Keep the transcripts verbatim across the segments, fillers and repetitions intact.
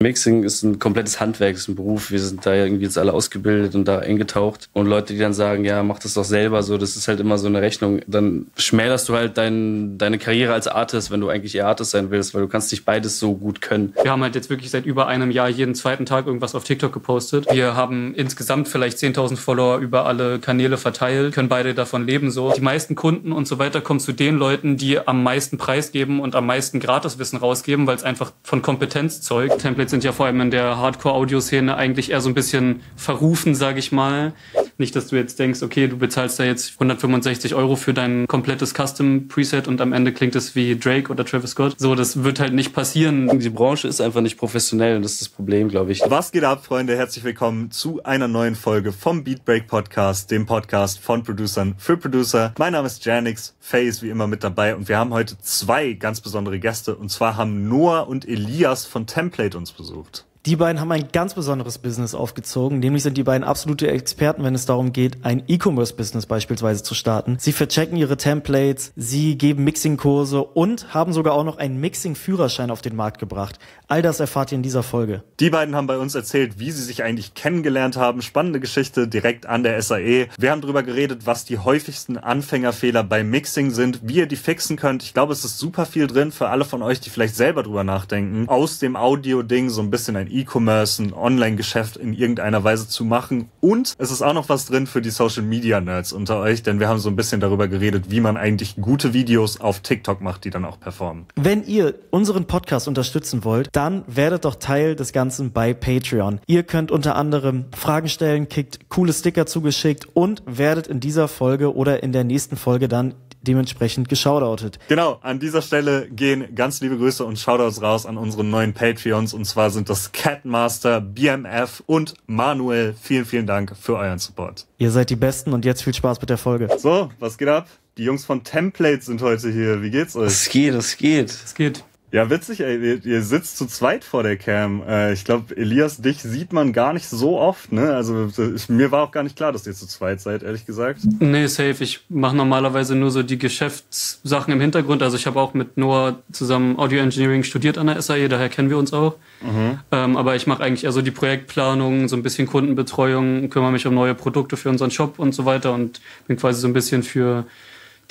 Mixing ist ein komplettes Handwerk, ist ein Beruf. Wir sind da irgendwie jetzt alle ausgebildet und da eingetaucht. Und Leute, die dann sagen, ja, mach das doch selber, so, das ist halt immer so eine Rechnung. Dann schmälerst du halt dein, deine Karriere als Artist, wenn du eigentlich eher Artist sein willst, weil du kannst nicht beides so gut können. Wir haben halt jetzt wirklich seit über einem Jahr jeden zweiten Tag irgendwas auf TikTok gepostet. Wir haben insgesamt vielleicht zehntausend Follower über alle Kanäle verteilt, können beide davon leben, so. Die meisten Kunden und so weiter kommen zu den Leuten, die am meisten Preis geben und am meisten Gratiswissen rausgeben, weil es einfach von Kompetenz zeugt. Template sind ja vor allem in der Hardcore-Audio-Szene eigentlich eher so ein bisschen verrufen, sage ich mal. Nicht, dass du jetzt denkst, okay, du bezahlst da jetzt hundertfünfundsechzig Euro für dein komplettes Custom-Preset und am Ende klingt es wie Drake oder Travis Scott. So, das wird halt nicht passieren. Die Branche ist einfach nicht professionell und das ist das Problem, glaube ich. Was geht ab, Freunde? Herzlich willkommen zu einer neuen Folge vom Beatbreak Podcast, dem Podcast von Producern für Producer. Mein Name ist Janix, Faye ist wie immer mit dabei und wir haben heute zwei ganz besondere Gäste und zwar haben Noah und Elias von Template uns besucht. Die beiden haben ein ganz besonderes Business aufgezogen, nämlich sind die beiden absolute Experten, wenn es darum geht, ein E-Commerce-Business beispielsweise zu starten. Sie verchecken ihre Templates, sie geben Mixing-Kurse und haben sogar auch noch einen Mixing-Führerschein auf den Markt gebracht. All das erfahrt ihr in dieser Folge. Die beiden haben bei uns erzählt, wie sie sich eigentlich kennengelernt haben. Spannende Geschichte direkt an der S A E. Wir haben darüber geredet, was die häufigsten Anfängerfehler bei Mixing sind, wie ihr die fixen könnt. Ich glaube, es ist super viel drin für alle von euch, die vielleicht selber drüber nachdenken. Aus dem Audio-Ding so ein bisschen ein E-Commerce, ein Online-Geschäft in irgendeiner Weise zu machen. Und es ist auch noch was drin für die Social-Media-Nerds unter euch, denn wir haben so ein bisschen darüber geredet, wie man eigentlich gute Videos auf TikTok macht, die dann auch performen. Wenn ihr unseren Podcast unterstützen wollt, dann werdet doch Teil des Ganzen bei Patreon. Ihr könnt unter anderem Fragen stellen, kriegt coole Sticker zugeschickt und werdet in dieser Folge oder in der nächsten Folge dann dementsprechend geshoutoutet. Genau, an dieser Stelle gehen ganz liebe Grüße und Shoutouts raus an unsere neuen Patreons und zwar sind das Catmaster, B M F und Manuel. Vielen, vielen Dank für euren Support. Ihr seid die Besten und jetzt viel Spaß mit der Folge. So, was geht ab? Die Jungs von Template sind heute hier. Wie geht's euch? Es geht, es geht. Es geht. Ja, witzig, ey, ihr sitzt zu zweit vor der Cam. Ich glaube, Elias, dich sieht man gar nicht so oft, ne? Also mir war auch gar nicht klar, dass ihr zu zweit seid, ehrlich gesagt. Nee, safe. Ich mache normalerweise nur so die Geschäftssachen im Hintergrund. Also ich habe auch mit Noah zusammen Audio Engineering studiert an der S A E, daher kennen wir uns auch. Mhm. Ähm, aber ich mache eigentlich eher so die Projektplanung, so ein bisschen Kundenbetreuung, kümmere mich um neue Produkte für unseren Shop und so weiter und bin quasi so ein bisschen für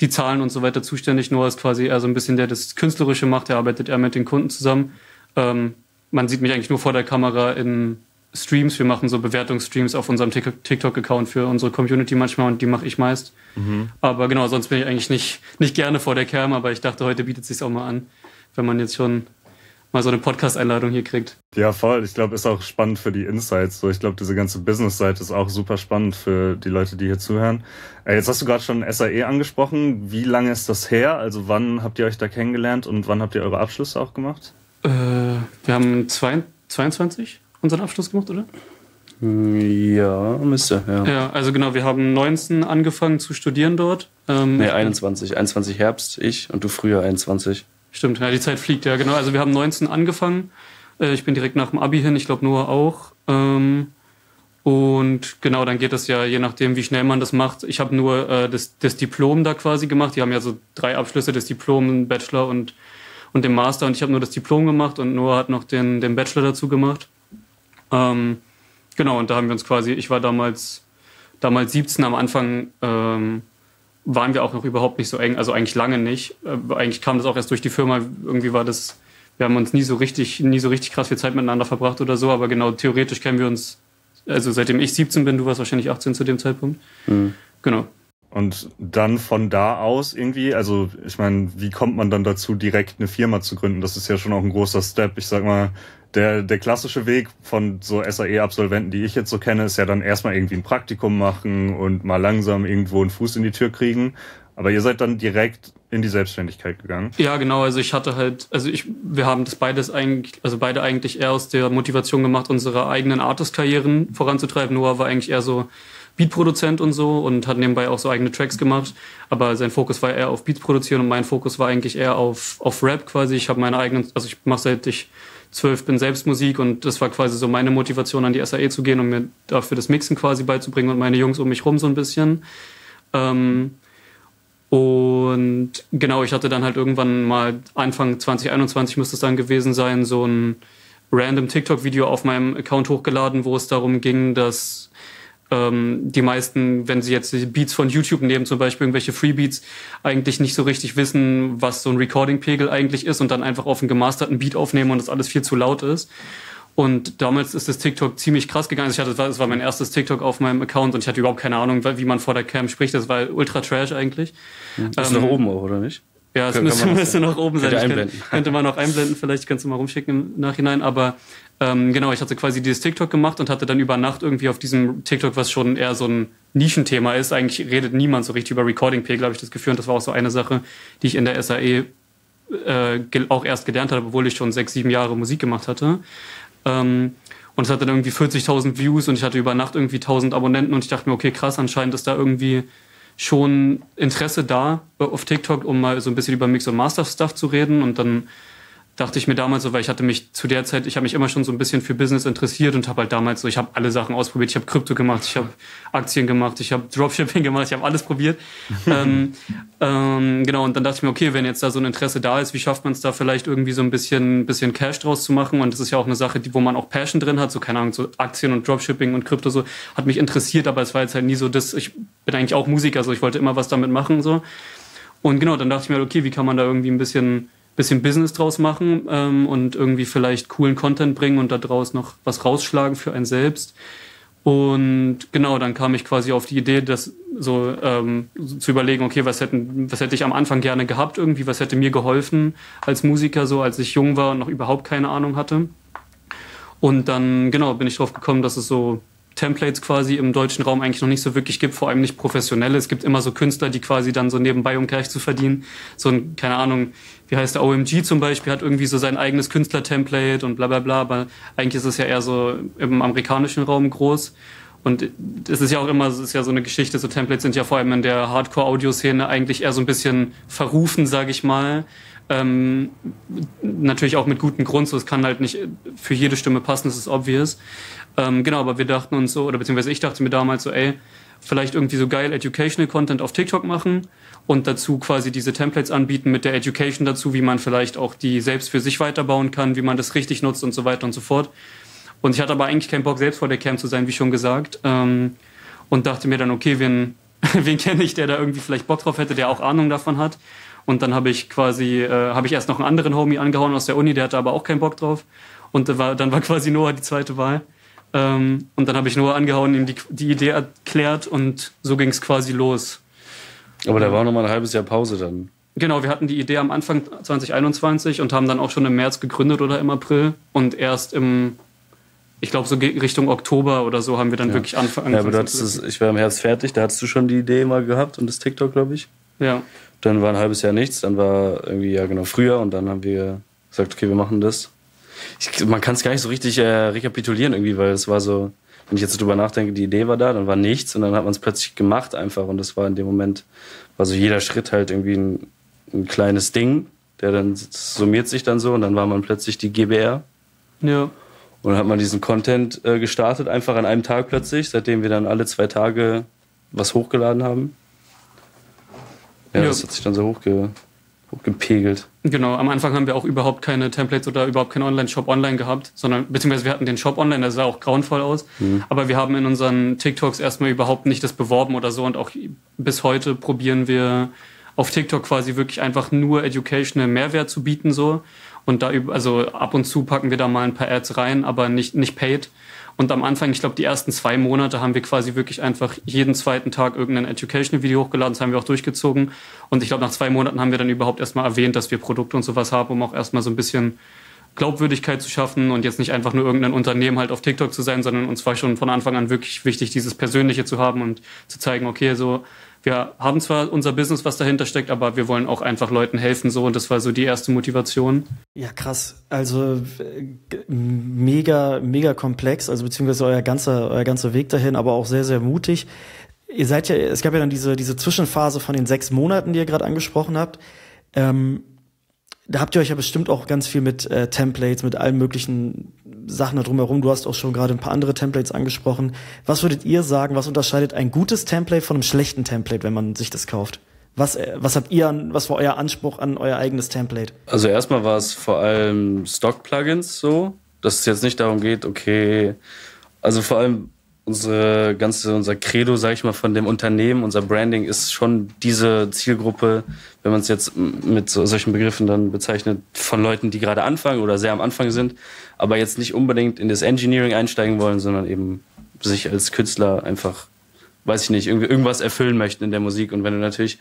die Zahlen und so weiter zuständig. Noah ist quasi eher so ein bisschen der, das Künstlerische macht. Er arbeitet eher mit den Kunden zusammen. Ähm, man sieht mich eigentlich nur vor der Kamera in Streams. Wir machen so Bewertungsstreams auf unserem TikTok-Account für unsere Community manchmal und die mache ich meist. Mhm. Aber genau, sonst bin ich eigentlich nicht, nicht gerne vor der Cam, aber ich dachte, heute bietet es sich auch mal an, wenn man jetzt schon mal so eine Podcast-Einladung hier kriegt. Ja, voll. Ich glaube, ist auch spannend für die Insights. So, ich glaube, diese ganze Business-Seite ist auch super spannend für die Leute, die hier zuhören. Äh, jetzt hast du gerade schon S A E angesprochen. Wie lange ist das her? Also wann habt ihr euch da kennengelernt und wann habt ihr eure Abschlüsse auch gemacht? Äh, wir haben zweiundzwanzig unseren Abschluss gemacht, oder? Ja, müsste, ja. Ja, also genau, wir haben neunzehn angefangen zu studieren dort. Ähm, nee, einundzwanzig. einundzwanzig Herbst, ich und du früher einundzwanzig. Stimmt, ja, die Zeit fliegt, ja, genau. Also wir haben neunzehn angefangen. Ich bin direkt nach dem Abi hin, ich glaube Noah auch. Und genau, dann geht das ja, je nachdem, wie schnell man das macht. Ich habe nur das, das Diplom da quasi gemacht. Die haben ja so drei Abschlüsse, das Diplom, Bachelor und, und den Master. Und ich habe nur das Diplom gemacht und Noah hat noch den, den Bachelor dazu gemacht. Ähm, genau, und da haben wir uns quasi, ich war damals, damals siebzehn am Anfang, ähm, waren wir auch noch überhaupt nicht so eng, also eigentlich lange nicht. Äh, eigentlich kam das auch erst durch die Firma, irgendwie war das, wir haben uns nie so richtig, nie so richtig krass viel Zeit miteinander verbracht oder so, aber genau, theoretisch kennen wir uns, also seitdem ich siebzehn bin, du warst wahrscheinlich achtzehn zu dem Zeitpunkt. Mhm. Genau. Und dann von da aus irgendwie, also ich meine, wie kommt man dann dazu, direkt eine Firma zu gründen? Das ist ja schon auch ein großer Step, ich sag mal, Der, der klassische Weg von so S A E-Absolventen, die ich jetzt so kenne, ist ja dann erstmal irgendwie ein Praktikum machen und mal langsam irgendwo einen Fuß in die Tür kriegen. Aber ihr seid dann direkt in die Selbstständigkeit gegangen. Ja, genau. Also ich hatte halt, also ich, wir haben das beides eigentlich, also beide eigentlich eher aus der Motivation gemacht, unsere eigenen Artist-Karrieren voranzutreiben. Noah war eigentlich eher so Beatproduzent und so und hat nebenbei auch so eigene Tracks gemacht. Aber sein Fokus war eher auf Beats produzieren und mein Fokus war eigentlich eher auf, auf Rap quasi. Ich habe meine eigenen, also ich mache seit ich zwölf bin selbst Musik und das war quasi so meine Motivation, an die S A E zu gehen und mir dafür das Mixen quasi beizubringen und meine Jungs um mich rum so ein bisschen. Ähm, und genau, ich hatte dann halt irgendwann mal Anfang zwanzig einundzwanzig müsste es dann gewesen sein, so ein random TikTok-Video auf meinem Account hochgeladen, wo es darum ging, dass ähm, die meisten, wenn sie jetzt die Beats von YouTube nehmen, zum Beispiel irgendwelche Freebeats, eigentlich nicht so richtig wissen, was so ein Recording-Pegel eigentlich ist und dann einfach auf einen gemasterten Beat aufnehmen und das alles viel zu laut ist. Und damals ist das TikTok ziemlich krass gegangen. Also ich hatte, das war mein erstes TikTok auf meinem Account und ich hatte überhaupt keine Ahnung, wie man vor der Cam spricht. Das war ultra trash eigentlich. Das ist ähm, nach oben auch, oder nicht? Ja, es müsste, müsste noch oben sein. Könnte, könnte man noch einblenden, vielleicht kannst du mal rumschicken im Nachhinein. Aber ähm, genau, ich hatte quasi dieses TikTok gemacht und hatte dann über Nacht irgendwie auf diesem TikTok, was schon eher so ein Nischenthema ist, eigentlich redet niemand so richtig über Recording-Pegel, habe ich das Gefühl. Und das war auch so eine Sache, die ich in der S A E äh, auch erst gelernt habe, obwohl ich schon sechs, sieben Jahre Musik gemacht hatte. Ähm, und es hatte dann irgendwie vierzigtausend Views und ich hatte über Nacht irgendwie tausend Abonnenten und ich dachte mir, okay, krass, anscheinend ist da irgendwie schon Interesse da auf TikTok, um mal so ein bisschen über Mix- und Master-Stuff zu reden. Und dann dachte ich mir damals so, weil ich hatte mich zu der Zeit, ich habe mich immer schon so ein bisschen für Business interessiert und habe halt damals so, ich habe alle Sachen ausprobiert. Ich habe Krypto gemacht, ich habe Aktien gemacht, ich habe Dropshipping gemacht, ich habe alles probiert. ähm, ähm, genau, und dann dachte ich mir, okay, wenn jetzt da so ein Interesse da ist, wie schafft man es da vielleicht irgendwie so ein bisschen, bisschen Cash draus zu machen? Und das ist ja auch eine Sache, die, wo man auch Passion drin hat, so keine Ahnung, so Aktien und Dropshipping und Krypto so, hat mich interessiert, aber es war jetzt halt nie so, dass ich bin eigentlich auch Musiker, also ich wollte immer was damit machen. So. Und genau, dann dachte ich mir, okay, wie kann man da irgendwie ein bisschen, bisschen Business draus machen ähm, und irgendwie vielleicht coolen Content bringen und da draus noch was rausschlagen für einen selbst. Und genau, dann kam ich quasi auf die Idee, das so ähm, zu überlegen, okay, was, hätten, was hätte ich am Anfang gerne gehabt irgendwie, was hätte mir geholfen als Musiker, so als ich jung war und noch überhaupt keine Ahnung hatte. Und dann, genau, bin ich drauf gekommen, dass es so Templates quasi im deutschen Raum eigentlich noch nicht so wirklich gibt, vor allem nicht professionelle. Es gibt immer so Künstler, die quasi dann so nebenbei, um Cash zu verdienen, so ein, keine Ahnung, wie heißt der, O M G zum Beispiel, hat irgendwie so sein eigenes Künstler-Template und bla bla bla, aber eigentlich ist es ja eher so im amerikanischen Raum groß. Und es ist ja auch immer, es ist ja so eine Geschichte, so Templates sind ja vor allem in der Hardcore-Audio-Szene eigentlich eher so ein bisschen verrufen, sage ich mal. Ähm, natürlich auch mit gutem Grund, so es kann halt nicht für jede Stimme passen, das ist obvious. Ähm, genau, aber wir dachten uns so, oder beziehungsweise ich dachte mir damals so, ey, vielleicht irgendwie so geil Educational Content auf TikTok machen und dazu quasi diese Templates anbieten mit der Education dazu, wie man vielleicht auch die selbst für sich weiterbauen kann, wie man das richtig nutzt und so weiter und so fort. Und ich hatte aber eigentlich keinen Bock, selbst vor der Cam zu sein, wie schon gesagt. Ähm, und dachte mir dann, okay, wen, wen kenne ich, der da irgendwie vielleicht Bock drauf hätte, der auch Ahnung davon hat. Und dann habe ich quasi, äh, habe ich erst noch einen anderen Homie angehauen aus der Uni, der hatte aber auch keinen Bock drauf. Und war, dann war quasi Noah die zweite Wahl. Ähm, und dann habe ich Noah angehauen, ihm die, die Idee erklärt und so ging es quasi los. Aber da war noch mal ein halbes Jahr Pause dann. Genau, wir hatten die Idee am Anfang zwanzig einundzwanzig und haben dann auch schon im März gegründet oder im April. Und erst im, ich glaube so Richtung Oktober oder so haben wir dann ja. wirklich angefangen. Ja, aber du hattest es, ich war im Herbst fertig, da hattest du schon die Idee mal gehabt und das TikTok, glaube ich. Ja. Dann war ein halbes Jahr nichts, dann war irgendwie, ja genau, Frühjahr und dann haben wir gesagt, okay, wir machen das. Ich, man kann es gar nicht so richtig äh, rekapitulieren irgendwie, weil es war so, wenn ich jetzt drüber nachdenke, die Idee war da, dann war nichts und dann hat man es plötzlich gemacht einfach und das war in dem Moment, war so jeder Schritt halt irgendwie ein, ein kleines Ding, der dann summiert sich dann so und dann war man plötzlich die G B R. Ja. Und dann hat man diesen Content äh, gestartet, einfach an einem Tag plötzlich, seitdem wir dann alle zwei Tage was hochgeladen haben. Ja, das hat sich dann so hochge- hochgepegelt. Genau, am Anfang haben wir auch überhaupt keine Templates oder überhaupt keinen Online-Shop online gehabt, sondern beziehungsweise wir hatten den Shop online, der sah auch grauenvoll aus, mhm. aber wir haben in unseren TikToks erstmal überhaupt nicht das beworben oder so und auch bis heute probieren wir auf TikTok quasi wirklich einfach nur educational Mehrwert zu bieten so und da also ab und zu packen wir da mal ein paar Ads rein, aber nicht, nicht paid. Und am Anfang, ich glaube, die ersten zwei Monate haben wir quasi wirklich einfach jeden zweiten Tag irgendein Educational-Video hochgeladen. Das haben wir auch durchgezogen. Und ich glaube, nach zwei Monaten haben wir dann überhaupt erstmal erwähnt, dass wir Produkte und sowas haben, um auch erstmal so ein bisschen Glaubwürdigkeit zu schaffen und jetzt nicht einfach nur irgendein Unternehmen halt auf TikTok zu sein, sondern uns war schon von Anfang an wirklich wichtig, dieses Persönliche zu haben und zu zeigen, okay, so, wir haben zwar unser Business, was dahinter steckt, aber wir wollen auch einfach Leuten helfen, so, und das war so die erste Motivation. Ja, krass. Also mega, mega komplex, also beziehungsweise euer ganzer, euer ganzer Weg dahin, aber auch sehr, sehr mutig. Ihr seid ja, es gab ja dann diese, diese Zwischenphase von den sechs Monaten, die ihr gerade angesprochen habt. Ähm, da habt ihr euch ja bestimmt auch ganz viel mit äh, Templates, mit allen möglichen Sachen da drumherum. Du hast auch schon gerade ein paar andere Templates angesprochen. Was würdet ihr sagen, was unterscheidet ein gutes Template von einem schlechten Template, wenn man sich das kauft? Was, was habt ihr an, was war euer Anspruch an euer eigenes Template? Also erstmal war es vor allem Stock-Plugins so. dass es jetzt nicht darum geht, okay, also vor allem unsere ganze, unser Credo, sag ich mal, von dem Unternehmen, unser Branding ist schon diese Zielgruppe, wenn man es jetzt mit so, solchen Begriffen dann bezeichnet, von Leuten, die gerade anfangen oder sehr am Anfang sind, aber jetzt nicht unbedingt in das Engineering einsteigen wollen, sondern eben sich als Künstler einfach, weiß ich nicht, irgendwie irgendwas erfüllen möchten in der Musik. Und wenn du natürlich,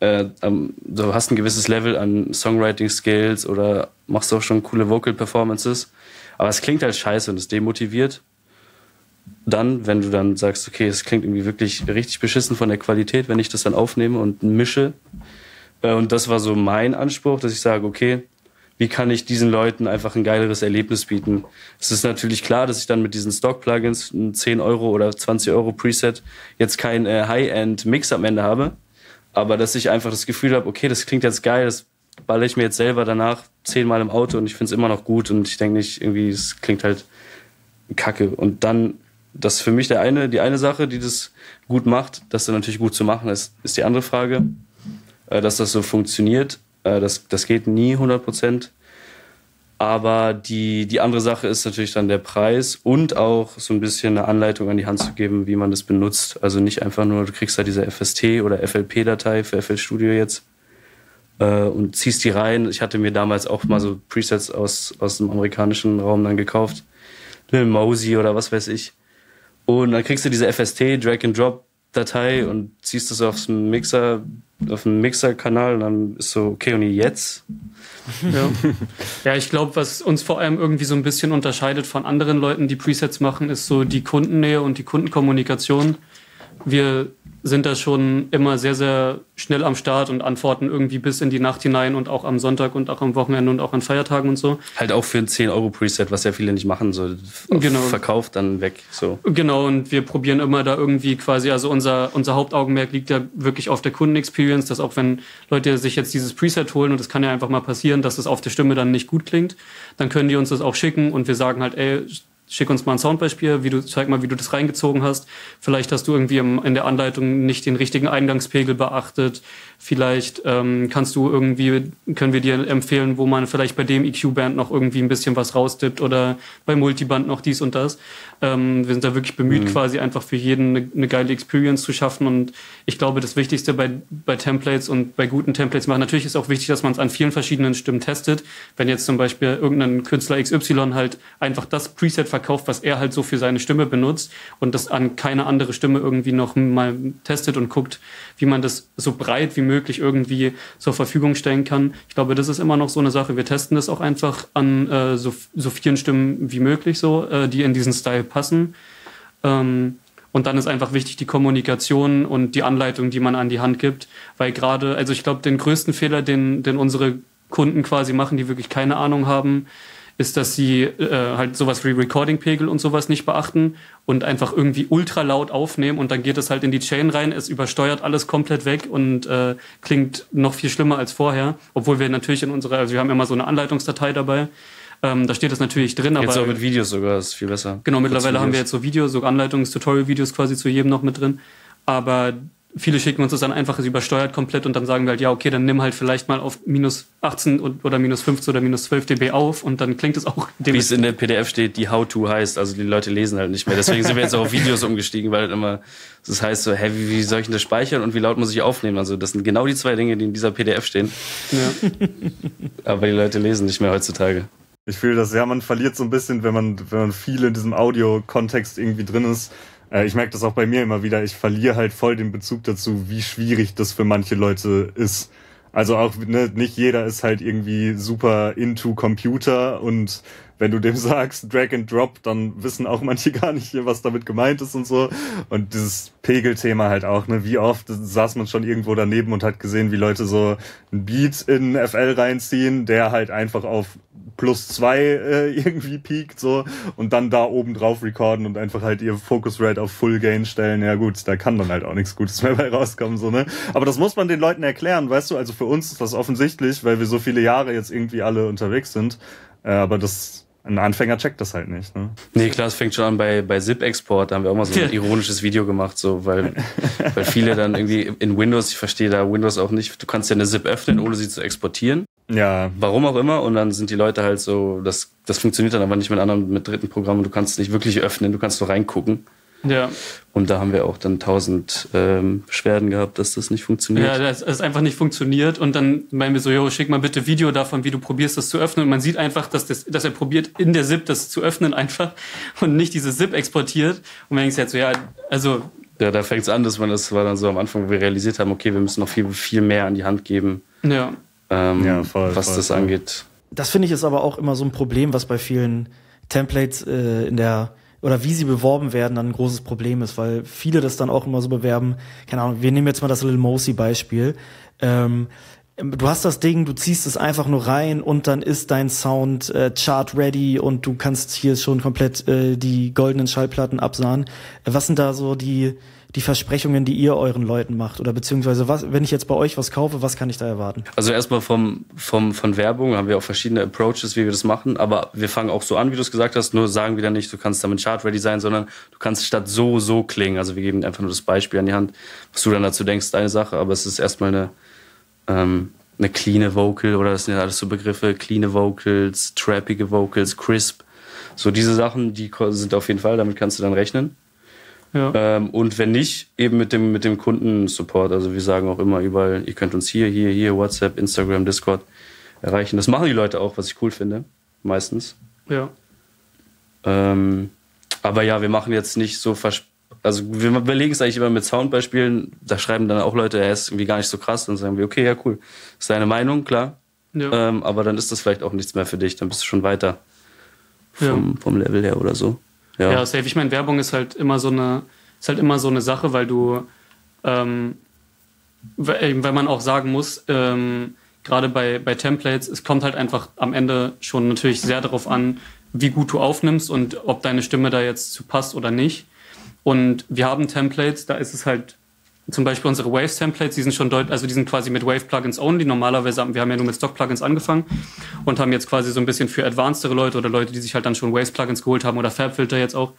äh, du hast ein gewisses Level an Songwriting-Skills oder machst auch schon coole Vocal-Performances, aber es klingt halt scheiße und es demotiviert, dann, wenn du dann sagst, okay, es klingt irgendwie wirklich richtig beschissen von der Qualität, wenn ich das dann aufnehme und mische. Und das war so mein Anspruch, dass ich sage, okay, wie kann ich diesen Leuten einfach ein geileres Erlebnis bieten? Es ist natürlich klar, dass ich dann mit diesen Stock-Plugins ein zehn Euro oder zwanzig Euro Preset jetzt kein High-End-Mix am Ende habe, aber dass ich einfach das Gefühl habe, okay, das klingt jetzt geil, das baller ich mir jetzt selber danach zehnmal im Auto und ich finde es immer noch gut und ich denke nicht, irgendwie, es klingt halt kacke. Und dann, das ist für mich der eine, die eine Sache, die das gut macht, dass das natürlich gut zu machen ist, ist die andere Frage. Dass das so funktioniert, das, das geht nie hundert Prozent. Aber die, die andere Sache ist natürlich dann der Preis und auch so ein bisschen eine Anleitung an die Hand zu geben, wie man das benutzt. Also nicht einfach nur, du kriegst da halt diese F S T oder F L P-Datei für F L Studio jetzt und ziehst die rein. Ich hatte mir damals auch mal so Presets aus, aus dem amerikanischen Raum dann gekauft. Mosey oder was weiß ich. Und dann kriegst du diese F S T, Drag-and-Drop-Datei und ziehst das auf den Mixer, auf den Mixer-Kanal und dann ist so, okay, und jetzt? Ja, ja, ich glaube, was uns vor allem irgendwie so ein bisschen unterscheidet von anderen Leuten, die Presets machen, ist so die Kundennähe und die Kundenkommunikation. Wir sind da schon immer sehr, sehr schnell am Start und antworten irgendwie bis in die Nacht hinein und auch am Sonntag und auch am Wochenende und auch an Feiertagen und so. Halt auch für ein zehn Euro Preset, was ja viele nicht machen, so genau. Verkauft, dann weg. So. Genau, und wir probieren immer da irgendwie quasi, also unser, unser Hauptaugenmerk liegt ja wirklich auf der Kundenexperience, dass auch wenn Leute sich jetzt dieses Preset holen und es kann ja einfach mal passieren, dass es auf der Stimme dann nicht gut klingt, dann können die uns das auch schicken und wir sagen halt, ey, schick uns mal ein Soundbeispiel, wie du, zeig mal, wie du das reingezogen hast. Vielleicht hast du irgendwie im, in der Anleitung nicht den richtigen Eingangspegel beachtet. Vielleicht ähm, kannst du irgendwie, können wir dir empfehlen, wo man vielleicht bei dem E Q-Band noch irgendwie ein bisschen was raustippt oder bei Multiband noch dies und das. Ähm, wir sind da wirklich bemüht, mhm. quasi einfach für jeden eine, eine geile Experience zu schaffen. Und ich glaube, das Wichtigste bei, bei Templates und bei guten Templates machen, natürlich ist auch wichtig, dass man es an vielen verschiedenen Stimmen testet. Wenn jetzt zum Beispiel irgendein Künstler X Y halt einfach das Preset verkauft, was er halt so für seine Stimme benutzt und das an keine andere Stimme irgendwie noch mal testet und guckt, wie man das so breit wie möglich irgendwie zur Verfügung stellen kann. Ich glaube, das ist immer noch so eine Sache. Wir testen das auch einfach an äh, so, so vielen Stimmen wie möglich, so, äh, die in diesen Style passen. Ähm, und dann ist einfach wichtig die Kommunikation und die Anleitung, die man an die Hand gibt, weil gerade, also ich glaube, den größten Fehler, den, den unsere Kunden quasi machen, die wirklich keine Ahnung haben, ist, dass sie äh, halt sowas wie Recording-Pegel und sowas nicht beachten und einfach irgendwie ultra laut aufnehmen und dann geht es halt in die Chain rein, es übersteuert alles komplett weg und äh, klingt noch viel schlimmer als vorher, obwohl wir natürlich in unserer, also wir haben immer so eine Anleitungsdatei dabei, ähm, da steht das natürlich drin. Jetzt aber auch mit Videos sogar, ist viel besser. Genau, mittlerweile haben wir jetzt so Videos, so Anleitungs-Tutorial-Videos quasi zu jedem noch mit drin, aber viele schicken uns das dann einfach, es übersteuert komplett und dann sagen wir halt, ja, okay, dann nimm halt vielleicht mal auf minus achtzehn oder minus fünfzehn oder minus zwölf dB auf und dann klingt es auch dem. Wie es in der P D F steht, die How-To heißt, also die Leute lesen halt nicht mehr. Deswegen sind wir jetzt auch auf Videos umgestiegen, weil halt immer, das heißt so, hä, wie, wie soll ich denn das speichern und wie laut muss ich aufnehmen? Also das sind genau die zwei Dinge, die in dieser P D F stehen. Ja. Aber die Leute lesen nicht mehr heutzutage. Ich fühle das, ja, man verliert so ein bisschen, wenn man, wenn man viel in diesem Audio-Kontext irgendwie drin ist. Ich merke das auch bei mir immer wieder, ich verliere halt voll den Bezug dazu, wie schwierig das für manche Leute ist. Also auch, ne, nicht jeder ist halt irgendwie super into Computer und wenn du dem sagst Drag and Drop, dann wissen auch manche gar nicht, was damit gemeint ist und so. Und dieses Pegelthema halt auch, ne? Wie oft saß man schon irgendwo daneben und hat gesehen, wie Leute so einen Beat in F L reinziehen, der halt einfach auf plus zwei äh, irgendwie piekt so und dann da oben drauf recorden und einfach halt ihr Focus Rate auf Full Gain stellen. Ja gut, da kann dann halt auch nichts Gutes mehr bei rauskommen, so, ne? Aber das muss man den Leuten erklären, weißt du? Also für uns ist das offensichtlich, weil wir so viele Jahre jetzt irgendwie alle unterwegs sind. Äh, aber das Ein Anfänger checkt das halt nicht, ne? Nee, klar, es fängt schon an bei, bei ZIP-Export. Da haben wir auch mal so ein ironisches Video gemacht, so, weil, weil viele dann irgendwie in Windows, ich verstehe da Windows auch nicht, du kannst ja eine ZIP öffnen, ohne sie zu exportieren. Ja. Warum auch immer. Und dann sind die Leute halt so, das, das funktioniert dann aber nicht mit anderen, mit dritten Programmen. Du kannst es nicht wirklich öffnen, du kannst nur reingucken. Ja. Und da haben wir auch dann tausend ähm, Beschwerden gehabt, dass das nicht funktioniert. Ja, dass es einfach nicht funktioniert. Und dann meinen wir so, jo, schick mal bitte Video davon, wie du probierst, das zu öffnen. Und man sieht einfach, dass, das, dass er probiert, in der ZIP das zu öffnen einfach und nicht diese ZIP exportiert. Und man denkt halt so, ja, also... Ja, da fängt es an, dass man das war dann so am Anfang, wo wir realisiert haben, okay, wir müssen noch viel, viel mehr an die Hand geben, ja. Ähm, ja, voll, was voll, das voll. angeht. Das finde ich ist aber auch immer so ein Problem, was bei vielen Templates äh, in der... oder wie sie beworben werden, dann ein großes Problem ist, weil viele das dann auch immer so bewerben. Keine Ahnung, wir nehmen jetzt mal das Little Mosey-Beispiel. Ähm, du hast das Ding, du ziehst es einfach nur rein und dann ist dein Sound äh, chart-ready und du kannst hier schon komplett äh, die goldenen Schallplatten absahen. Was sind da so die, die Versprechungen, die ihr euren Leuten macht? Oder beziehungsweise, was, wenn ich jetzt bei euch was kaufe, was kann ich da erwarten? Also erstmal vom, vom, von Werbung haben wir auch verschiedene Approaches, wie wir das machen. Aber wir fangen auch so an, wie du es gesagt hast, nur sagen wir dann nicht, du kannst damit chart-ready sein, sondern du kannst statt so, so klingen. Also wir geben einfach nur das Beispiel an die Hand. Was du dann dazu denkst, deine Sache. Aber es ist erstmal eine ähm, eine cleane Vocal, oder das sind ja alles so Begriffe, cleane Vocals, trappige Vocals, crisp. So diese Sachen, die sind auf jeden Fall, damit kannst du dann rechnen. Ja. Ähm, und wenn nicht, eben mit dem, mit dem Kundensupport. Also wir sagen auch immer überall, ihr könnt uns hier, hier, hier, WhatsApp, Instagram, Discord erreichen. Das machen die Leute auch, was ich cool finde, meistens. Ja. Ähm, aber ja, wir machen jetzt nicht so, vers- also wir überlegen es eigentlich immer mit Soundbeispielen. Da schreiben dann auch Leute, er ist irgendwie gar nicht so krass. Dann sagen wir, okay, ja, cool. Ist deine Meinung, klar. Ja. Ähm, aber dann ist das vielleicht auch nichts mehr für dich. Dann bist du schon weiter vom, ja. vom Level her oder so. Ja, ja, safe. Ich meine, Werbung ist halt immer so eine, ist halt immer so eine Sache, weil du, ähm, weil man auch sagen muss, ähm, gerade bei, bei Templates, es kommt halt einfach am Ende schon natürlich sehr darauf an, wie gut du aufnimmst und ob deine Stimme da jetzt zu passt oder nicht. Und wir haben Templates, da ist es halt, zum Beispiel unsere Waves-Templates, die sind schon deutlich, also die sind quasi mit Wave-Plugins only. Normalerweise haben wir haben ja nur mit Stock-Plugins angefangen und haben jetzt quasi so ein bisschen für advancedere Leute oder Leute, die sich halt dann schon Waves-Plugins geholt haben oder Fabfilter jetzt auch,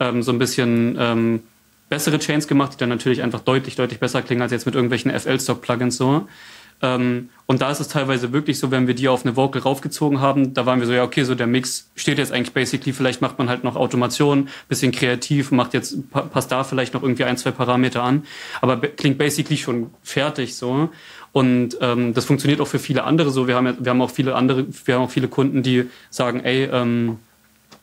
ähm, so ein bisschen ähm, bessere Chains gemacht, die dann natürlich einfach deutlich, deutlich besser klingen als jetzt mit irgendwelchen F L-Stock-Plugins so. Ähm, und da ist es teilweise wirklich so, wenn wir die auf eine Vocal raufgezogen haben, da waren wir so, ja okay, so der Mix steht jetzt eigentlich basically, vielleicht macht man halt noch Automation, bisschen kreativ, macht jetzt, passt da vielleicht noch irgendwie ein, zwei Parameter an, aber be- klingt basically schon fertig so. Und ähm, das funktioniert auch für viele andere so. Wir haben, ja, wir haben auch viele andere, wir haben auch viele Kunden, die sagen, ey, ähm,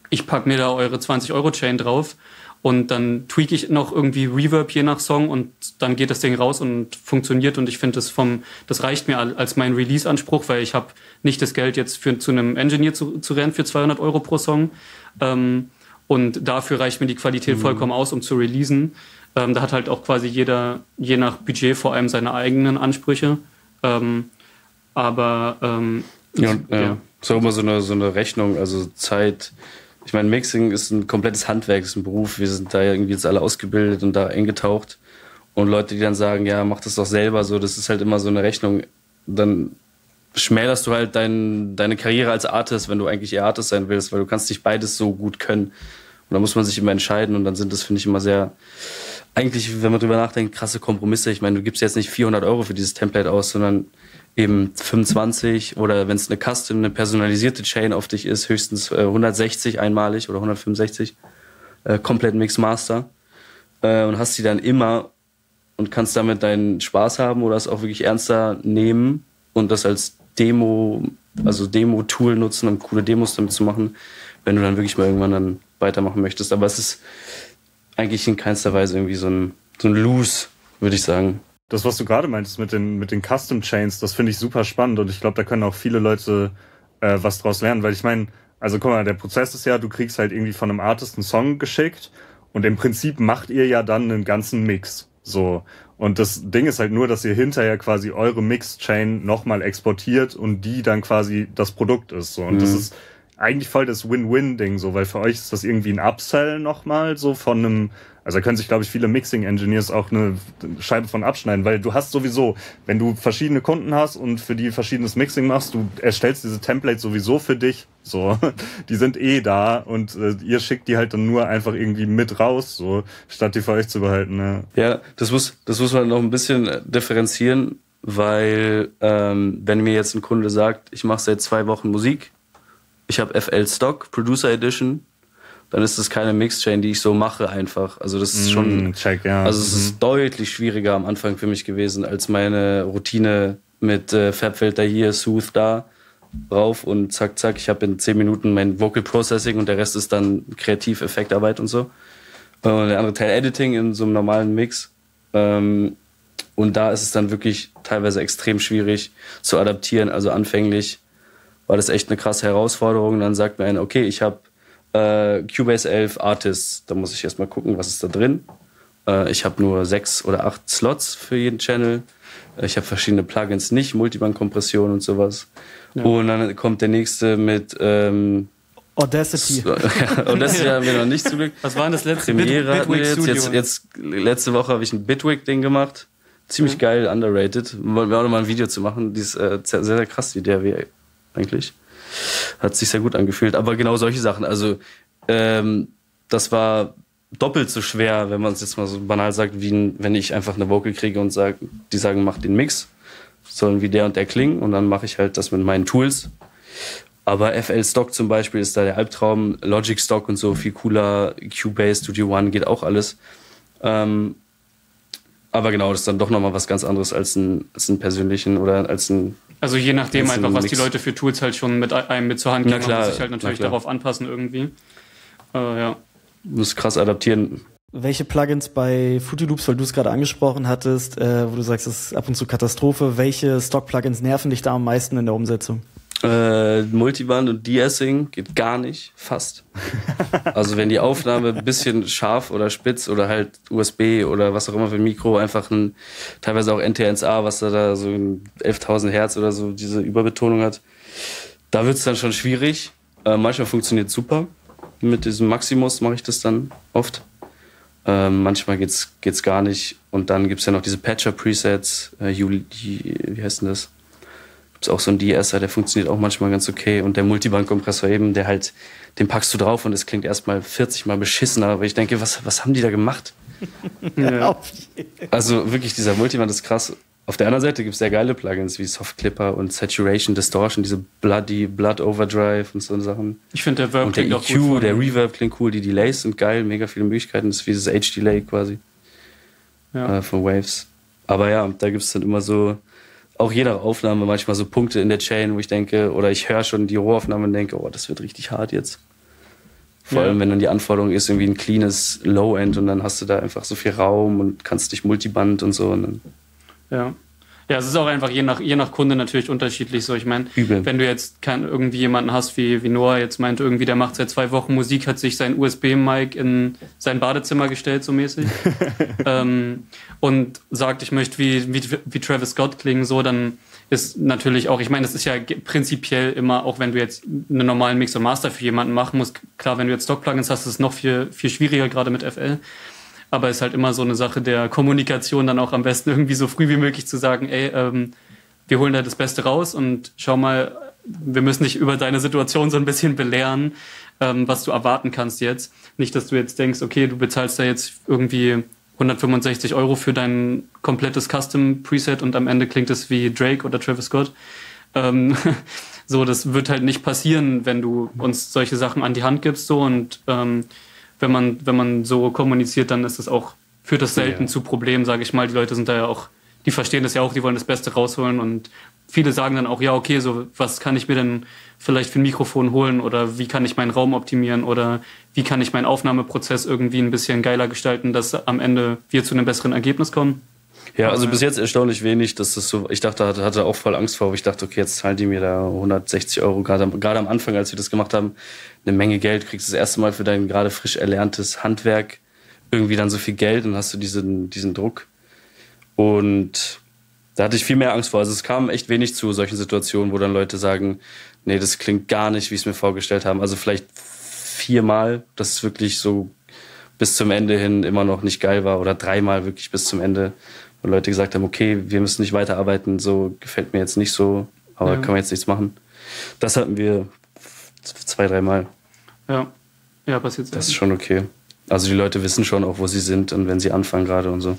ich pack mir da eure zwanzig-Euro-Chain drauf. Und dann tweak ich noch irgendwie Reverb je nach Song und dann geht das Ding raus und funktioniert. Und ich finde, das vom das reicht mir als mein Release-Anspruch, weil ich habe nicht das Geld, jetzt für, zu einem Engineer zu, zu rennen für zweihundert Euro pro Song. Ähm, und dafür reicht mir die Qualität mhm. vollkommen aus, um zu releasen. Ähm, da hat halt auch quasi jeder, je nach Budget, vor allem seine eigenen Ansprüche. Ähm, aber ähm, ja, und, ja. ja. So immer so eine, so eine Rechnung, also Zeit... Ich meine, Mixing ist ein komplettes Handwerk, ist ein Beruf. Wir sind da irgendwie jetzt alle ausgebildet und da eingetaucht. Und Leute, die dann sagen, ja, mach das doch selber so, das ist halt immer so eine Rechnung. Dann schmälerst du halt dein, deine Karriere als Artist, wenn du eigentlich eher Artist sein willst, weil du kannst nicht beides so gut können. Und da muss man sich immer entscheiden. Und dann sind das, finde ich, immer sehr, eigentlich, wenn man drüber nachdenkt, krasse Kompromisse. Ich meine, du gibst jetzt nicht vierhundert Euro für dieses Template aus, sondern eben fünfundzwanzig oder wenn es eine Custom, eine personalisierte Chain auf dich ist, höchstens hundertsechzig einmalig oder hundertfünfundsechzig, äh, komplett Mix Master äh, und hast die dann immer und kannst damit deinen Spaß haben oder es auch wirklich ernster nehmen und das als Demo, also Demo-Tool nutzen, um coole Demos damit zu machen, wenn du dann wirklich mal irgendwann dann weitermachen möchtest. Aber es ist eigentlich in keinster Weise irgendwie so ein, so ein Loose, würde ich sagen. Das, was du gerade meintest mit den, mit den Custom Chains, das finde ich super spannend und ich glaube, da können auch viele Leute äh, was draus lernen, weil ich meine, also guck mal, der Prozess ist ja, du kriegst halt irgendwie von einem Artist einen Song geschickt und im Prinzip macht ihr ja dann einen ganzen Mix, so. Und das Ding ist halt nur, dass ihr hinterher quasi eure Mix-Chain nochmal exportiert und die dann quasi das Produkt ist, so. Und mhm. das ist eigentlich voll das Win-Win-Ding, so, weil für euch ist das irgendwie ein Upsell nochmal, so von einem, also da können sich, glaube ich, viele Mixing-Engineers auch eine Scheibe von abschneiden, weil du hast sowieso, wenn du verschiedene Kunden hast und für die verschiedenes Mixing machst, du erstellst diese Templates sowieso für dich, so, die sind eh da und äh, ihr schickt die halt dann nur einfach irgendwie mit raus, so, statt die für euch zu behalten, ne? Ja, das muss, das muss man noch ein bisschen differenzieren, weil ähm, wenn mir jetzt ein Kunde sagt, ich mache seit zwei Wochen Musik, ich habe F L Stock, Producer Edition, dann ist das keine Mixchain, die ich so mache einfach. Also das ist schon, Check, ja. also es mhm. ist deutlich schwieriger am Anfang für mich gewesen, als meine Routine mit äh, Fabfilter hier, Soothe da, rauf und zack, zack. Ich habe in zehn Minuten mein Vocal Processing und der Rest ist dann kreativ, Effektarbeit und so. Und der andere Teil Editing in so einem normalen Mix. Und da ist es dann wirklich teilweise extrem schwierig zu adaptieren. Also anfänglich war das echt eine krasse Herausforderung. Dann sagt mir einer, okay, ich habe äh, Cubase elf Artists. Da muss ich erstmal gucken, was ist da drin. Äh, ich habe nur sechs oder acht Slots für jeden Channel. Ich habe verschiedene Plugins nicht, Multiband-Kompression und sowas. Ja. Und dann kommt der nächste mit ähm, Audacity. Audacity haben wir noch nicht zum Glück. Was war denn das letzte? Premiere hatten wir jetzt. jetzt. Jetzt letzte Woche habe ich ein Bitwig-Ding gemacht. Ziemlich mhm. geil, underrated. Wollen wir auch nochmal ein Video zu machen. Die ist äh, sehr, sehr krass, die D A W eigentlich. Hat sich sehr gut angefühlt. Aber genau solche Sachen. Also ähm, das war doppelt so schwer, wenn man es jetzt mal so banal sagt, wie wenn ich einfach eine Vocal kriege und sag, die sagen, mach den Mix, sollen wie der und der klingen und dann mache ich halt das mit meinen Tools. Aber F L Stock zum Beispiel ist da der Albtraum, Logic Stock und so, viel cooler, Cubase, Studio One, geht auch alles. Ähm, aber genau, das ist dann doch nochmal was ganz anderes als ein, als einen persönlichen oder als ein... Also je nachdem einfach, was Mix. Die Leute für Tools halt schon mit einem mit zur Hand geben, muss ich halt natürlich darauf anpassen irgendwie. Äh, ja. Muss krass adaptieren. Welche Plugins bei Fruity Loops, weil du es gerade angesprochen hattest, äh, wo du sagst, es ist ab und zu Katastrophe, welche Stock-Plugins nerven dich da am meisten in der Umsetzung? Äh, Multiband und De-Essing geht gar nicht, fast. Also wenn die Aufnahme ein bisschen scharf oder spitz oder halt U S B oder was auch immer für ein Mikro, einfach ein, teilweise auch N T eins A, was da, da so elftausend Hertz oder so diese Überbetonung hat, da wird es dann schon schwierig. Äh, manchmal funktioniert es super. Mit diesem Maximus mache ich das dann oft. Ähm, manchmal geht's, geht's gar nicht. Und dann gibt's ja noch diese Patcher-Presets. Äh, Juli, wie heißt denn das? Gibt's auch so einen De-Esser, der funktioniert auch manchmal ganz okay. Und der Multiband-Kompressor eben, der halt, den packst du drauf und es klingt erstmal vierzig Mal beschissener. Weil ich denke, was, was haben die da gemacht? Ja. Also wirklich, dieser Multiband ist krass. Auf der anderen Seite gibt's sehr geile Plugins wie Soft Clipper und Saturation, Distortion, diese Bloody, Blood Overdrive und so Sachen. Ich finde, der Verb und klingt der E Q, auch gut. Von. Der Reverb klingt cool, die Delays sind geil, mega viele Möglichkeiten. Das ist wie dieses H-Delay quasi ja. äh, von Waves. Aber ja, da gibt's dann immer so, auch je nach Aufnahme manchmal so Punkte in der Chain, wo ich denke, oder ich höre schon die Rohaufnahme und denke, oh, das wird richtig hart jetzt. Vor allem, wenn dann die Anforderung ist, irgendwie ein cleanes Low-End und dann hast du da einfach so viel Raum und kannst dich Multiband und so und dann ja. Ja, es ist auch einfach je nach, je nach Kunde natürlich unterschiedlich. So, ich meine, wenn du jetzt kein, irgendwie jemanden hast, wie, wie Noah jetzt meinte, irgendwie, der macht seit zwei Wochen Musik, hat sich sein U S B-Mic in sein Badezimmer gestellt, so mäßig. ähm, und sagt, ich möchte wie, wie, wie Travis Scott klingen, so, dann ist natürlich auch, ich meine, das ist ja prinzipiell immer, auch wenn du jetzt einen normalen Mix und Master für jemanden machen musst, klar, wenn du jetzt Stock-Plugins hast, ist es noch viel, viel schwieriger, gerade mit F L. Aber es ist halt immer so eine Sache der Kommunikation, dann auch am besten irgendwie so früh wie möglich zu sagen, ey, ähm, wir holen da das Beste raus und schau mal, wir müssen dich über deine Situation so ein bisschen belehren, ähm, was du erwarten kannst jetzt. Nicht, dass du jetzt denkst, okay, du bezahlst da jetzt irgendwie hundertfünfundsechzig Euro für dein komplettes Custom-Preset und am Ende klingt es wie Drake oder Travis Scott. Ähm, so, das wird halt nicht passieren, wenn du uns solche Sachen an die Hand gibst, so und ähm, Wenn man, wenn man so kommuniziert, dann ist das auch, führt das selten ja. zu Problemen, sage ich mal. Die Leute sind da ja auch, die verstehen das ja auch, die wollen das Beste rausholen und viele sagen dann auch, ja, okay, so was kann ich mir denn vielleicht für ein Mikrofon holen oder wie kann ich meinen Raum optimieren oder wie kann ich meinen Aufnahmeprozess irgendwie ein bisschen geiler gestalten, dass am Ende wir zu einem besseren Ergebnis kommen. Ja, also bis jetzt erstaunlich wenig, dass das so, ich dachte, hatte auch voll Angst vor, aber ich dachte, okay, jetzt zahlen die mir da hundertsechzig Euro, gerade am, gerade am Anfang, als wir das gemacht haben, eine Menge Geld, kriegst das erste Mal für dein gerade frisch erlerntes Handwerk irgendwie dann so viel Geld und hast du diesen, diesen Druck. Und da hatte ich viel mehr Angst vor. Also es kam echt wenig zu solchen Situationen, wo dann Leute sagen, nee, das klingt gar nicht, wie ich es mir vorgestellt habe. Also vielleicht viermal, das ist wirklich so bis zum Ende hin immer noch nicht geil war oder dreimal wirklich bis zum Ende, wo Leute gesagt haben, okay, wir müssen nicht weiterarbeiten, so gefällt mir jetzt nicht so, aber ja. kann man jetzt nichts machen. Das hatten wir zwei, dreimal. Ja, ja, passiert. Das ist schon okay. Also die Leute wissen schon auch, wo sie sind und wenn sie anfangen gerade und so.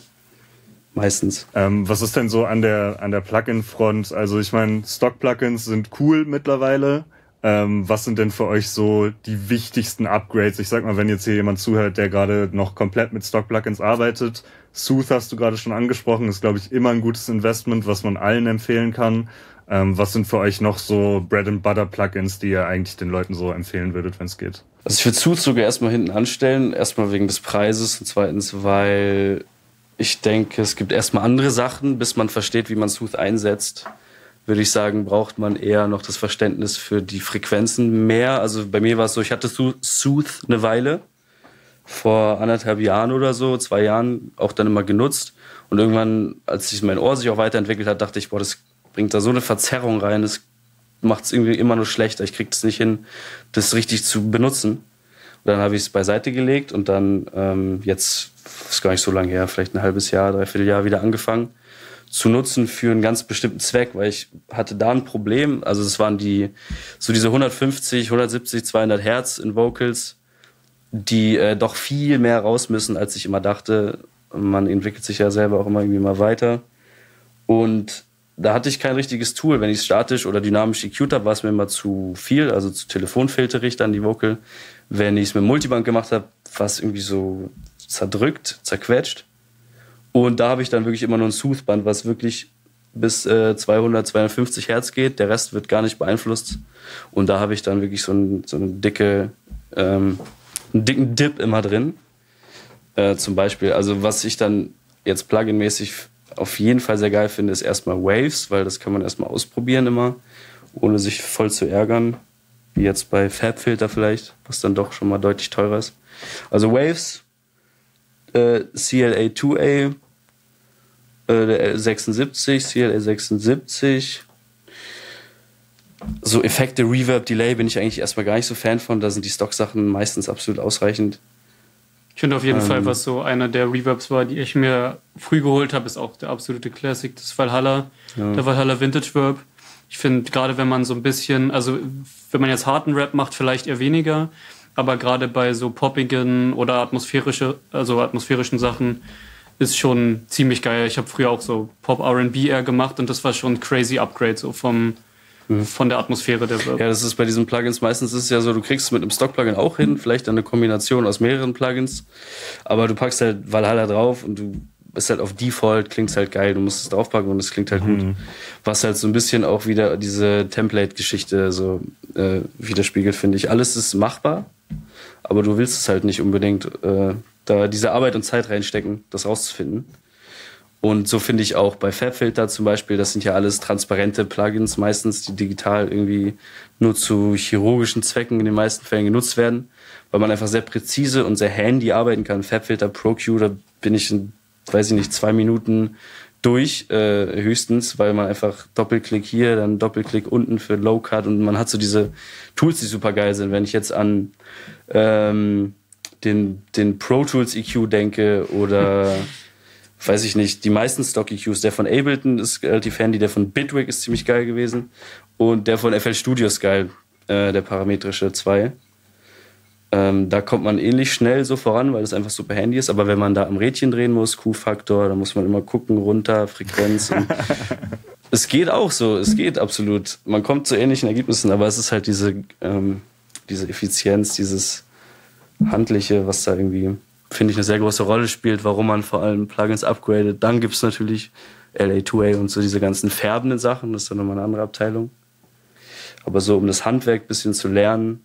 meistens. Ähm, was ist denn so an der an der Plugin-Front? Also ich meine, Stock-Plugins sind cool mittlerweile. Ähm, was sind denn für euch so die wichtigsten Upgrades? Ich sag mal, wenn jetzt hier jemand zuhört, der gerade noch komplett mit Stock-Plugins arbeitet. Soothe hast du gerade schon angesprochen, ist, glaube ich, immer ein gutes Investment, was man allen empfehlen kann. Ähm, was sind für euch noch so Bread-and-Butter-Plugins, die ihr eigentlich den Leuten so empfehlen würdet, wenn es geht? Also ich würde Soothe sogar erstmal hinten anstellen, erstmal wegen des Preises und zweitens, weil ich denke, es gibt erstmal andere Sachen, bis man versteht, wie man Soothe einsetzt. Würde ich sagen, braucht man eher noch das Verständnis für die Frequenzen mehr. Also bei mir war es so, ich hatte Soothe eine Weile, vor anderthalb Jahren oder so, zwei Jahren, auch dann immer genutzt. Und irgendwann, als sich mein Ohr sich auch weiterentwickelt hat, dachte ich, boah, das bringt da so eine Verzerrung rein, das macht es irgendwie immer nur schlechter. Ich kriege das nicht hin, das richtig zu benutzen. Und dann habe ich es beiseite gelegt und dann ähm, jetzt, ist gar nicht so lange her, vielleicht ein halbes Jahr, dreiviertel Jahr wieder angefangen zu nutzen für einen ganz bestimmten Zweck, weil ich hatte da ein Problem, also es waren die so diese hundertfünfzig, hundertsiebzig, zweihundert Hertz in Vocals, die äh, doch viel mehr raus müssen, als ich immer dachte. Man entwickelt sich ja selber auch immer irgendwie mal weiter. Und da hatte ich kein richtiges Tool. Wenn ich statisch oder dynamisch E Q'd habe, war es mir immer zu viel, also zu telefonfilterig dann die Vocal. Wenn ich es mit Multiband gemacht habe, war es irgendwie so zerdrückt, zerquetscht. Und da habe ich dann wirklich immer nur ein Soothe-Band, was wirklich bis äh, zweihundert, zweihundertfünfzig Hertz geht. Der Rest wird gar nicht beeinflusst. Und da habe ich dann wirklich so, ein, so eine dicke, ähm, einen dicken Dip immer drin. Äh, zum Beispiel, also was ich dann jetzt plugin-mäßig auf jeden Fall sehr geil finde, ist erstmal Waves, weil das kann man erstmal ausprobieren immer, ohne sich voll zu ärgern. Wie jetzt bei Fabfilter vielleicht, was dann doch schon mal deutlich teurer ist. Also Waves, äh, C L A zwei A, äh, sechsundsiebzig, C L A sechsundsiebzig. So Effekte, Reverb, Delay bin ich eigentlich erstmal gar nicht so Fan von. Da sind die Stock-Sachen meistens absolut ausreichend. Ich finde auf jeden ähm, Fall, was so einer der Reverbs war, die ich mir früh geholt habe, ist auch der absolute Classic, das Valhalla, ja. Der Valhalla Vintage Verb. Ich finde, gerade wenn man so ein bisschen, also wenn man jetzt harten Rap macht, vielleicht eher weniger, aber gerade bei so poppigen oder atmosphärische, also atmosphärischen Sachen ist schon ziemlich geil. Ich habe früher auch so Pop-R and B eher gemacht und das war schon ein crazy Upgrade so vom von der Atmosphäre der Verb. Ja, das ist bei diesen Plugins meistens ist es ja so, du kriegst es mit einem Stock-Plugin auch hin, vielleicht eine Kombination aus mehreren Plugins, aber du packst halt Valhalla drauf und du bist halt auf Default, klingt halt geil, du musst es draufpacken und es klingt halt mhm. gut. Was halt so ein bisschen auch wieder diese Template-Geschichte so äh, widerspiegelt, finde ich. Alles ist machbar, aber du willst es halt nicht unbedingt äh, da diese Arbeit und Zeit reinstecken, das rauszufinden. Und so finde ich auch bei Fabfilter zum Beispiel, das sind ja alles transparente Plugins meistens, die digital irgendwie nur zu chirurgischen Zwecken in den meisten Fällen genutzt werden, weil man einfach sehr präzise und sehr handy arbeiten kann. Fabfilter Pro-Q, da bin ich in, weiß ich nicht, zwei Minuten durch, äh, höchstens, weil man einfach Doppelklick hier, dann Doppelklick unten für Low-Cut und man hat so diese Tools, die super geil sind. Wenn ich jetzt an ähm, den, den Pro Tools E Q denke oder... weiß ich nicht, die meisten Stock-E Qs. Der von Ableton ist relativ handy, der von Bitwig ist ziemlich geil gewesen und der von F L Studio ist geil, äh, der parametrische zwei. Ähm, da kommt man ähnlich schnell so voran, weil es einfach super handy ist, aber wenn man da am Rädchen drehen muss, Q-Faktor, da muss man immer gucken, runter, Frequenz. Und es geht auch so, es geht absolut. Man kommt zu ähnlichen Ergebnissen, aber es ist halt diese, ähm, diese Effizienz, dieses Handliche, was da irgendwie... finde ich, eine sehr große Rolle spielt, warum man vor allem Plugins upgradet. Dann gibt es natürlich L A zwei A und so diese ganzen färbenden Sachen, das ist dann nochmal eine andere Abteilung. Aber so, um das Handwerk ein bisschen zu lernen,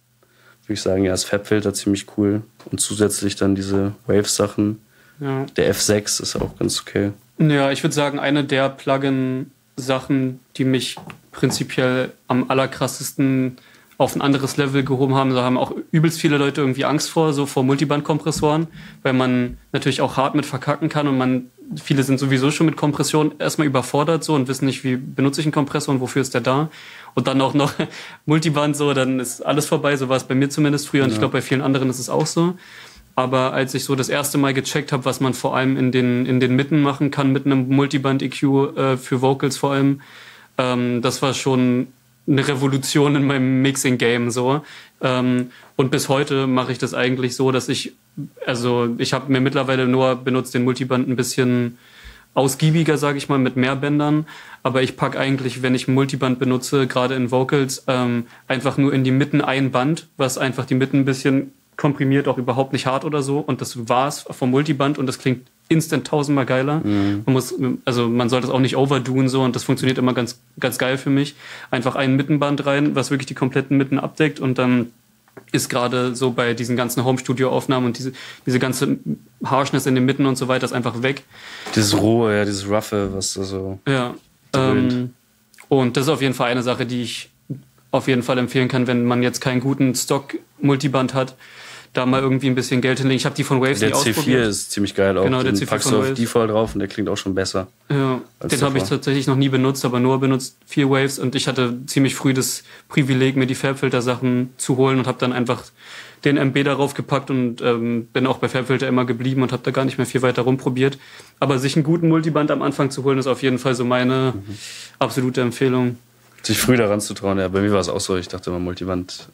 würde ich sagen, ja, ist Fabfilter ziemlich cool. Und zusätzlich dann diese Wave-Sachen. Ja. Der F sechs ist auch ganz okay. Ja, ich würde sagen, eine der Plugin-Sachen, die mich prinzipiell am allerkrassesten auf ein anderes Level gehoben haben. Da haben auch übelst viele Leute irgendwie Angst vor, so vor Multiband-Kompressoren, weil man natürlich auch hart mit verkacken kann und man, viele sind sowieso schon mit Kompression erstmal überfordert so und wissen nicht, wie benutze ich einen Kompressor und wofür ist der da? Und dann auch noch Multiband so, dann ist alles vorbei. So war es bei mir zumindest früher und ja. Ich glaube, bei vielen anderen ist es auch so. Aber als ich so das erste Mal gecheckt habe, was man vor allem in den, in den Mitten machen kann mit einem Multiband-E Q äh, für Vocals vor allem, ähm, das war schon... eine Revolution in meinem Mixing-Game so. Ähm, und bis heute mache ich das eigentlich so, dass ich, also ich habe mir mittlerweile nur benutzt den Multiband ein bisschen ausgiebiger, sage ich mal, mit mehr Bändern. Aber ich packe eigentlich, wenn ich Multiband benutze, gerade in Vocals, ähm, einfach nur in die Mitten ein Band, was einfach die Mitten ein bisschen komprimiert, auch überhaupt nicht hart oder so. Und das war's vom Multiband und das klingt instant tausendmal geiler. Mhm. Man muss, also man sollte es auch nicht overdoen so, und das funktioniert immer ganz, ganz geil für mich. Einfach ein Mittenband rein, was wirklich die kompletten Mitten abdeckt, und dann ist gerade so bei diesen ganzen Home-Studio-Aufnahmen und diese, diese ganze Harshness in den Mitten und so weiter ist einfach weg. Dieses Rohe, ja, dieses Roughe, was da so... Ja, ähm, und das ist auf jeden Fall eine Sache, die ich auf jeden Fall empfehlen kann, wenn man jetzt keinen guten Stock-Multiband hat, da mal irgendwie ein bisschen Geld hinlegen. Ich habe die von Waves nicht ausprobiert. Der C vier ist ziemlich geil auch. Genau, der C vier von Waves. Packst du auf Default drauf und der klingt auch schon besser. Ja, den habe ich tatsächlich noch nie benutzt, aber Noah benutzt vier Waves und ich hatte ziemlich früh das Privileg, mir die Fabfilter-Sachen zu holen und habe dann einfach den M B darauf gepackt und ähm, bin auch bei Fabfilter immer geblieben und habe da gar nicht mehr viel weiter rumprobiert. Aber sich einen guten Multiband am Anfang zu holen, ist auf jeden Fall so meine mhm. absolute Empfehlung. Sich früh daran zu trauen, ja, bei mir war es auch so. Ich dachte immer, Multiband...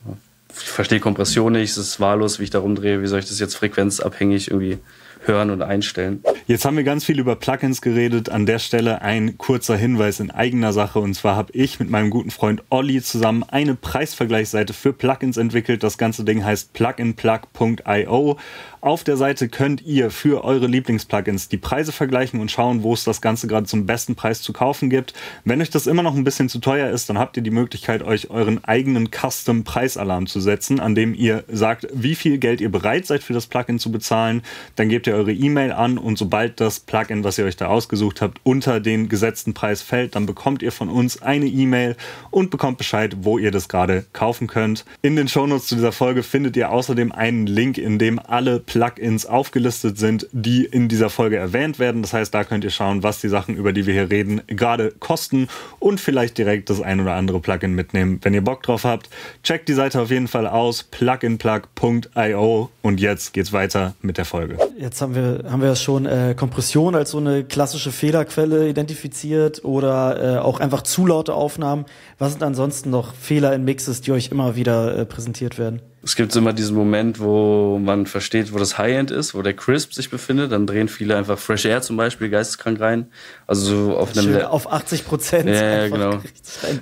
Ich verstehe Kompression nicht, es ist wahllos, wie ich da rumdrehe. Wie soll ich das jetzt frequenzabhängig irgendwie hören und einstellen? Jetzt haben wir ganz viel über Plugins geredet. An der Stelle ein kurzer Hinweis in eigener Sache. Und zwar habe ich mit meinem guten Freund Olli zusammen eine Preisvergleichsseite für Plugins entwickelt. Das ganze Ding heißt Plugin Plug Punkt i o. Auf der Seite könnt ihr für eure Lieblingsplugins die Preise vergleichen und schauen, wo es das Ganze gerade zum besten Preis zu kaufen gibt. Wenn euch das immer noch ein bisschen zu teuer ist, dann habt ihr die Möglichkeit, euch euren eigenen Custom-Preisalarm zu setzen, an dem ihr sagt, wie viel Geld ihr bereit seid, für das Plugin zu bezahlen. Dann gebt ihr eure E-Mail an und sobald das Plugin, was ihr euch da ausgesucht habt, unter den gesetzten Preis fällt, dann bekommt ihr von uns eine E-Mail und bekommt Bescheid, wo ihr das gerade kaufen könnt. In den Shownotes zu dieser Folge findet ihr außerdem einen Link, in dem alle Plugins aufgelistet sind, die in dieser Folge erwähnt werden. Das heißt, da könnt ihr schauen, was die Sachen, über die wir hier reden, gerade kosten und vielleicht direkt das ein oder andere Plugin mitnehmen, wenn ihr Bock drauf habt. Checkt die Seite auf jeden Fall aus, Plugin Plug Punkt i o, und jetzt geht's weiter mit der Folge. Jetzt haben wir haben wir schon äh, Kompression als so eine klassische Fehlerquelle identifiziert oder äh, auch einfach zu laute Aufnahmen. Was sind ansonsten noch Fehler in Mixes, die euch immer wieder äh, präsentiert werden? Es gibt immer diesen Moment, wo man versteht, wo das High-End ist, wo der Crisp sich befindet. Dann drehen viele einfach Fresh Air zum Beispiel geisteskrank rein. Also so auf einem... auf achtzig Prozent. Ja, genau.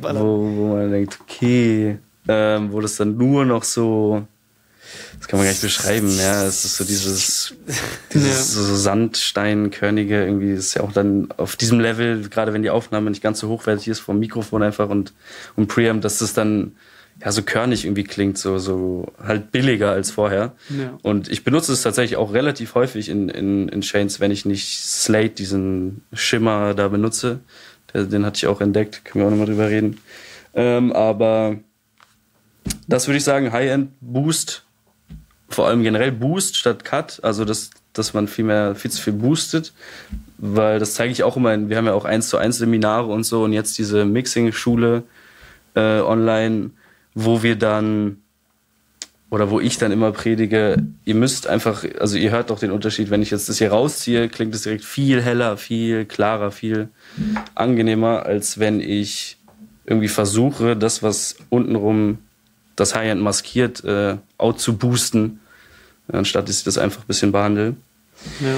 Wo, wo man denkt, okay, ähm, wo das dann nur noch so... Das kann man gar nicht beschreiben. Ja, es ist so dieses, dieses ja. so Sandsteinkörnige irgendwie. Ist ja auch dann auf diesem Level, gerade wenn die Aufnahme nicht ganz so hochwertig ist vom Mikrofon einfach und, und Preamp, dass das dann... ja, so körnig irgendwie klingt, so, so halt billiger als vorher. Ja. Und ich benutze es tatsächlich auch relativ häufig in, in, in Chains, wenn ich nicht Slate, diesen Schimmer da benutze. Der, den hatte ich auch entdeckt, können wir auch nochmal drüber reden. Ähm, aber das würde ich sagen, High-End-Boost, vor allem generell Boost statt Cut, also das, dass man viel mehr, viel zu viel boostet, weil das zeige ich auch immer, in, wir haben ja auch eins zu eins Seminare und so und jetzt diese Mixing-Schule äh, online, wo wir dann, oder wo ich dann immer predige, ihr müsst einfach, also ihr hört doch den Unterschied, wenn ich jetzt das hier rausziehe, klingt es direkt viel heller, viel klarer, viel angenehmer, als wenn ich irgendwie versuche, das, was untenrum das High-End maskiert, äh, out zu boosten, anstatt dass ich das einfach ein bisschen behandle. Ja.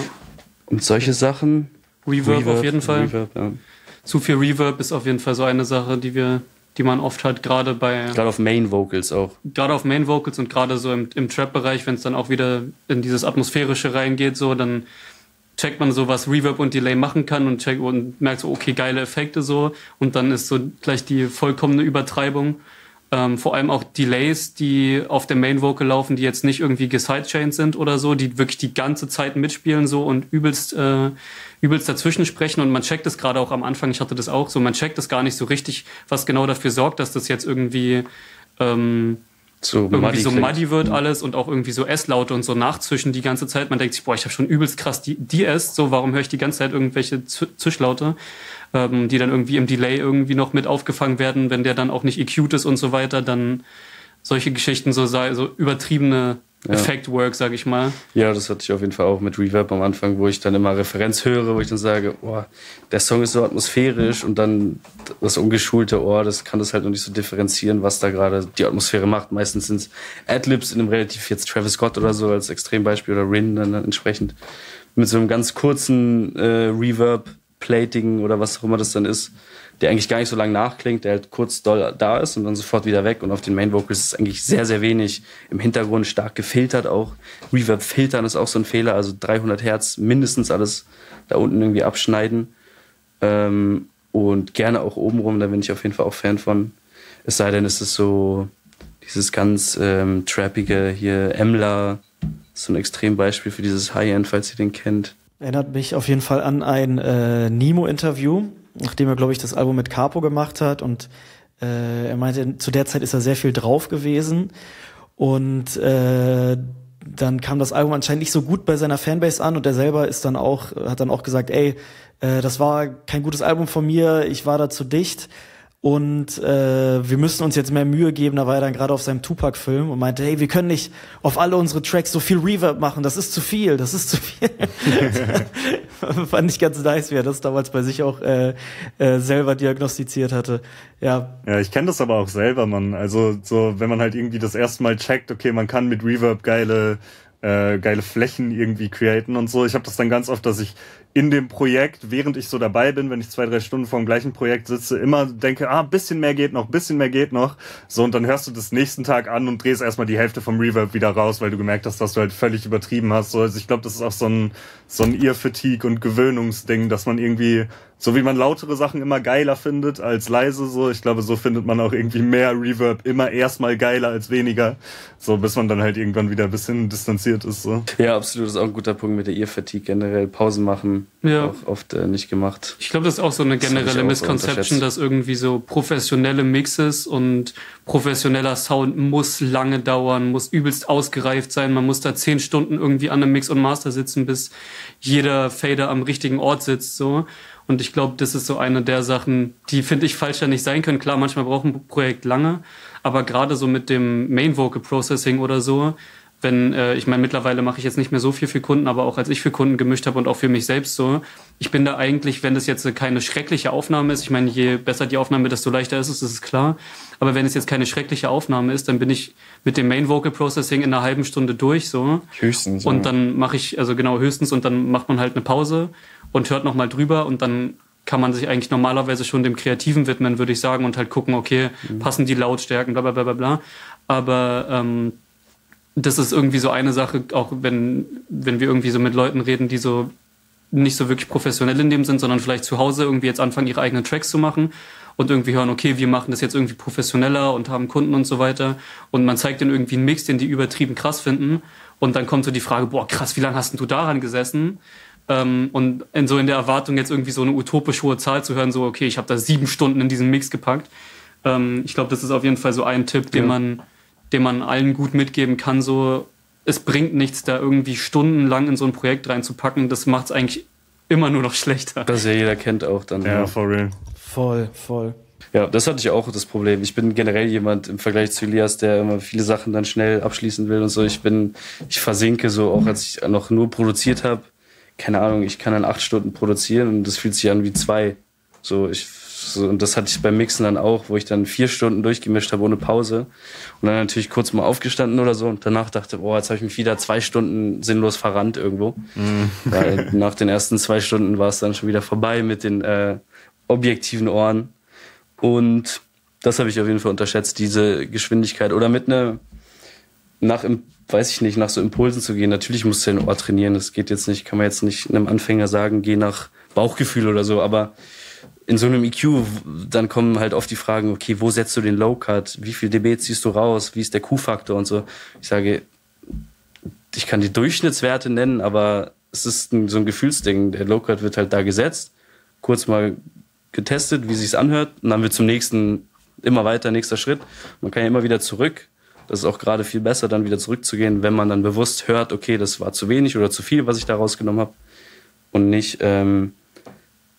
Und solche Sachen. Reverb, Reverb auf jeden Fall. Reverb, ja. Zu viel Reverb ist auf jeden Fall so eine Sache, die wir... die man oft hat, gerade bei... Gerade auf Main-Vocals auch. Gerade auf Main-Vocals und gerade so im, im Trap-Bereich, wenn es dann auch wieder in dieses Atmosphärische reingeht, so, dann checkt man so, was Reverb und Delay machen kann und, checkt, und merkt so, okay, geile Effekte so. Und dann ist so gleich die vollkommene Übertreibung. Ähm, vor allem auch Delays, die auf der Main-Vocal laufen, die jetzt nicht irgendwie gesidechained sind oder so, die wirklich die ganze Zeit mitspielen so und übelst, äh, übelst dazwischen sprechen. Und man checkt es gerade auch am Anfang, ich hatte das auch so, man checkt es gar nicht so richtig, was genau dafür sorgt, dass das jetzt irgendwie, ähm, so, irgendwie muddy so muddy wird alles und auch irgendwie so S-Laute und so nachzischen die ganze Zeit. Man denkt sich, boah, ich habe schon übelst krass die, die S, so, warum höre ich die ganze Zeit irgendwelche Zischlaute? Die dann irgendwie im Delay irgendwie noch mit aufgefangen werden, wenn der dann auch nicht E Q'd ist und so weiter, dann solche Geschichten, so, so übertriebene ja. Effect-Work, sag ich mal. Ja, das hatte ich auf jeden Fall auch mit Reverb am Anfang, wo ich dann immer Referenz höre, wo ich dann sage, oh, der Song ist so atmosphärisch und dann das ungeschulte Ohr, das kann das halt noch nicht so differenzieren, was da gerade die Atmosphäre macht. Meistens sind es Adlibs in einem relativ, jetzt Travis Scott oder so als Extrembeispiel oder Rin dann entsprechend mit so einem ganz kurzen äh, Reverb Plating oder was auch immer das dann ist, der eigentlich gar nicht so lange nachklingt, der halt kurz doll da ist und dann sofort wieder weg. Und auf den Main Vocals ist eigentlich sehr, sehr wenig. Im Hintergrund stark gefiltert auch. Reverb-Filtern ist auch so ein Fehler, also dreihundert Hertz mindestens alles da unten irgendwie abschneiden. Ähm, und gerne auch obenrum, da bin ich auf jeden Fall auch Fan von. Es sei denn, es ist so dieses ganz ähm, trappige hier, Emler, so ein Extrembeispiel für dieses High-End, falls ihr den kennt. Erinnert mich auf jeden Fall an ein äh, Nemo-Interview, nachdem er, glaube ich, das Album mit Capo gemacht hat. Und äh, er meinte, zu der Zeit ist er sehr viel drauf gewesen. Und äh, dann kam das Album anscheinend nicht so gut bei seiner Fanbase an. Und er selber ist dann auch, hat dann auch gesagt, ey, äh, das war kein gutes Album von mir, ich war da zu dicht. Und äh, wir müssen uns jetzt mehr Mühe geben. Da war er dann gerade auf seinem Tupac-Film und meinte, hey, wir können nicht auf alle unsere Tracks so viel Reverb machen. Das ist zu viel, das ist zu viel. Fand ich ganz nice, wie er das damals bei sich auch äh, äh, selber diagnostiziert hatte. Ja, ja, ich kenne das aber auch selber, Mann. Also so, wenn man halt irgendwie das erste Mal checkt, okay, man kann mit Reverb geile... Äh, geile Flächen irgendwie createn und so. Ich habe das dann ganz oft, dass ich in dem Projekt, während ich so dabei bin, wenn ich zwei, drei Stunden vor dem gleichen Projekt sitze, immer denke, ah, ein bisschen mehr geht noch, ein bisschen mehr geht noch. So, und dann hörst du das nächsten Tag an und drehst erstmal die Hälfte vom Reverb wieder raus, weil du gemerkt hast, dass du halt völlig übertrieben hast. So, also ich glaube, das ist auch so ein, so ein Ear-Fatigue- und Gewöhnungsding, dass man irgendwie, so wie man lautere Sachen immer geiler findet als leise, so, ich glaube, so findet man auch irgendwie mehr Reverb immer erstmal geiler als weniger, so, bis man dann halt irgendwann wieder ein bisschen distanziert ist, so. Ja, absolut, das ist auch ein guter Punkt mit der Ear-Fatigue, generell Pausen machen, ja. Auch oft äh, nicht gemacht. Ich glaube, das ist auch so eine generelle Misconception, dass irgendwie so professionelle Mixes und professioneller Sound muss lange dauern, muss übelst ausgereift sein, man muss da zehn Stunden irgendwie an einem Mix und Master sitzen, bis jeder Fader am richtigen Ort sitzt, so. Und ich glaube, das ist so eine der Sachen, die, finde ich, falscher nicht sein können. Klar, manchmal braucht ein Projekt lange, aber gerade so mit dem Main-Vocal-Processing oder so, wenn, äh, ich meine, mittlerweile mache ich jetzt nicht mehr so viel für Kunden, aber auch als ich für Kunden gemischt habe und auch für mich selbst so, ich bin da eigentlich, wenn das jetzt keine schreckliche Aufnahme ist, ich meine, je besser die Aufnahme, desto leichter ist es, das ist klar, aber wenn es jetzt keine schreckliche Aufnahme ist, dann bin ich mit dem Main-Vocal-Processing in einer halben Stunde durch, so. Höchstens. Und dann mache ich, also genau, höchstens, und dann macht man halt eine Pause und hört nochmal drüber und dann kann man sich eigentlich normalerweise schon dem Kreativen widmen, würde ich sagen, und halt gucken, okay, mhm. passen die Lautstärken, bla bla bla bla. Aber ähm, das ist irgendwie so eine Sache, auch wenn, wenn wir irgendwie so mit Leuten reden, die so nicht so wirklich professionell in dem sind, sondern vielleicht zu Hause irgendwie jetzt anfangen, ihre eigenen Tracks zu machen und irgendwie hören, okay, wir machen das jetzt irgendwie professioneller und haben Kunden und so weiter. Und man zeigt denen irgendwie einen Mix, den die übertrieben krass finden. Und dann kommt so die Frage, boah, krass, wie lange hast denn du daran gesessen? Ähm, und in so in der Erwartung, jetzt irgendwie so eine utopisch hohe Zahl zu hören, so, okay, ich habe da sieben Stunden in diesen Mix gepackt. Ähm, ich glaube, das ist auf jeden Fall so ein Tipp, den, ja. man, den man allen gut mitgeben kann. So, es bringt nichts, da irgendwie stundenlang in so ein Projekt reinzupacken. Das macht es eigentlich immer nur noch schlechter. Das ja jeder kennt auch dann. Ja, ja. For real. Voll, voll. Ja, das hatte ich auch das Problem. Ich bin generell jemand im Vergleich zu Elias, der immer viele Sachen dann schnell abschließen will und so. Ich bin, ich versinke so, auch als ich noch nur produziert habe. Keine Ahnung, ich kann dann acht Stunden produzieren und das fühlt sich an wie zwei. So, ich, so, und das hatte ich beim Mixen dann auch, wo ich dann vier Stunden durchgemischt habe ohne Pause und dann natürlich kurz mal aufgestanden oder so und danach dachte, boah, jetzt habe ich mich wieder zwei Stunden sinnlos verrannt irgendwo. Mhm. Weil nach den ersten zwei Stunden war es dann schon wieder vorbei mit den äh, objektiven Ohren und das habe ich auf jeden Fall unterschätzt, diese Geschwindigkeit oder mit einer nach im weiß ich nicht, nach so Impulsen zu gehen. Natürlich musst du den Ohr trainieren, das geht jetzt nicht, kann man jetzt nicht einem Anfänger sagen, geh nach Bauchgefühl oder so, aber in so einem E Q, dann kommen halt oft die Fragen, okay, wo setzt du den Low-Cut, wie viel dB ziehst du raus, wie ist der Q-Faktor und so. Ich sage, ich kann die Durchschnittswerte nennen, aber es ist ein, so ein Gefühlsding, der Low-Cut wird halt da gesetzt, kurz mal getestet, wie sich's anhört und dann wird zum nächsten, immer weiter, nächster Schritt. Man kann ja immer wieder zurück. Das ist auch gerade viel besser, dann wieder zurückzugehen, wenn man dann bewusst hört, okay, das war zu wenig oder zu viel, was ich da rausgenommen habe. Und nicht ähm,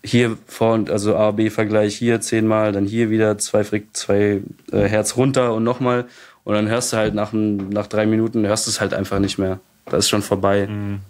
hier vor und also A B-Vergleich hier zehnmal, dann hier wieder zwei, zwei äh, Hertz runter und nochmal. Und dann hörst du halt nach, nach drei Minuten, hörst du es halt einfach nicht mehr. Da ist schon vorbei. Mhm.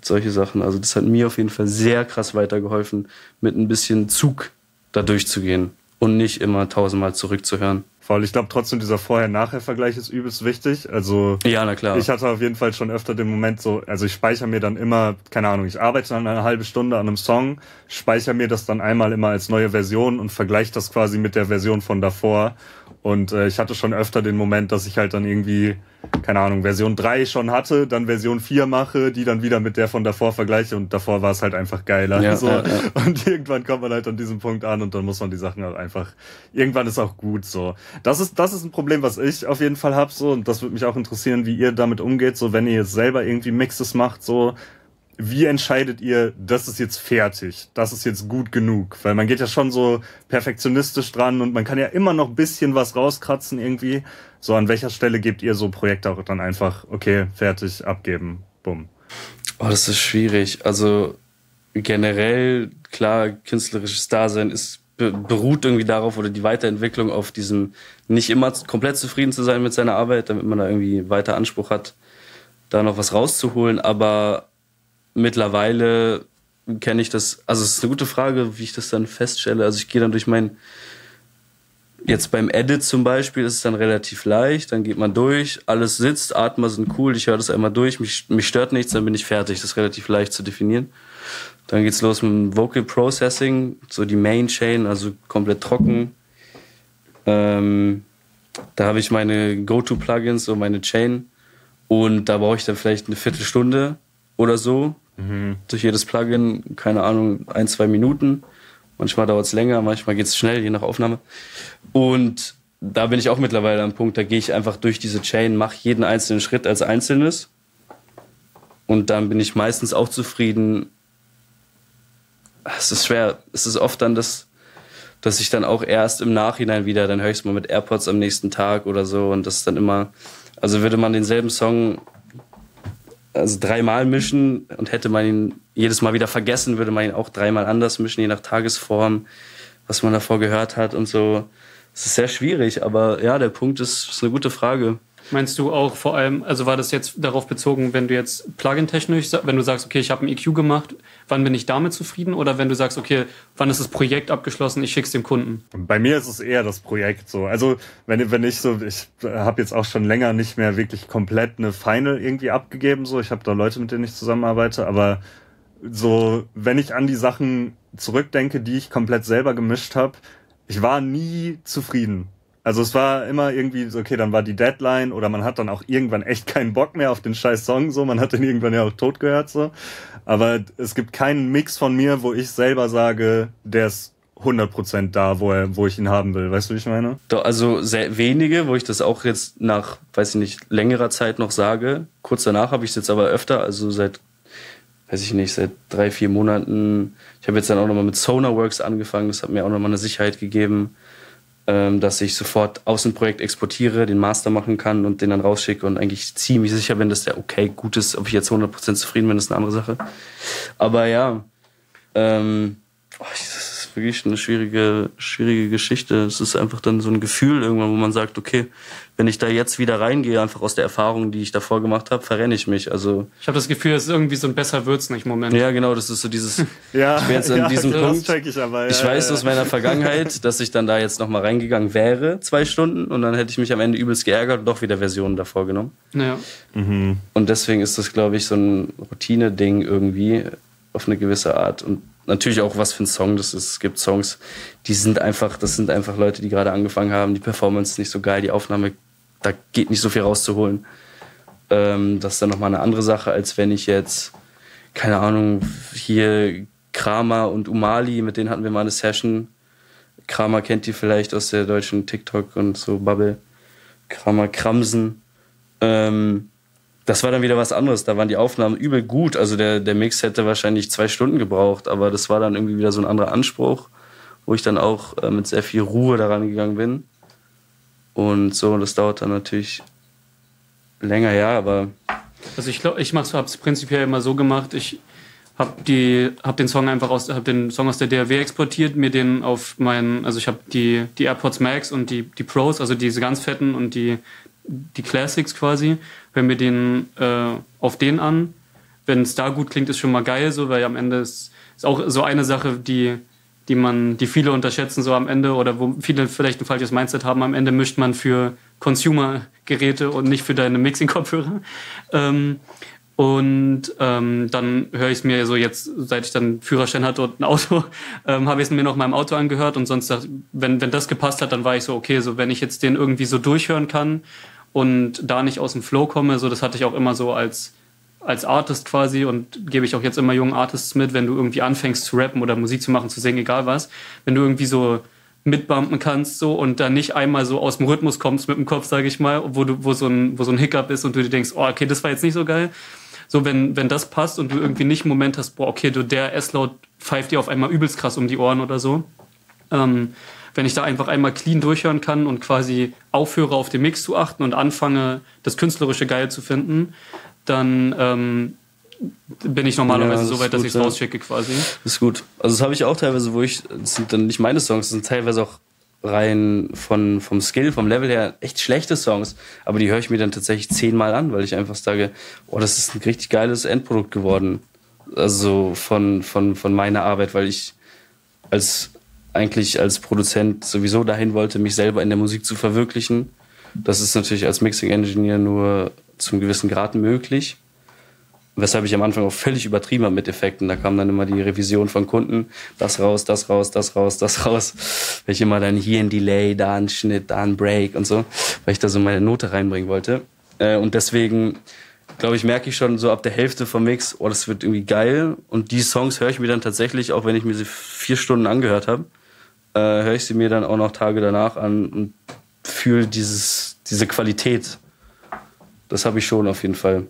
Solche Sachen. Also das hat mir auf jeden Fall sehr krass weitergeholfen, mit ein bisschen Zug da durchzugehen. und nicht immer tausendmal zurückzuhören. Weil ich glaube trotzdem, dieser Vorher-Nachher-Vergleich ist übelst wichtig. Also ja, na klar. Ich hatte auf jeden Fall schon öfter den Moment so, also ich speichere mir dann immer, keine Ahnung, ich arbeite dann eine halbe Stunde an einem Song, speichere mir das dann einmal immer als neue Version und vergleiche das quasi mit der Version von davor. Und äh, ich hatte schon öfter den Moment, dass ich halt dann irgendwie, keine Ahnung, Version drei schon hatte, dann Version vier mache, die dann wieder mit der von davor vergleiche und davor war es halt einfach geiler. Ja, so. ja, ja. Und irgendwann kommt man halt an diesem Punkt an und dann muss man die Sachen halt einfach, irgendwann ist auch gut so. Das ist, das ist ein Problem, was ich auf jeden Fall habe, so, und das würde mich auch interessieren, wie ihr damit umgeht, so, wenn ihr jetzt selber irgendwie Mixes macht, so, wie entscheidet ihr, das ist jetzt fertig, das ist jetzt gut genug? Weil man geht ja schon so perfektionistisch dran und man kann ja immer noch ein bisschen was rauskratzen irgendwie. So, an welcher Stelle gebt ihr so Projekte auch dann einfach, okay, fertig, abgeben, bumm? Oh, das ist schwierig. Also generell, klar, künstlerisches Dasein ist beruht irgendwie darauf, oder die Weiterentwicklung auf diesem, nicht immer komplett zufrieden zu sein mit seiner Arbeit, damit man da irgendwie weiter Anspruch hat, da noch was rauszuholen. Aber mittlerweile kenne ich das, also es ist eine gute Frage, wie ich das dann feststelle. Also ich gehe dann durch mein, jetzt beim Edit zum Beispiel ist es dann relativ leicht, dann geht man durch, alles sitzt, Atmer sind cool, ich höre das einmal durch, mich, mich stört nichts, dann bin ich fertig. Das ist relativ leicht zu definieren. Dann geht's los mit dem Vocal Processing, so die Main Chain, also komplett trocken. Ähm, da habe ich meine Go-To-Plugins und meine Chain und da brauche ich dann vielleicht eine Viertelstunde oder so, mhm. durch jedes Plugin, keine Ahnung, ein, zwei Minuten. Manchmal dauert es länger, manchmal geht es schnell, je nach Aufnahme. Und da bin ich auch mittlerweile am Punkt, da gehe ich einfach durch diese Chain, mache jeden einzelnen Schritt als Einzelnes. Und dann bin ich meistens auch zufrieden. Es ist schwer, es ist oft dann das, dass ich dann auch erst im Nachhinein wieder, dann höre ich es mal mit AirPods am nächsten Tag oder so. Und das ist dann immer, also würde man denselben Song also dreimal mischen und hätte man ihn jedes Mal wieder vergessen, würde man ihn auch dreimal anders mischen, je nach Tagesform, was man davor gehört hat und so. Es ist sehr schwierig, aber ja, der Punkt ist, ist eine gute Frage. Meinst du auch vor allem, also war das jetzt darauf bezogen, wenn du jetzt plugin-technisch, wenn du sagst, okay, ich habe einen E Q gemacht, wann bin ich damit zufrieden? Oder wenn du sagst, okay, wann ist das Projekt abgeschlossen, ich schick's dem Kunden? Bei mir ist es eher das Projekt so. Also wenn, wenn ich so, ich habe jetzt auch schon länger nicht mehr wirklich komplett eine Final irgendwie abgegeben. So, ich habe da Leute, mit denen ich zusammenarbeite, aber so, wenn ich an die Sachen zurückdenke, die ich komplett selber gemischt habe, ich war nie zufrieden. Also es war immer irgendwie so, okay, dann war die Deadline oder man hat dann auch irgendwann echt keinen Bock mehr auf den scheiß Song, so, man hat den irgendwann ja auch tot gehört, so. Aber es gibt keinen Mix von mir, wo ich selber sage, der ist hundert Prozent da, wo, er, wo ich ihn haben will, weißt du, wie ich meine? Doch, also sehr wenige, wo ich das auch jetzt nach, weiß ich nicht, längerer Zeit noch sage. Kurz danach habe ich es jetzt aber öfter, also seit, weiß ich nicht, seit drei, vier Monaten. Ich habe jetzt dann auch nochmal mit Sonarworks angefangen, das hat mir auch nochmal eine Sicherheit gegeben, dass ich sofort aus dem Projekt exportiere, den Master machen kann und den dann rausschicke und eigentlich ziemlich sicher bin, dass der okay, gut ist. Ob ich jetzt hundert Prozent zufrieden bin, ist eine andere Sache. Aber ja, ähm, oh, das ist wirklich eine schwierige, schwierige Geschichte. Es ist einfach dann so ein Gefühl irgendwann, wo man sagt, okay, wenn ich da jetzt wieder reingehe, einfach aus der Erfahrung, die ich davor gemacht habe, verrenne ich mich. Also ich habe das Gefühl, es ist irgendwie so ein besser wird's nicht Moment. Ja, genau, das ist so dieses, ja, ich bin jetzt an ja, diesem das Punkt, check ich, aber, ja, ich weiß ja, ja. aus meiner Vergangenheit, dass ich dann da jetzt nochmal reingegangen wäre, zwei Stunden, und dann hätte ich mich am Ende übelst geärgert und doch wieder Versionen davor genommen. Ja. Mhm. Und deswegen ist das, glaube ich, so ein Routine-Ding irgendwie auf eine gewisse Art. Und natürlich auch, was für ein Song das ist. Es gibt Songs, die sind einfach, das sind einfach Leute, die gerade angefangen haben, die Performance ist nicht so geil, die Aufnahme, da geht nicht so viel rauszuholen. Ähm, das ist dann nochmal eine andere Sache, als wenn ich jetzt, keine Ahnung, hier Kramer und Umali, mit denen hatten wir mal eine Session. Kramer kennt die vielleicht aus der deutschen TikTok und so Bubble. Kramer Kramsen. Ähm, Das war dann wieder was anderes. Da waren die Aufnahmen übel gut. Also der, der Mix hätte wahrscheinlich zwei Stunden gebraucht. Aber das war dann irgendwie wieder so ein anderer Anspruch, wo ich dann auch äh, mit sehr viel Ruhe daran gegangen bin. Und so, das dauert dann natürlich länger, ja, aber... Also ich glaube, ich habe es prinzipiell immer so gemacht. Ich habe die, hab den Song einfach aus, hab den Song aus der D A W exportiert, mir den auf meinen... Also ich habe die, die AirPods Max und die, die Pros, also diese ganz fetten und die... die Classics quasi, hören wir den äh, auf den an. Wenn es da gut klingt, ist schon mal geil so, weil am Ende ist, ist auch so eine Sache, die, die man, die viele unterschätzen so am Ende oder wo viele vielleicht ein falsches Mindset haben. Am Ende mischt man für Consumer-Geräte und nicht für deine Mixing-Kopfhörer. Ähm, und ähm, dann höre ich es mir so jetzt, seit ich dann einen Führerschein hatte und ein Auto, ähm, habe ich es mir noch mal im Auto angehört. Und sonst, wenn, wenn das gepasst hat, dann war ich so, okay, so wenn ich jetzt den irgendwie so durchhören kann und da nicht aus dem Flow komme, so das hatte ich auch immer so als... als Artist quasi und gebe ich auch jetzt immer jungen Artists mit, wenn du irgendwie anfängst zu rappen oder Musik zu machen, zu singen, egal was, wenn du irgendwie so mitbumpen kannst so und dann nicht einmal so aus dem Rhythmus kommst mit dem Kopf, sage ich mal, wo du wo so ein wo so ein Hiccup ist und du dir denkst, oh, okay, das war jetzt nicht so geil. So, wenn, wenn das passt und du irgendwie nicht einen Moment hast, boah, okay, du, der S-Laut pfeift dir auf einmal übelst krass um die Ohren oder so. Ähm, wenn ich da einfach einmal clean durchhören kann und quasi aufhöre, auf den Mix zu achten und anfange, das Künstlerische geil zu finden, dann ähm, bin ich normalerweise ja, so weit, dass ich es ja. rausschicke quasi. Das ist gut. Also das habe ich auch teilweise, wo ich, das sind dann nicht meine Songs, das sind teilweise auch rein von, vom Skill, vom Level her echt schlechte Songs, aber die höre ich mir dann tatsächlich zehnmal an, weil ich einfach sage, oh, das ist ein richtig geiles Endprodukt geworden. Also von, von, von meiner Arbeit, weil ich als eigentlich als Produzent sowieso dahin wollte, mich selber in der Musik zu verwirklichen. Das ist natürlich als Mixing Engineer nur zum gewissen Grad möglich, weshalb ich am Anfang auch völlig übertrieben habe mit Effekten. Da kam dann immer die Revision von Kunden, das raus, das raus, das raus, das raus. Weil ich immer dann hier ein Delay, da ein Schnitt, da ein Break und so, weil ich da so meine Note reinbringen wollte. Und deswegen, glaube ich, merke ich schon so ab der Hälfte vom Mix, oh, das wird irgendwie geil. Und die Songs höre ich mir dann tatsächlich, auch wenn ich mir sie vier Stunden angehört habe, höre ich sie mir dann auch noch Tage danach an und fühle dieses, diese Qualität. Das habe ich schon auf jeden Fall.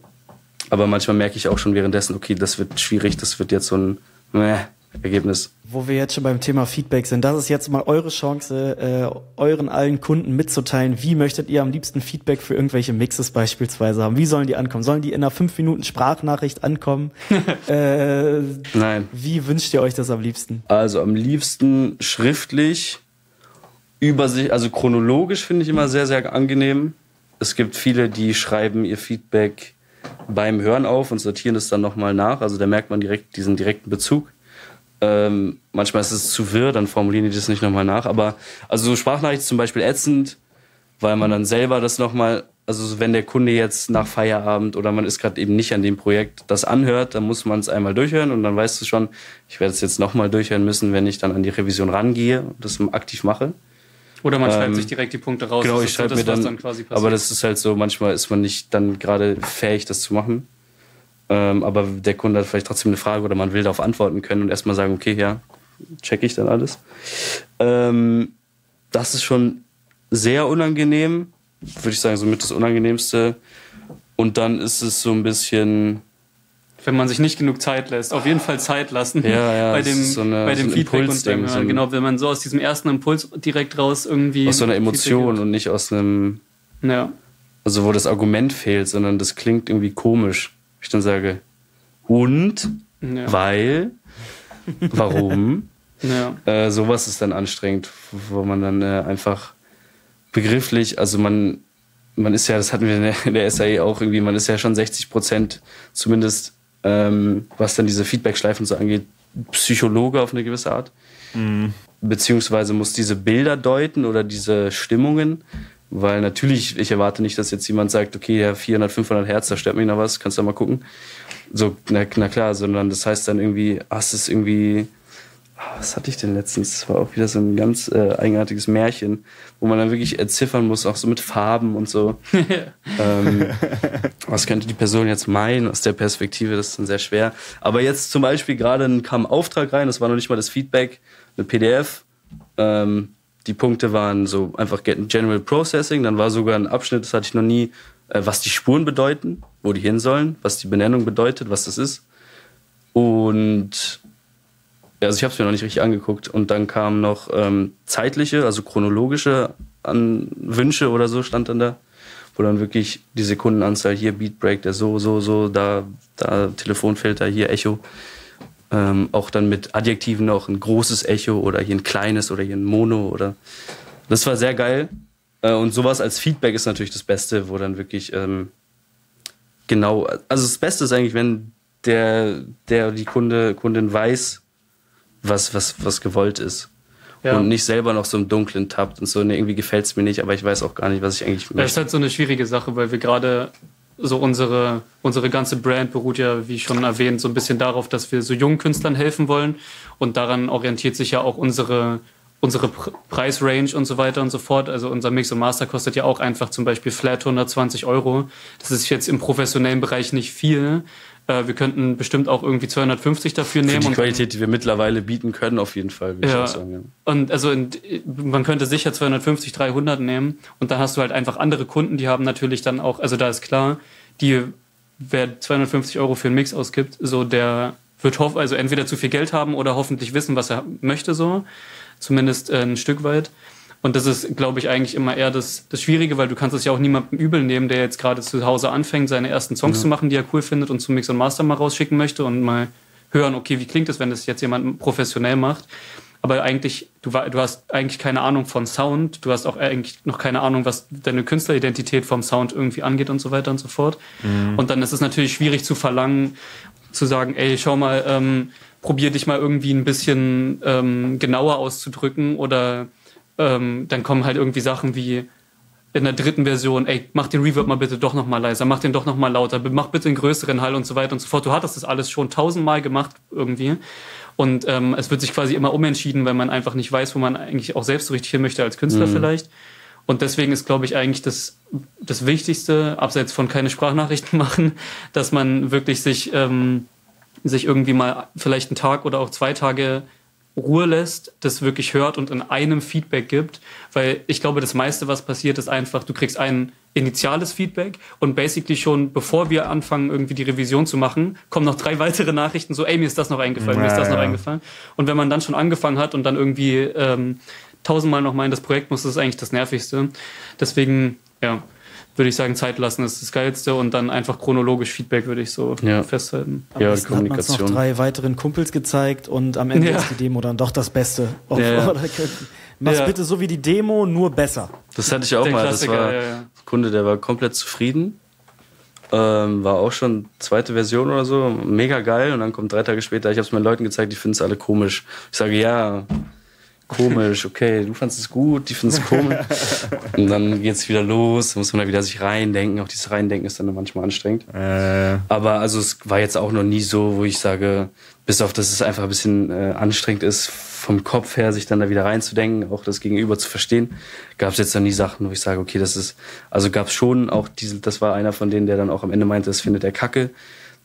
Aber manchmal merke ich auch schon währenddessen, okay, das wird schwierig, das wird jetzt so ein äh, Ergebnis. Wo wir jetzt schon beim Thema Feedback sind, das ist jetzt mal eure Chance, äh, euren allen Kunden mitzuteilen, wie möchtet ihr am liebsten Feedback für irgendwelche Mixes beispielsweise haben? Wie sollen die ankommen? Sollen die in einer fünf Minuten Sprachnachricht ankommen? äh, Nein. Wie wünscht ihr euch das am liebsten? Also am liebsten schriftlich, über sich, also chronologisch finde ich immer sehr, sehr angenehm. Es gibt viele, die schreiben ihr Feedback beim Hören auf und sortieren es dann nochmal nach. Also da merkt man direkt diesen direkten Bezug. Ähm, manchmal ist es zu wirr, dann formulieren die das nicht nochmal nach. Aber also so Sprachnachricht zum Beispiel ätzend, weil man dann selber das nochmal, also wenn der Kunde jetzt nach Feierabend oder man ist gerade eben nicht an dem Projekt das anhört, dann muss man es einmal durchhören und dann weißt du schon, ich werde es jetzt nochmal durchhören müssen, wenn ich dann an die Revision rangehe und das aktiv mache. Oder man schreibt ähm, sich direkt die Punkte raus. Genau, ich schreibe mir dann, dann quasi passiert. Aber das ist halt so, manchmal ist man nicht dann gerade fähig, das zu machen. Ähm, aber der Kunde hat vielleicht trotzdem eine Frage oder man will darauf antworten können und erstmal sagen, okay, ja, checke ich dann alles. Ähm, das ist schon sehr unangenehm, würde ich sagen, somit das Unangenehmste. Und dann ist es so ein bisschen... Wenn man sich nicht genug Zeit lässt, auf jeden Fall Zeit lassen ja, ja, bei dem, so eine, bei dem so Feedback und dem Hören. Genau, wenn man so aus diesem ersten Impuls direkt raus irgendwie... Aus so einer Emotion und nicht aus einem... Ja. Also wo das Argument fehlt, sondern das klingt irgendwie komisch. Ich dann sage, und? Ja. Weil? Warum? Ja. Äh, sowas ist dann anstrengend, wo man dann äh, einfach begrifflich, also man, man ist ja, das hatten wir in der, in der S A E auch irgendwie, man ist ja schon sechzig Prozent zumindest... Ähm, was dann diese Feedback-Schleifen so angeht, Psychologe auf eine gewisse Art. Mhm. Beziehungsweise muss diese Bilder deuten oder diese Stimmungen, weil natürlich, ich erwarte nicht, dass jetzt jemand sagt, okay, ja, vierhundert, fünfhundert Hertz, da stört mich noch was, kannst du mal gucken. So, na, na klar, sondern das heißt dann irgendwie, hast es irgendwie, was hatte ich denn letztens? Das war auch wieder so ein ganz äh, eigenartiges Märchen, wo man dann wirklich entziffern muss, auch so mit Farben und so. ähm, was könnte die Person jetzt meinen aus der Perspektive? Das ist dann sehr schwer. Aber jetzt zum Beispiel gerade kam ein Auftrag rein, das war noch nicht mal das Feedback, eine P D F. Ähm, die Punkte waren so einfach General Processing, dann war sogar ein Abschnitt, das hatte ich noch nie, äh, was die Spuren bedeuten, wo die hin sollen, was die Benennung bedeutet, was das ist. Und... Also ich habe es mir noch nicht richtig angeguckt. Und dann kamen noch ähm, zeitliche, also chronologische An- Wünsche oder so stand dann da, wo dann wirklich die Sekundenanzahl, hier Beatbreak, der so, so, so, da, da Telefonfilter, hier Echo. Ähm, auch dann mit Adjektiven noch ein großes Echo oder hier ein kleines oder hier ein Mono. Oder das war sehr geil. Äh, und sowas als Feedback ist natürlich das Beste, wo dann wirklich ähm, genau, also das Beste ist eigentlich, wenn der, der die Kunde, Kundin weiß, was, was, was gewollt ist. Ja. Und nicht selber noch so im Dunkeln tappt und so. Nee, irgendwie gefällt es mir nicht, aber ich weiß auch gar nicht, was ich eigentlich möchte. Das ist halt so eine schwierige Sache, weil wir gerade so unsere, unsere ganze Brand beruht ja, wie schon erwähnt, so ein bisschen darauf, dass wir so jungen Künstlern helfen wollen. Und daran orientiert sich ja auch unsere, unsere Preisrange und so weiter und so fort. Also unser Mix und Master kostet ja auch einfach zum Beispiel flat hundertzwanzig Euro. Das ist jetzt im professionellen Bereich nicht viel. Wir könnten bestimmt auch irgendwie zweihundertfünfzig dafür nehmen. Für die Qualität, die wir mittlerweile bieten können, auf jeden Fall. Würde ja. ich sagen, ja. Und also in, man könnte sicher zweihundertfünfzig, dreihundert nehmen. Und dann hast du halt einfach andere Kunden, die haben natürlich dann auch, also da ist klar, die, wer zweihundertfünfzig Euro für einen Mix ausgibt, so der wird hoff, also entweder zu viel Geld haben oder hoffentlich wissen, was er möchte, so. Zumindest ein Stück weit. Und das ist, glaube ich, eigentlich immer eher das, das Schwierige, weil du kannst es ja auch niemandem übel nehmen, der jetzt gerade zu Hause anfängt, seine ersten Songs ja. zu machen, die er cool findet und zum Mix und Master mal rausschicken möchte und mal hören, okay, wie klingt das, wenn das jetzt jemand professionell macht. Aber eigentlich, du, du hast eigentlich keine Ahnung von Sound, du hast auch eigentlich noch keine Ahnung, was deine Künstleridentität vom Sound irgendwie angeht und so weiter und so fort. Mhm. Und dann ist es natürlich schwierig zu verlangen, zu sagen, ey, schau mal, ähm, probier dich mal irgendwie ein bisschen ähm, genauer auszudrücken oder Ähm, dann kommen halt irgendwie Sachen wie in der dritten Version, ey, mach den Reverb mal bitte doch nochmal leiser, mach den doch nochmal lauter, mach bitte einen größeren Hall und so weiter und so fort. Du hattest das alles schon tausendmal gemacht irgendwie und ähm, es wird sich quasi immer umentschieden, weil man einfach nicht weiß, wo man eigentlich auch selbst so richtig hin möchte als Künstler mhm. vielleicht. Und deswegen ist, glaube ich, eigentlich das, das Wichtigste, abseits von keine Sprachnachrichten machen, dass man wirklich sich, ähm, sich irgendwie mal vielleicht einen Tag oder auch zwei Tage Ruhe lässt, das wirklich hört und in einem Feedback gibt, weil ich glaube, das meiste, was passiert, ist einfach, du kriegst ein initiales Feedback und basically schon, bevor wir anfangen, irgendwie die Revision zu machen, kommen noch drei weitere Nachrichten, so, ey, mir ist das noch eingefallen, ja, mir ist das ja. noch eingefallen. Und wenn man dann schon angefangen hat und dann irgendwie ähm, tausendmal noch mal in das Projekt muss, das ist eigentlich das Nervigste. Deswegen, ja, würde ich sagen, Zeit lassen ist das Geilste und dann einfach chronologisch Feedback würde ich so ja. festhalten. Am ja, Kommunikation. Hat man es noch drei weiteren Kumpels gezeigt und am Ende ja. ist die Demo dann doch das Beste. Ja, ja. Mach's ja. bitte so wie die Demo, nur besser. Das hatte ich auch der mal. Klassiker, das war ja, ja. ein Kunde, der war komplett zufrieden. Ähm, war auch schon zweite Version oder so. Mega geil. Und dann kommt drei Tage später, ich habe es meinen Leuten gezeigt, die finden es alle komisch. Ich sage, ja... komisch, okay, du fandest es gut, die finden es komisch. Und dann geht's wieder los, da muss man da wieder sich reindenken. Auch dieses Reindenken ist dann manchmal anstrengend. Äh. Aber also es war jetzt auch noch nie so, wo ich sage, bis auf, dass es einfach ein bisschen äh, anstrengend ist, vom Kopf her sich dann da wieder reinzudenken, auch das Gegenüber zu verstehen, gab es jetzt noch nie Sachen, wo ich sage, okay, das ist, also gab es schon auch diese, das war einer von denen, der dann auch am Ende meinte, das findet er kacke,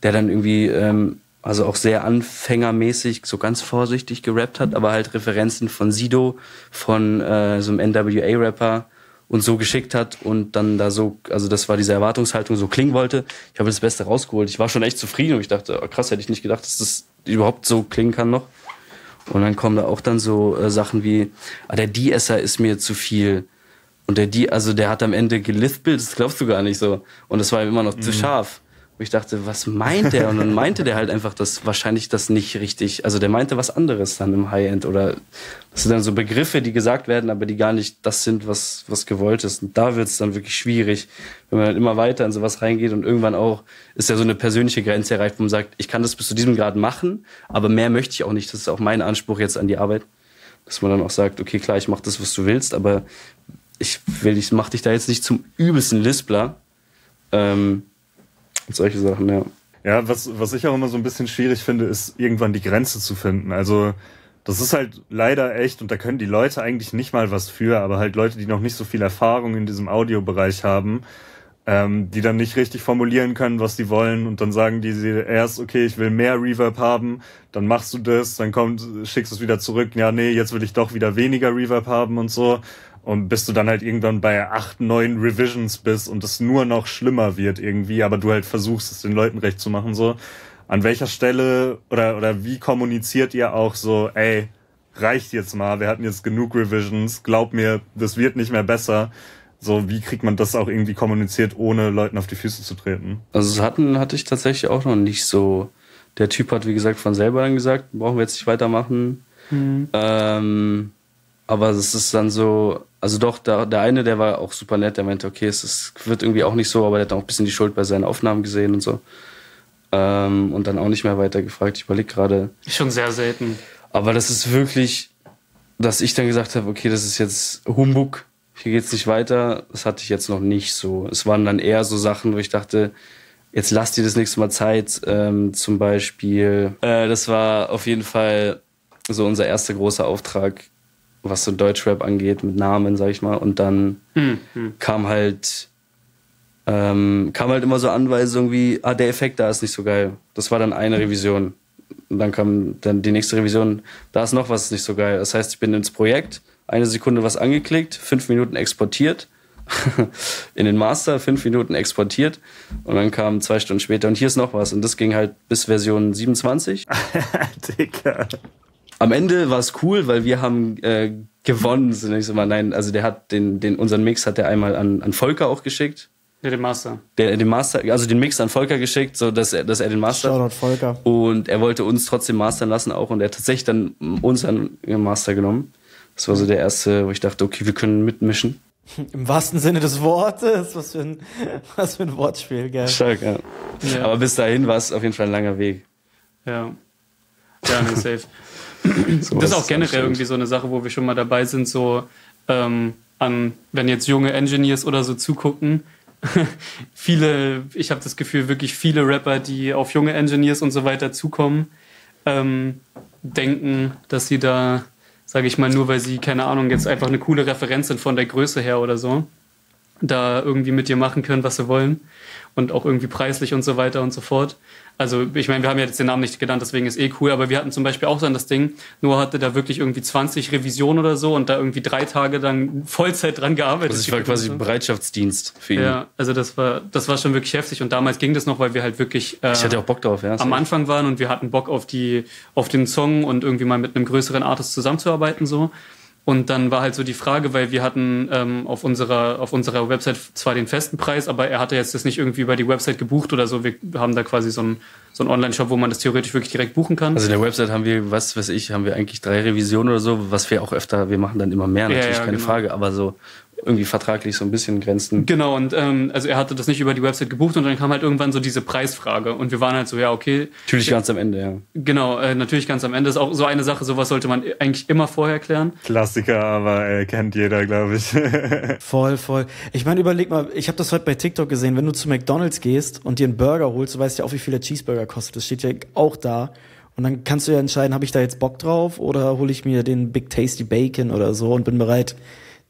der dann irgendwie... Ähm, also auch sehr anfängermäßig, so ganz vorsichtig gerappt hat, aber halt Referenzen von Sido, von äh, so einem N W A-Rapper und so geschickt hat und dann da so, also das war diese Erwartungshaltung, so klingen wollte. Ich habe das Beste rausgeholt. Ich war schon echt zufrieden und ich dachte, oh, krass, hätte ich nicht gedacht, dass das überhaupt so klingen kann noch. Und dann kommen da auch dann so äh, Sachen wie, ah, der De-Esser ist mir zu viel. Und der De, also der hat am Ende gelispelt, das glaubst du gar nicht so. Und das war immer noch mhm. zu scharf. Ich dachte, was meint der? Und dann meinte der halt einfach, dass wahrscheinlich das nicht richtig, also der meinte was anderes dann im High-End oder das sind dann so Begriffe, die gesagt werden, aber die gar nicht das sind, was, was gewollt ist. Und da wird es dann wirklich schwierig, wenn man halt immer weiter in sowas reingeht und irgendwann auch ist ja so eine persönliche Grenze erreicht, wo man sagt, ich kann das bis zu diesem Grad machen, aber mehr möchte ich auch nicht. Das ist auch mein Anspruch jetzt an die Arbeit, dass man dann auch sagt, okay, klar, ich mach das, was du willst, aber ich will, ich mach dich da jetzt nicht zum übelsten Lispler. Ähm, Und solche Sachen, ja. Ja, was, was ich auch immer so ein bisschen schwierig finde, ist irgendwann die Grenze zu finden. Also das ist halt leider echt, und da können die Leute eigentlich nicht mal was für, aber halt Leute, die noch nicht so viel Erfahrung in diesem Audiobereich haben, ähm, die dann nicht richtig formulieren können, was die wollen, und dann sagen die erst, okay, ich will mehr Reverb haben, dann machst du das, dann kommt, schickst du es wieder zurück, ja, nee, jetzt will ich doch wieder weniger Reverb haben und so. Und bis du dann halt irgendwann bei acht, neun Revisions bist und es nur noch schlimmer wird irgendwie, aber du halt versuchst, es den Leuten recht zu machen, so. An welcher Stelle oder oder wie kommuniziert ihr auch so, ey, reicht jetzt mal, wir hatten jetzt genug Revisions, glaub mir, das wird nicht mehr besser. So, wie kriegt man das auch irgendwie kommuniziert, ohne Leuten auf die Füße zu treten? Also das hatten, hatte ich tatsächlich auch noch nicht so. Der Typ hat, wie gesagt, von selber dann gesagt, brauchen wir jetzt nicht weitermachen. Mhm. Ähm, aber es ist dann so... Also doch, der, der eine, der war auch super nett, der meinte, okay, es ist, wird irgendwie auch nicht so, aber der hat auch ein bisschen die Schuld bei seinen Aufnahmen gesehen und so. Ähm, und dann auch nicht mehr weiter gefragt. Ich überlege gerade. Schon sehr selten. Aber das ist wirklich, dass ich dann gesagt habe, okay, das ist jetzt Humbug, hier geht's nicht weiter. Das hatte ich jetzt noch nicht so. Es waren dann eher so Sachen, wo ich dachte, jetzt lass dir das nächste Mal Zeit. Ähm, zum Beispiel, äh, das war auf jeden Fall so unser erster großer Auftrag, was so Deutschrap angeht, mit Namen, sag ich mal. Und dann mhm. kam halt ähm, kam halt immer so Anweisungen wie, ah, der Effekt da ist nicht so geil. Das war dann eine Revision. Und dann kam dann die nächste Revision, da ist noch was nicht so geil. Das heißt, ich bin ins Projekt, eine Sekunde was angeklickt, fünf Minuten exportiert, in den Master, fünf Minuten exportiert und dann kam zwei Stunden später und hier ist noch was. Und das ging halt bis Version siebenundzwanzig. Digga. Am Ende war es cool, weil wir haben äh, gewonnen. So, ich so mal, nein, also der hat den, den unseren Mix hat er einmal an, an Volker auch geschickt. Ja, den Master. Der, den Master, also den Mix an Volker geschickt, so dass er, dass er den Master. Shoutout Volker. Und er wollte uns trotzdem mastern lassen auch und er hat tatsächlich dann uns an den Master genommen. Das war so der erste, wo ich dachte, okay, wir können mitmischen. Im wahrsten Sinne des Wortes, was für ein, was für ein Wortspiel, gell? Stark, ja. ja. Aber bis dahin war es auf jeden Fall ein langer Weg. Ja. Ja, nee, safe. So, das ist auch generell irgendwie so eine Sache, wo wir schon mal dabei sind, so ähm, an, wenn jetzt junge Engineers oder so zugucken, viele, ich habe das Gefühl, wirklich viele Rapper, die auf junge Engineers und so weiter zukommen, ähm, denken, dass sie da, sage ich mal, nur weil sie, keine Ahnung, jetzt einfach eine coole Referenz sind von der Größe her oder so, da irgendwie mit dir machen können, was sie wollen und auch irgendwie preislich und so weiter und so fort. Also ich meine, wir haben ja jetzt den Namen nicht genannt, deswegen ist eh cool, aber wir hatten zum Beispiel auch dann das Ding, Noah hatte da wirklich irgendwie zwanzig Revisionen oder so und da irgendwie drei Tage dann Vollzeit dran gearbeitet. Also ich war quasi Bereitschaftsdienst für ihn. Ja, also das war das war schon wirklich heftig und damals ging das noch, weil wir halt wirklich äh, ich hatte auch Bock drauf, ja, am Anfang waren und wir hatten Bock auf die auf den Song und irgendwie mal mit einem größeren Artist zusammenzuarbeiten so. Und dann war halt so die Frage, weil wir hatten ähm, auf unserer auf unserer Website zwar den festen Preis, aber er hatte jetzt das nicht irgendwie über die Website gebucht oder so. Wir haben da quasi so einen, so einen Online-Shop, wo man das theoretisch wirklich direkt buchen kann. Also in der Website haben wir, was weiß ich, haben wir eigentlich drei Revisionen oder so, was wir auch öfter, wir machen dann immer mehr, natürlich, ja, ja, keine genau. Frage, aber so irgendwie vertraglich so ein bisschen Grenzen. Genau, und ähm, also er hatte das nicht über die Website gebucht und dann kam halt irgendwann so diese Preisfrage und wir waren halt so, ja, okay. Natürlich ganz am Ende, ja. Genau, äh, natürlich ganz am Ende. Ist auch so eine Sache, sowas sollte man eigentlich immer vorher klären. Klassiker, aber äh, kennt jeder, glaube ich. Voll, voll. Ich meine, überleg mal, ich habe das heute bei TikTok gesehen, wenn du zu McDonald's gehst und dir einen Burger holst, du weißt ja auch, wie viel der Cheeseburger kostet. Das steht ja auch da. Und dann kannst du ja entscheiden, habe ich da jetzt Bock drauf oder hole ich mir den Big Tasty Bacon oder so und bin bereit,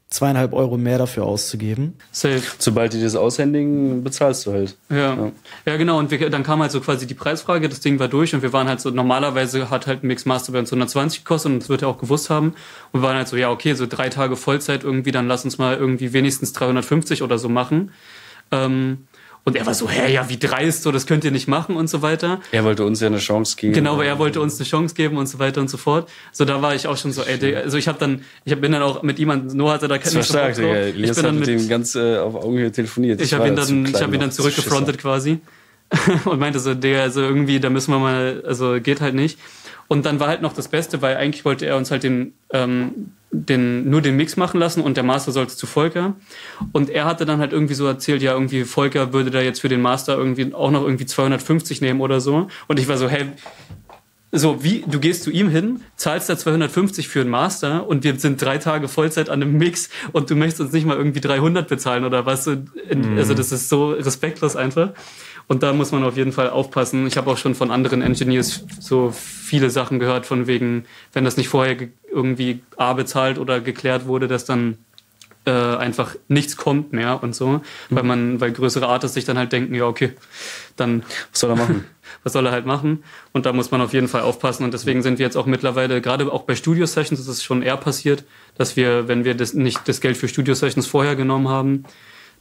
zweieinhalb Euro mehr dafür auszugeben. Safe. Sobald die das aushändigen, bezahlst du halt. Ja, ja, ja genau. Und wir, dann kam halt so quasi die Preisfrage, das Ding war durch und wir waren halt so, normalerweise hat halt ein Mixmaster bei uns hundertzwanzig gekostet und das wird er auch gewusst haben. Und wir waren halt so, ja okay, so drei Tage Vollzeit irgendwie, dann lass uns mal irgendwie wenigstens dreihundertfünfzig oder so machen. Ähm, Und er war so, hä, ja, wie dreist, so, das könnt ihr nicht machen und so weiter. Er wollte uns ja eine Chance geben. Genau, aber er wollte uns eine Chance geben und so weiter und so fort. So, da war ich auch schon so, ey, also ich hab dann, ich bin dann auch mit jemandem, Noah hatte da keine Chance. So. Ich bin dann mit dem ganz äh, auf Augenhöhe telefoniert. Ich, ich habe ihn dann, ich hab ihn dann zurückgefrontet quasi und meinte so, der, also irgendwie, da müssen wir mal, also geht halt nicht. Und dann war halt noch das Beste, weil eigentlich wollte er uns halt den, ähm, den nur den Mix machen lassen und der Master sollte zu Volker. Und er hatte dann halt irgendwie so erzählt, ja irgendwie Volker würde da jetzt für den Master irgendwie auch noch irgendwie zweihundertfünfzig nehmen oder so. Und ich war so, hey, so wie, du gehst zu ihm hin, zahlst da zweihundertfünfzig für den Master und wir sind drei Tage Vollzeit an dem Mix und du möchtest uns nicht mal irgendwie dreihundert bezahlen oder was. Also das ist so respektlos einfach. Und da muss man auf jeden Fall aufpassen. Ich habe auch schon von anderen Engineers so viele Sachen gehört, von wegen, wenn das nicht vorher irgendwie A bezahlt oder geklärt wurde, dass dann äh, einfach nichts kommt mehr und so. Mhm. Weil man, weil größere Artists sich dann halt denken, ja okay, dann was soll er machen? Was soll er halt machen? Und da muss man auf jeden Fall aufpassen. Und deswegen sind wir jetzt auch mittlerweile, gerade auch bei Studio-Sessions ist es schon eher passiert, dass wir, wenn wir das nicht das Geld für Studio-Sessions vorher genommen haben,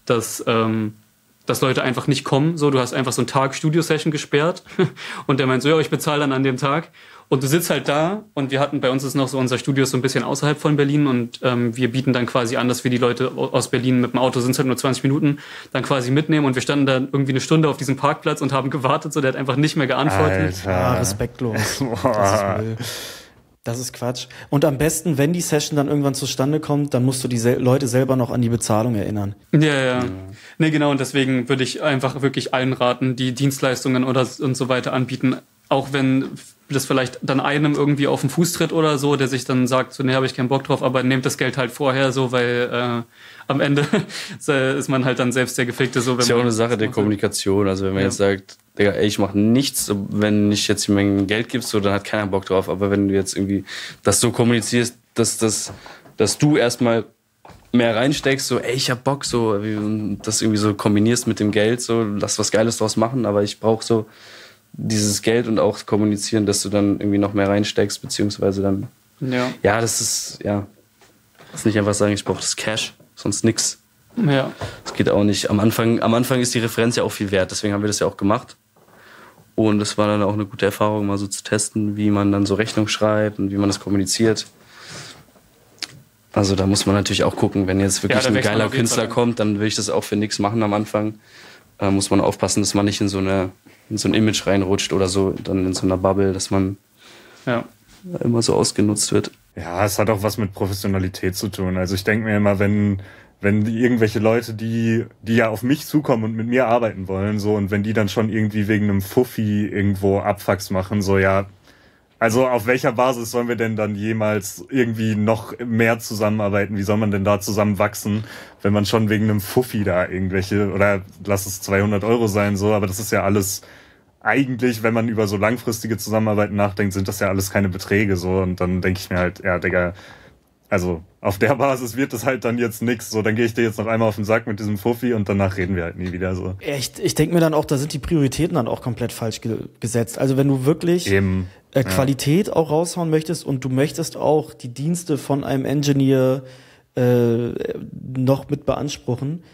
dass... Ähm, dass Leute einfach nicht kommen. So, du hast einfach so einen Tag Studio-Session gesperrt und der meint so, ja, ich bezahle dann an dem Tag. Und du sitzt halt da und wir hatten, bei uns ist noch so, unser Studio ist so ein bisschen außerhalb von Berlin und ähm, wir bieten dann quasi an, dass wir die Leute aus Berlin mit dem Auto, sind es halt nur zwanzig Minuten, dann quasi mitnehmen und wir standen dann irgendwie eine Stunde auf diesem Parkplatz und haben gewartet, so, der hat einfach nicht mehr geantwortet. Alter. Ja, respektlos. Das ist Das ist Quatsch. Und am besten, wenn die Session dann irgendwann zustande kommt, dann musst du die sel- Leute selber noch an die Bezahlung erinnern. Ja, ja, ja. Nee, genau. Und deswegen würde ich einfach wirklich allen raten, die Dienstleistungen oder und so weiter anbieten, auch wenn das vielleicht dann einem irgendwie auf den Fuß tritt oder so, der sich dann sagt, so, nee, habe ich keinen Bock drauf, aber nehmt das Geld halt vorher so, weil äh, am Ende ist man halt dann selbst der Gefickte. So, wenn ist ja auch eine Sache der Kommunikation. Also wenn man ja. jetzt sagt, Digga, ey, ich mache nichts, wenn ich jetzt jemandem Geld gibst, so, dann hat keiner Bock drauf. Aber wenn du jetzt irgendwie das so kommunizierst, dass, dass, dass du erstmal mehr reinsteckst, so, ey, ich hab Bock, so, und das irgendwie so kombinierst mit dem Geld, so, lass was Geiles draus machen, aber ich brauche so dieses Geld und auch kommunizieren, dass du dann irgendwie noch mehr reinsteckst, beziehungsweise dann, ja, ja das ist, ja, das ist nicht einfach sagen, ich brauche das Cash, sonst nix. Ja. Das geht auch nicht. Am Anfang, am Anfang ist die Referenz ja auch viel wert, deswegen haben wir das ja auch gemacht. Und es war dann auch eine gute Erfahrung, mal so zu testen, wie man dann so Rechnung schreibt und wie man das kommuniziert. Also da muss man natürlich auch gucken, wenn jetzt wirklich ja, ein geiler Künstler kommt, dann will ich das auch für nichts machen am Anfang. Da muss man aufpassen, dass man nicht in so eine, in so ein Image reinrutscht oder so, dann in so einer Bubble, dass man ja. immer so ausgenutzt wird. Ja, es hat auch was mit Professionalität zu tun. Also ich denke mir immer, wenn, wenn irgendwelche Leute, die, die ja auf mich zukommen und mit mir arbeiten wollen, so, und wenn die dann schon irgendwie wegen einem Fuffi irgendwo Abfucks machen, so, ja, also auf welcher Basis sollen wir denn dann jemals irgendwie noch mehr zusammenarbeiten? Wie soll man denn da zusammenwachsen, wenn man schon wegen einem Fuffi da irgendwelche, oder lass es zweihundert Euro sein, so, aber das ist ja alles eigentlich, wenn man über so langfristige Zusammenarbeiten nachdenkt, sind das ja alles keine Beträge, so, und dann denke ich mir halt, ja, Digga, also auf der Basis wird das halt dann jetzt nix. So, dann gehe ich dir jetzt noch einmal auf den Sack mit diesem Fuffi und danach reden wir halt nie wieder so. Ich, ich denke mir dann auch, da sind die Prioritäten dann auch komplett falsch ge- gesetzt. Also wenn du wirklich Eben, äh, Qualität ja. auch raushauen möchtest und du möchtest auch die Dienste von einem Engineer äh, noch mit beanspruchen,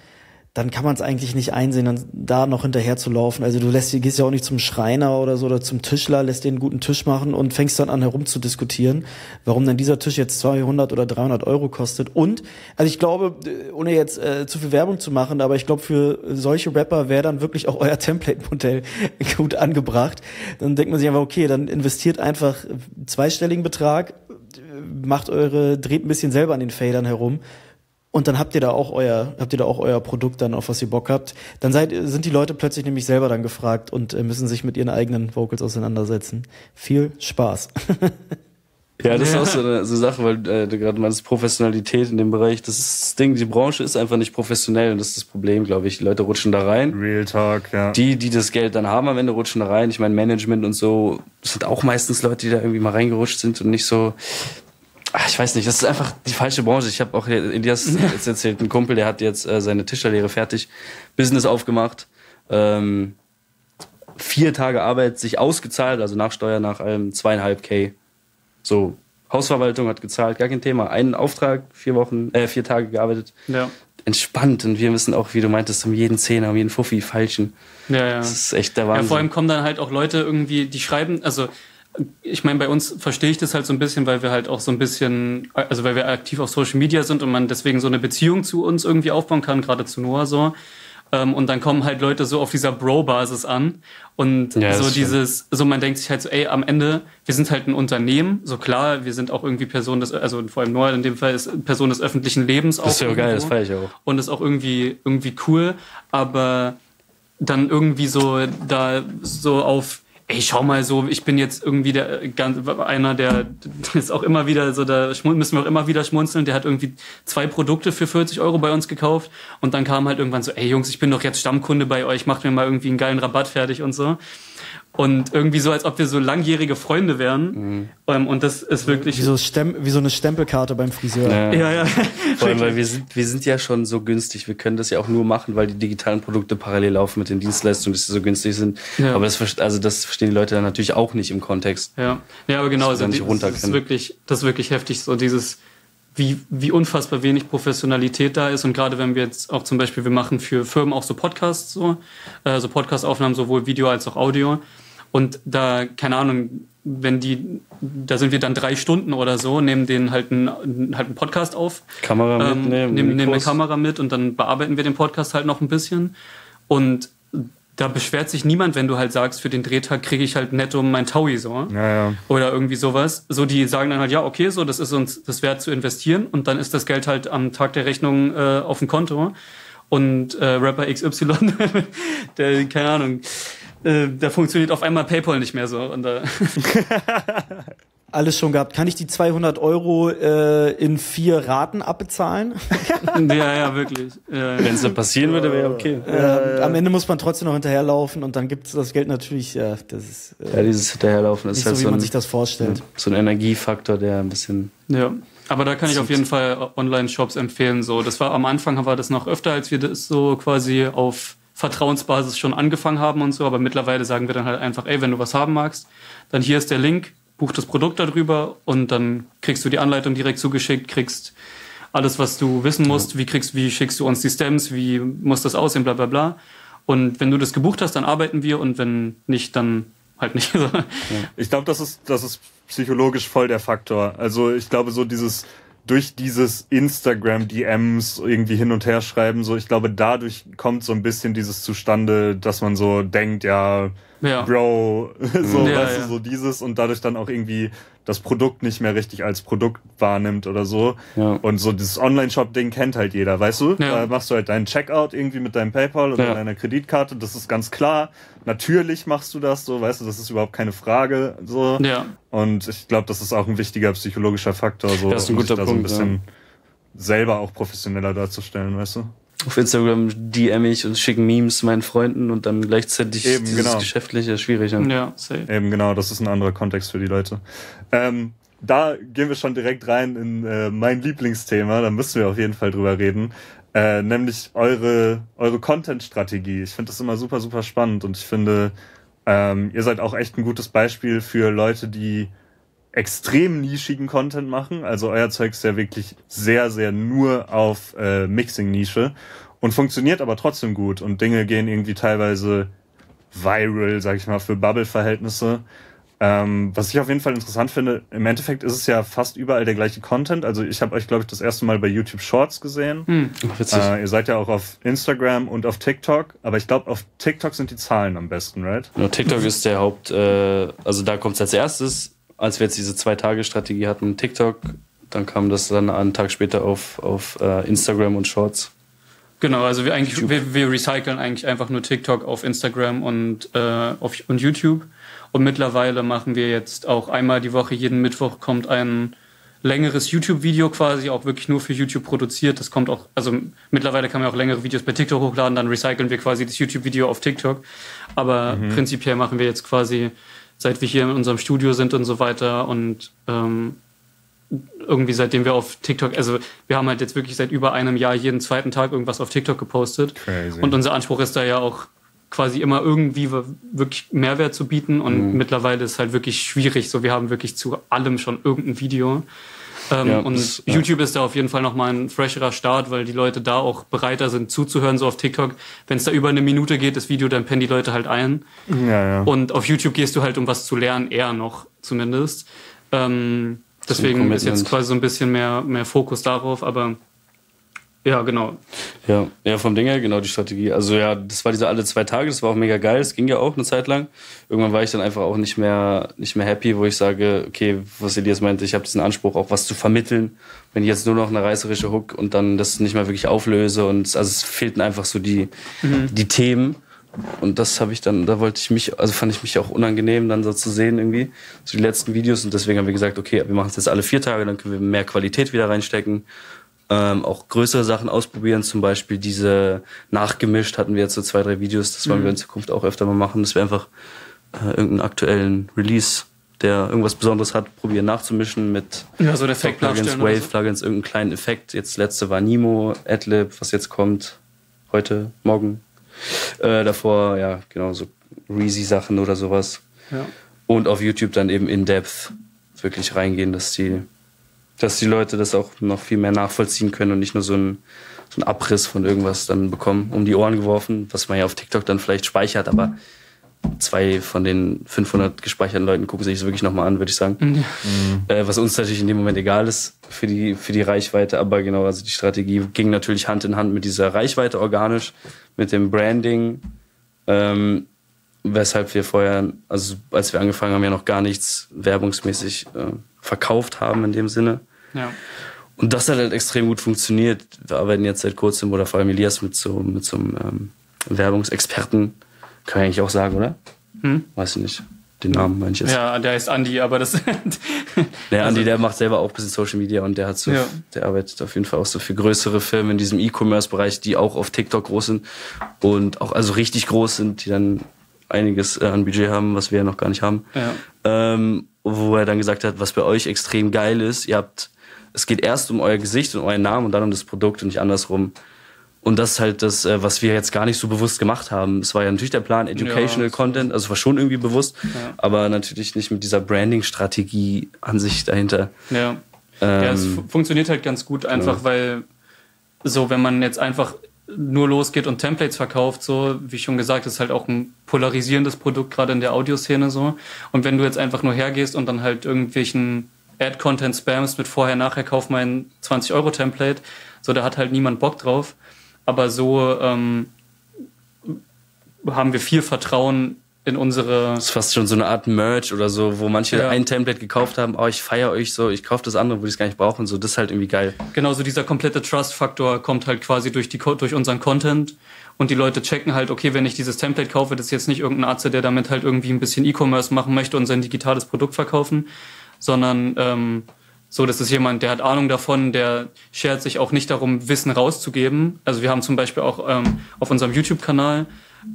dann kann man es eigentlich nicht einsehen, dann da noch hinterher zu laufen. Also du lässt, gehst ja auch nicht zum Schreiner oder so oder zum Tischler, lässt den einen guten Tisch machen und fängst dann an herumzudiskutieren, warum dann dieser Tisch jetzt zweihundert oder dreihundert Euro kostet. Und, also ich glaube, ohne jetzt äh, zu viel Werbung zu machen, aber ich glaube, für solche Rapper wäre dann wirklich auch euer Template-Modell gut angebracht. Dann denkt man sich einfach, okay, dann investiert einfach einen zweistelligen Betrag, macht eure, dreht ein bisschen selber an den Fadern herum. Und dann habt ihr da auch euer, habt ihr da auch euer Produkt dann, auf was ihr Bock habt. Dann seid, sind die Leute plötzlich nämlich selber dann gefragt und müssen sich mit ihren eigenen Vocals auseinandersetzen. Viel Spaß. Ja, das ist auch so eine, so eine Sache, weil äh, du gerade meinst, Professionalität in dem Bereich, das ist das Ding, die Branche ist einfach nicht professionell und das ist das Problem, glaube ich. Die Leute rutschen da rein. Real Talk, ja. Die, die das Geld dann haben am Ende, rutschen da rein. Ich meine, Management und so, das sind auch meistens Leute, die da irgendwie mal reingerutscht sind und nicht so... Ach, ich weiß nicht, das ist einfach die falsche Branche. Ich habe auch Elias jetzt erzählt, ein Kumpel, der hat jetzt äh, seine Tischlerlehre fertig, Business aufgemacht, ähm, vier Tage Arbeit sich ausgezahlt, also nach Steuer, nach allem zweieinhalb K. So, Hausverwaltung hat gezahlt, gar kein Thema. Einen Auftrag, vier Wochen, äh, vier Tage gearbeitet. Ja. Entspannt, und wir müssen auch, wie du meintest, um jeden Zehner, um jeden Fuffi feilschen. Ja, ja. Das ist echt der Wahnsinn. Ja, vor allem kommen dann halt auch Leute irgendwie, die schreiben, also... Ich meine, bei uns verstehe ich das halt so ein bisschen, weil wir halt auch so ein bisschen, also weil wir aktiv auf Social Media sind und man deswegen so eine Beziehung zu uns irgendwie aufbauen kann, gerade zu Noah so. Und dann kommen halt Leute so auf dieser Bro-Basis an und ja, so dieses, so man denkt sich halt so, ey, am Ende, wir sind halt ein Unternehmen, so klar, wir sind auch irgendwie Personen des, also vor allem Noah in dem Fall ist Person des öffentlichen Lebens auch. Das ist ja auch geil, das feiere ich auch. Und ist auch irgendwie, irgendwie cool, aber dann irgendwie so da so auf, ey, schau mal so, ich bin jetzt irgendwie der, einer, der ist auch immer wieder so, da müssen wir auch immer wieder schmunzeln, der hat irgendwie zwei Produkte für vierzig Euro bei uns gekauft und dann kam halt irgendwann so, ey Jungs, ich bin doch jetzt Stammkunde bei euch, macht mir mal irgendwie einen geilen Rabatt fertig und so. Und irgendwie so, als ob wir so langjährige Freunde wären. Mhm. Und das ist wirklich... Wie so, Stem- wie so eine Stempelkarte beim Friseur. Ja, ja. ja. Vor allem, weil wir sind, wir sind ja schon so günstig. Wir können das ja auch nur machen, weil die digitalen Produkte parallel laufen mit den Dienstleistungen, dass sie so günstig sind. Ja. Aber das, also das verstehen die Leute dann natürlich auch nicht im Kontext. Ja, ja, aber genau. Also die, das, ist wirklich, das ist wirklich heftig, so dieses... Wie, wie unfassbar wenig Professionalität da ist, und gerade wenn wir jetzt auch zum Beispiel, wir machen für Firmen auch so Podcasts, so, äh, so Podcast-Aufnahmen, sowohl Video als auch Audio, und da, keine Ahnung, wenn die, da sind wir dann drei Stunden oder so, nehmen den halt einen, halt einen Podcast auf, Kamera ähm, mitnehmen, nehmen, nehmen eine Kamera mit und dann bearbeiten wir den Podcast halt noch ein bisschen, und da beschwert sich niemand, wenn du halt sagst, für den Drehtag kriege ich halt netto mein Taui so. Ja, ja. Oder irgendwie sowas. So, die sagen dann halt, ja, okay, so, das ist uns das wert zu investieren, und dann ist das Geld halt am Tag der Rechnung äh, auf dem Konto. Und äh, Rapper X Y, der, keine Ahnung, äh, da funktioniert auf einmal PayPal nicht mehr so. Und da alles schon gehabt. Kann ich die zweihundert Euro äh, in vier Raten abbezahlen? Ja, ja, wirklich. Ja, ja. Wenn es dann passieren würde, wäre ja okay. Äh, ja, ja. Am Ende muss man trotzdem noch hinterherlaufen und dann gibt es das Geld natürlich. Ja, das ist, äh, ja, dieses Hinterherlaufen ist nicht halt so, wie so man ein, sich das vorstellt. So ein Energiefaktor, der ein bisschen... Ja, aber da kann ich auf jeden Fall Online-Shops empfehlen. So, das war am Anfang war das noch öfter, als wir das so quasi auf Vertrauensbasis schon angefangen haben und so. Aber mittlerweile sagen wir dann halt einfach, ey, wenn du was haben magst, dann hier ist der Link. Buch das Produkt darüber und dann kriegst du die Anleitung direkt zugeschickt, kriegst alles, was du wissen musst, wie kriegst, wie schickst du uns die Stems, wie muss das aussehen, bla bla bla. Und wenn du das gebucht hast, dann arbeiten wir und wenn nicht, dann halt nicht. Ich glaube, das ist, das ist psychologisch voll der Faktor. Also ich glaube, so dieses durch dieses Instagram-D Ms irgendwie hin und her schreiben, so ich glaube, dadurch kommt so ein bisschen dieses zustande, dass man so denkt, ja, ja. Bro, so, ja, weißt ja. du, so dieses und dadurch dann auch irgendwie das Produkt nicht mehr richtig als Produkt wahrnimmt oder so. Ja. Und so dieses Online-Shop-Ding kennt halt jeder, weißt du? Ja. Da machst du halt deinen Checkout irgendwie mit deinem PayPal oder ja. deiner Kreditkarte, das ist ganz klar. Natürlich machst du das so, weißt du, das ist überhaupt keine Frage. So. Ja. Und ich glaube, das ist auch ein wichtiger psychologischer Faktor, so, das ist ein um guter sich da Punkt, so ein bisschen ja. selber auch professioneller darzustellen, weißt du? Auf Instagram D M ich und schicke Memes meinen Freunden und dann gleichzeitig Eben, dieses genau. Geschäftliche schwieriger. Ja, safe. Eben genau, das ist ein anderer Kontext für die Leute. Ähm, da gehen wir schon direkt rein in äh, mein Lieblingsthema, da müssen wir auf jeden Fall drüber reden, äh, nämlich eure, eure Content-Strategie. Ich finde das immer super, super spannend und ich finde, ähm, ihr seid auch echt ein gutes Beispiel für Leute, die extrem nischigen Content machen, also euer Zeug ist ja wirklich sehr, sehr nur auf äh, Mixing-Nische und funktioniert aber trotzdem gut und Dinge gehen irgendwie teilweise viral, sag ich mal, für Bubble-Verhältnisse. Ähm, was ich auf jeden Fall interessant finde, im Endeffekt ist es ja fast überall der gleiche Content, also ich habe euch, glaube ich, das erste Mal bei YouTube Shorts gesehen. Hm, witzig. Äh, ihr seid ja auch auf Instagram und auf TikTok, aber ich glaube, auf TikTok sind die Zahlen am besten, right? Ja, TikTok ist der Haupt, äh, also da kommt es als erstes. Als wir jetzt diese Zwei-Tage-Strategie hatten, TikTok, dann kam das dann einen Tag später auf, auf uh, Instagram und Shorts. Genau, also wir eigentlich wir, wir recyceln eigentlich einfach nur TikTok auf Instagram und, äh, auf, und YouTube. Und mittlerweile machen wir jetzt auch einmal die Woche, jeden Mittwoch kommt ein längeres YouTube-Video quasi, auch wirklich nur für YouTube produziert. Das kommt auch, also mittlerweile kann man auch längere Videos bei TikTok hochladen, dann recyceln wir quasi das YouTube-Video auf TikTok. Aber mhm. prinzipiell machen wir jetzt quasi... seit wir hier in unserem Studio sind und so weiter und ähm, irgendwie seitdem wir auf TikTok, also wir haben halt jetzt wirklich seit über einem Jahr jeden zweiten Tag irgendwas auf TikTok gepostet. Crazy. Und unser Anspruch ist da ja auch quasi immer irgendwie wirklich Mehrwert zu bieten und mhm. mittlerweile ist halt wirklich schwierig, so wir haben wirklich zu allem schon irgendein Video. Ähm, ja, und das, YouTube ja. ist da auf jeden Fall nochmal ein fresherer Start, weil die Leute da auch bereiter sind zuzuhören, so auf TikTok. Wenn es da über eine Minute geht, das Video, dann pennen die Leute halt ein. Ja, ja. Und auf YouTube gehst du halt, um was zu lernen, eher noch zumindest. Ähm, deswegen ist jetzt quasi so ein bisschen mehr, mehr Fokus darauf, aber ja, genau. Ja, ja, vom Ding her, genau die Strategie. Also ja, das war diese alle zwei Tage, das war auch mega geil, das ging ja auch eine Zeit lang. Irgendwann war ich dann einfach auch nicht mehr nicht mehr happy, wo ich sage, okay, was Elias meinte, ich habe diesen Anspruch, auch was zu vermitteln. Wenn ich jetzt nur noch eine reißerische Hook und dann das nicht mehr wirklich auflöse und also es fehlten einfach so die, mhm. die Themen. Und das habe ich dann, da wollte ich mich, also fand ich mich auch unangenehm, dann so zu sehen irgendwie, so die letzten Videos. Und deswegen haben wir gesagt, okay, wir machen es jetzt alle vier Tage, dann können wir mehr Qualität wieder reinstecken. Ähm, auch größere Sachen ausprobieren, zum Beispiel diese nachgemischt hatten wir jetzt so zwei, drei Videos, das wollen mhm. wir in Zukunft auch öfter mal machen, dass wir einfach äh, irgendeinen aktuellen Release, der irgendwas Besonderes hat, probieren nachzumischen mit ja, so der Effekt Plugins, Wave, so. Plugins, irgendeinen kleinen Effekt. Jetzt letzte war Nemo, Adlib, was jetzt kommt, heute, morgen. Äh, davor, ja, genau, so Reezy-Sachen oder sowas. Ja. Und auf YouTube dann eben in-depth wirklich reingehen, dass die dass die Leute das auch noch viel mehr nachvollziehen können und nicht nur so einen, so einen Abriss von irgendwas dann bekommen, um die Ohren geworfen, was man ja auf TikTok dann vielleicht speichert, aber zwei von den fünfhundert gespeicherten Leuten gucken sich das wirklich nochmal an, würde ich sagen. Mhm. Äh, was uns natürlich in dem Moment egal ist für die, für die Reichweite, aber genau, also die Strategie ging natürlich Hand in Hand mit dieser Reichweite organisch, mit dem Branding, ähm, weshalb wir vorher, also als wir angefangen haben, ja noch gar nichts werbungsmäßig äh, verkauft haben in dem Sinne. Ja. Und das hat halt extrem gut funktioniert. Wir arbeiten jetzt seit kurzem, oder vor allem Elias, mit so, mit so einem ähm, Werbungsexperten, Kann ich eigentlich auch sagen, oder? Hm? Weiß ich nicht. Den Namen meine ich jetzt. Ja, der heißt Andi, aber das... Der Andi, der macht selber auch ein bisschen Social Media und der hat so, ja. der arbeitet auf jeden Fall auch so für größere Firmen in diesem E-Commerce-Bereich, die auch auf TikTok groß sind und auch also richtig groß sind, die dann einiges an Budget haben, was wir ja noch gar nicht haben. Ja. Ähm, wo er dann gesagt hat, was bei euch extrem geil ist, ihr habt, es geht erst um euer Gesicht und euren Namen und dann um das Produkt und nicht andersrum. Und das ist halt das, was wir jetzt gar nicht so bewusst gemacht haben. Es war ja natürlich der Plan, Educational ja, Content, also war schon irgendwie bewusst, ja. aber natürlich nicht mit dieser Branding-Strategie an sich dahinter. Ja, ähm, ja es funktioniert halt ganz gut einfach, ja. weil so, wenn man jetzt einfach nur losgeht und Templates verkauft, so, wie schon gesagt, ist halt auch ein polarisierendes Produkt, gerade in der Audioszene so. Und wenn du jetzt einfach nur hergehst und dann halt irgendwelchen Ad-Content spammst mit vorher, nachher, kauf mein zwanzig-Euro-Template, so, da hat halt niemand Bock drauf. Aber so ähm, haben wir viel Vertrauen in unsere... Das ist fast schon so eine Art Merch oder so, wo manche ja. ein Template gekauft haben, oh, ich feiere euch so, ich kaufe das andere, wo die es gar nicht brauchen, so, das ist halt irgendwie geil. Genau, so dieser komplette Trust-Faktor kommt halt quasi durch, die, durch unseren Content und die Leute checken halt, okay, wenn ich dieses Template kaufe, das ist jetzt nicht irgendein Arzt, der damit halt irgendwie ein bisschen E-Commerce machen möchte und sein digitales Produkt verkaufen, sondern... Ähm, So, das ist jemand, der hat Ahnung davon, der schert sich auch nicht darum, Wissen rauszugeben. Also wir haben zum Beispiel auch ähm, auf unserem YouTube-Kanal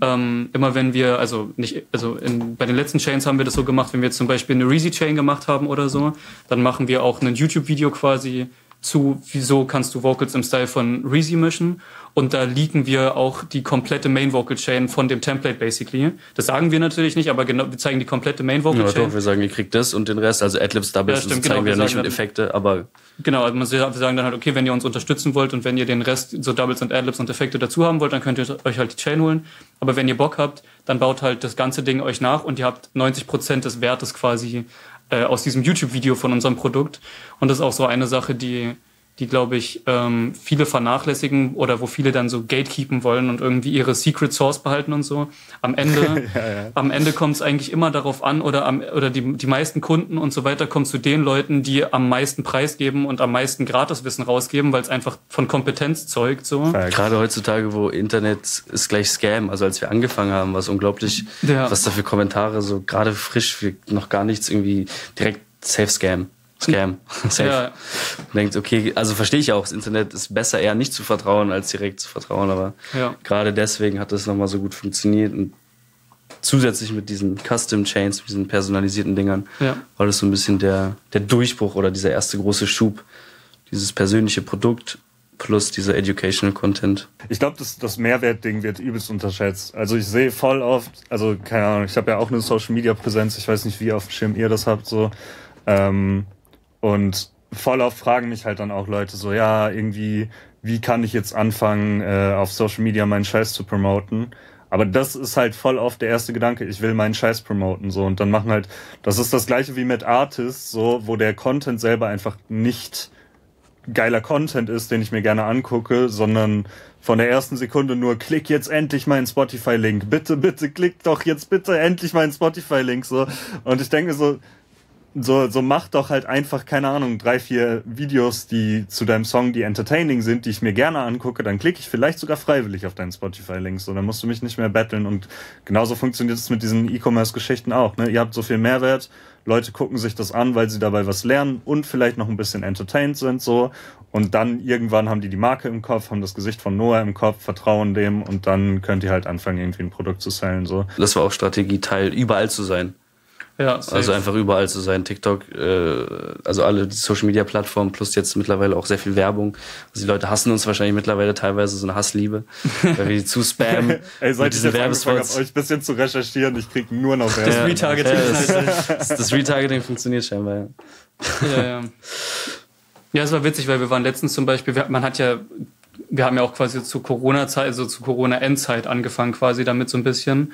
ähm, immer, wenn wir, also nicht, also in, bei den letzten Chains haben wir das so gemacht, wenn wir jetzt zum Beispiel eine Reezy-Chain gemacht haben oder so, dann machen wir auch ein YouTube-Video quasi zu, wieso kannst du Vocals im Style von Reezy mischen. Und da leaken wir auch die komplette Main-Vocal-Chain von dem Template, basically. Das sagen wir natürlich nicht, aber genau, wir zeigen die komplette Main-Vocal-Chain. Ja, doch, wir sagen, ihr kriegt das und den Rest, also Adlibs, Doubles, ja, das zeigen genau, wir, wir nicht mit Effekte, aber... Genau, also wir sagen dann halt, okay, wenn ihr uns unterstützen wollt und wenn ihr den Rest, so Doubles und Adlibs und Effekte dazu haben wollt, dann könnt ihr euch halt die Chain holen. Aber wenn ihr Bock habt, dann baut halt das ganze Ding euch nach und ihr habt neunzig Prozent des Wertes quasi... aus diesem YouTube-Video von unserem Produkt. Und das ist auch so eine Sache, die, die glaube ich, ähm, viele vernachlässigen oder wo viele dann so gatekeepen wollen und irgendwie ihre Secret Source behalten und so. Am Ende, ja, ja. am Ende kommt es eigentlich immer darauf an oder, am, oder die, die meisten Kunden und so weiter kommen zu den Leuten, die am meisten preisgeben und am meisten Gratiswissen rausgeben, weil es einfach von Kompetenz zeugt. So. Gerade heutzutage, wo Internet ist gleich Scam. Also als wir angefangen haben, war es unglaublich, ja. was da für Kommentare so gerade frisch, für noch gar nichts irgendwie direkt Safe Scam. Scam. Safe. Ja. Denkt, okay, also verstehe ich auch, das Internet ist besser eher nicht zu vertrauen, als direkt zu vertrauen, aber ja. gerade deswegen hat das nochmal so gut funktioniert und zusätzlich mit diesen Custom Chains, mit diesen personalisierten Dingern, ja. war das so ein bisschen der, der Durchbruch oder dieser erste große Schub, dieses persönliche Produkt plus dieser Educational Content. Ich glaube, das, das Mehrwertding wird übelst unterschätzt. Also ich sehe voll oft, also keine Ahnung, ich habe ja auch eine Social Media Präsenz, ich weiß nicht, wie auf dem Schirm ihr das habt, so, ähm, und voll oft fragen mich halt dann auch Leute so, ja, irgendwie, wie kann ich jetzt anfangen, äh, auf Social Media meinen Scheiß zu promoten? Aber das ist halt voll oft der erste Gedanke, ich will meinen Scheiß promoten, so. Und dann machen halt, das ist das Gleiche wie mit Artists, so, wo der Content selber einfach nicht geiler Content ist, den ich mir gerne angucke, sondern von der ersten Sekunde nur, klick jetzt endlich meinen Spotify-Link. Bitte, bitte, klick doch jetzt bitte endlich meinen Spotify-Link, so. Und ich denke so, So, so mach doch halt einfach, keine Ahnung, drei, vier Videos, die zu deinem Song, die entertaining sind, die ich mir gerne angucke, dann klicke ich vielleicht sogar freiwillig auf deinen Spotify-Links, so, dann musst du mich nicht mehr battlen. Und genauso funktioniert es mit diesen E-Commerce-Geschichten auch, ne? Ihr habt so viel Mehrwert, Leute gucken sich das an, weil sie dabei was lernen und vielleicht noch ein bisschen entertained sind, so. Und dann irgendwann haben die die Marke im Kopf, haben das Gesicht von Noah im Kopf, vertrauen dem und dann könnt ihr halt anfangen, irgendwie ein Produkt zu sellen, so. Das war auch Strategie, Teil überall zu sein. Ja, also einfach überall zu sein, TikTok, äh, also alle Social-Media-Plattformen plus jetzt mittlerweile auch sehr viel Werbung. Also die Leute hassen uns wahrscheinlich mittlerweile teilweise, so eine Hassliebe, weil wir die zu spammen. Ey, seit ich jetzt angefangen habe, euch ein bisschen zu recherchieren, ich kriege nur noch Werbung. Das Retargeting. Ja, das, das Retargeting funktioniert scheinbar, ja. Ja, ja. Ja, es war witzig, weil wir waren letztens zum Beispiel, man hat ja, wir haben ja auch quasi zu Corona-Zeit, also zu Corona-Endzeit angefangen quasi damit so ein bisschen.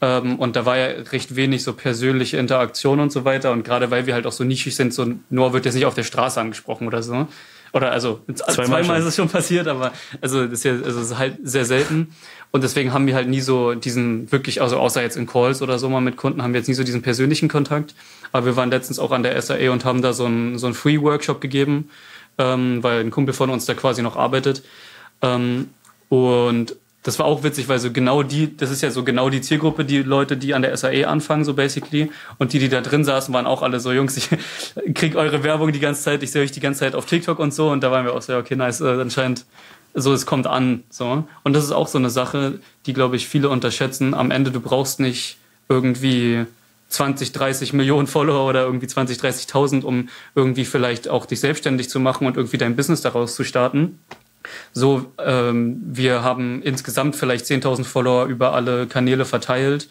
Und da war ja recht wenig so persönliche Interaktion und so weiter. Und gerade weil wir halt auch so nischig sind, so Noah wird jetzt nicht auf der Straße angesprochen oder so. Oder also zweimal, zweimal ist es schon passiert, aber also das ist ja also ist halt sehr selten. Und deswegen haben wir halt nie so diesen wirklich, also außer jetzt in Calls oder so mal mit Kunden, haben wir jetzt nie so diesen persönlichen Kontakt. Aber wir waren letztens auch an der S A E und haben da so einen, so einen Free-Workshop gegeben, weil ein Kumpel von uns da quasi noch arbeitet. Und das war auch witzig, weil so genau die, das ist ja so genau die Zielgruppe, die Leute, die an der S A E anfangen, so basically. Und die, die da drin saßen, waren auch alle so, Jungs, ich krieg eure Werbung die ganze Zeit, ich sehe euch die ganze Zeit auf TikTok und so. Und da waren wir auch so, okay, nice, äh, anscheinend, so, es kommt an. So. Und das ist auch so eine Sache, die, glaube ich, viele unterschätzen. Am Ende, du brauchst nicht irgendwie zwanzig, dreißig Millionen Follower oder irgendwie zwanzig, dreißigtausend, um irgendwie vielleicht auch dich selbstständig zu machen und irgendwie dein Business daraus zu starten. So, ähm, wir haben insgesamt vielleicht zehntausend Follower über alle Kanäle verteilt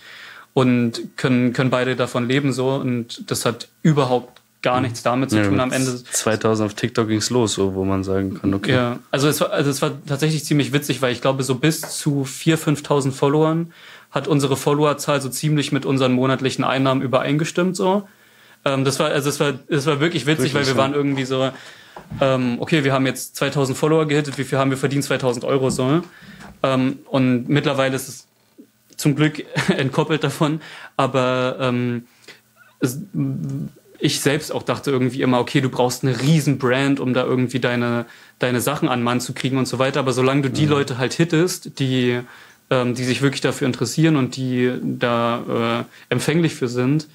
und können, können beide davon leben, so. Und das hat überhaupt gar nichts damit zu ja, tun. Am Ende zweitausend auf TikTok ging's los, so, wo man sagen kann, okay. Ja, also es war, also es war tatsächlich ziemlich witzig, weil ich glaube, so bis zu viertausend, fünftausend Followern hat unsere Followerzahl so ziemlich mit unseren monatlichen Einnahmen übereingestimmt, so. Ähm, das war, also es war, es war wirklich witzig, wirklich, weil wir ja. waren irgendwie so, ähm, okay, wir haben jetzt zweitausend Follower gehittet, wie viel haben wir verdient? zweitausend Euro, so. Ähm, und mittlerweile ist es zum Glück entkoppelt davon, aber ähm, es, ich selbst auch dachte irgendwie immer, okay, du brauchst eine riesen Brand, um da irgendwie deine, deine Sachen an Mann zu kriegen und so weiter, aber solange du die mhm. Leute halt hittest, die, ähm, die sich wirklich dafür interessieren und die da äh, empfänglich für sind,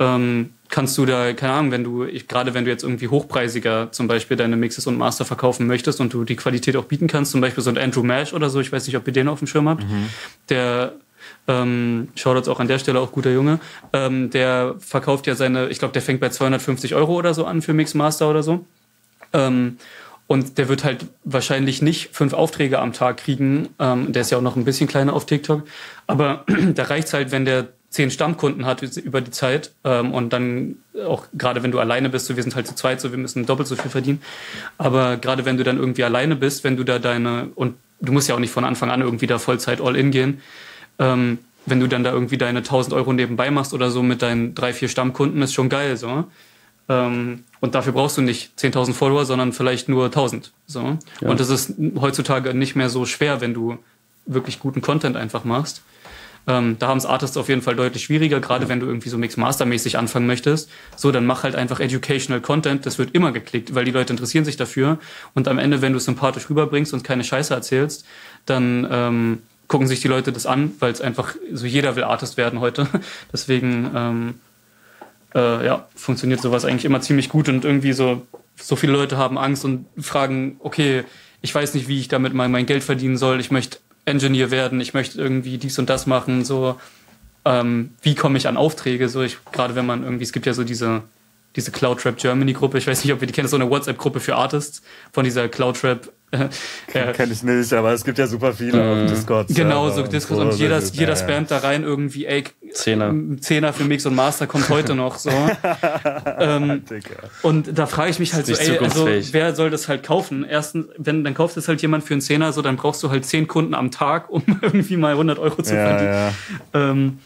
ähm, kannst du da, keine Ahnung, wenn du, ich, gerade wenn du jetzt irgendwie hochpreisiger zum Beispiel deine Mixes und Master verkaufen möchtest und du die Qualität auch bieten kannst, zum Beispiel so ein Andrew Mash oder so, ich weiß nicht, ob ihr den auf dem Schirm habt, mhm. der ähm, Shoutouts auch an der Stelle, auch guter Junge, ähm, der verkauft ja seine, ich glaube, der fängt bei zweihundertfünfzig Euro oder so an für Mix Master oder so. Ähm, und der wird halt wahrscheinlich nicht fünf Aufträge am Tag kriegen, ähm, der ist ja auch noch ein bisschen kleiner auf TikTok, aber da reicht's halt, wenn der zehn Stammkunden hat über die Zeit, ähm, und dann auch gerade wenn du alleine bist, so, wir sind halt zu zweit, so, wir müssen doppelt so viel verdienen, aber gerade wenn du dann irgendwie alleine bist, wenn du da deine, und du musst ja auch nicht von Anfang an irgendwie da Vollzeit all in gehen, ähm, wenn du dann da irgendwie deine tausend Euro nebenbei machst oder so mit deinen drei, vier Stammkunden, ist schon geil, so. Ähm, und dafür brauchst du nicht zehntausend Follower, sondern vielleicht nur tausend, so. Ja. Und das ist heutzutage nicht mehr so schwer, wenn du wirklich guten Content einfach machst. Ähm, da haben es Artists auf jeden Fall deutlich schwieriger, gerade ja. wenn du irgendwie so Mix-Master-mäßig anfangen möchtest. So, dann mach halt einfach Educational Content, das wird immer geklickt, weil die Leute interessieren sich dafür. Und am Ende, wenn du es sympathisch rüberbringst und keine Scheiße erzählst, dann ähm, gucken sich die Leute das an, weil es einfach, so jeder will Artist werden heute. Deswegen ähm, äh, ja, funktioniert sowas eigentlich immer ziemlich gut und irgendwie so, so viele Leute haben Angst und fragen, okay, ich weiß nicht, wie ich damit mal mein Geld verdienen soll, ich möchte Engineer werden, ich möchte irgendwie dies und das machen, so, ähm, wie komme ich an Aufträge, so, ich, gerade wenn man irgendwie, es gibt ja so diese, diese Cloud-Trap-Germany-Gruppe, ich weiß nicht, ob ihr die kennt, so eine WhatsApp-Gruppe für Artists von dieser Cloud-Trap. Äh, äh, Kenn ich nicht, aber es gibt ja super viele äh, auf Discord. Genau, so Discord und, und jeder, jeder spammt da rein irgendwie, ey, Zehner. Zehner für Mix und Master kommt heute noch, so. ähm, und da frage ich mich halt so, ey, also, wer soll das halt kaufen? Erstens, wenn, dann kauft es halt jemand für einen Zehner, so, dann brauchst du halt zehn Kunden am Tag, um irgendwie mal hundert Euro zu ja, verdienen. Ja. Ähm,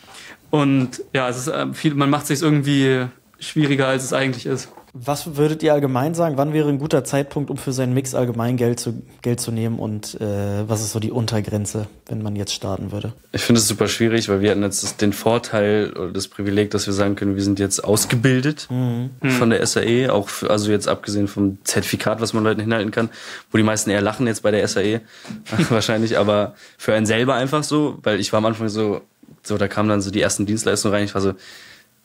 und ja, es ist viel, man macht sich irgendwie schwieriger, als es eigentlich ist. Was würdet ihr allgemein sagen? Wann wäre ein guter Zeitpunkt, um für seinen Mix allgemein Geld zu, Geld zu nehmen? Und äh, was ist so die Untergrenze, wenn man jetzt starten würde? Ich finde es super schwierig, weil wir hatten jetzt den Vorteil oder das Privileg, dass wir sagen können, wir sind jetzt ausgebildet mhm. von der S A E, auch für, also jetzt abgesehen vom Zertifikat, was man Leuten hinhalten kann, wo die meisten eher lachen jetzt bei der S A E wahrscheinlich, aber für einen selber einfach so, weil ich war am Anfang so, so da kamen dann so die ersten Dienstleistungen rein, ich war so,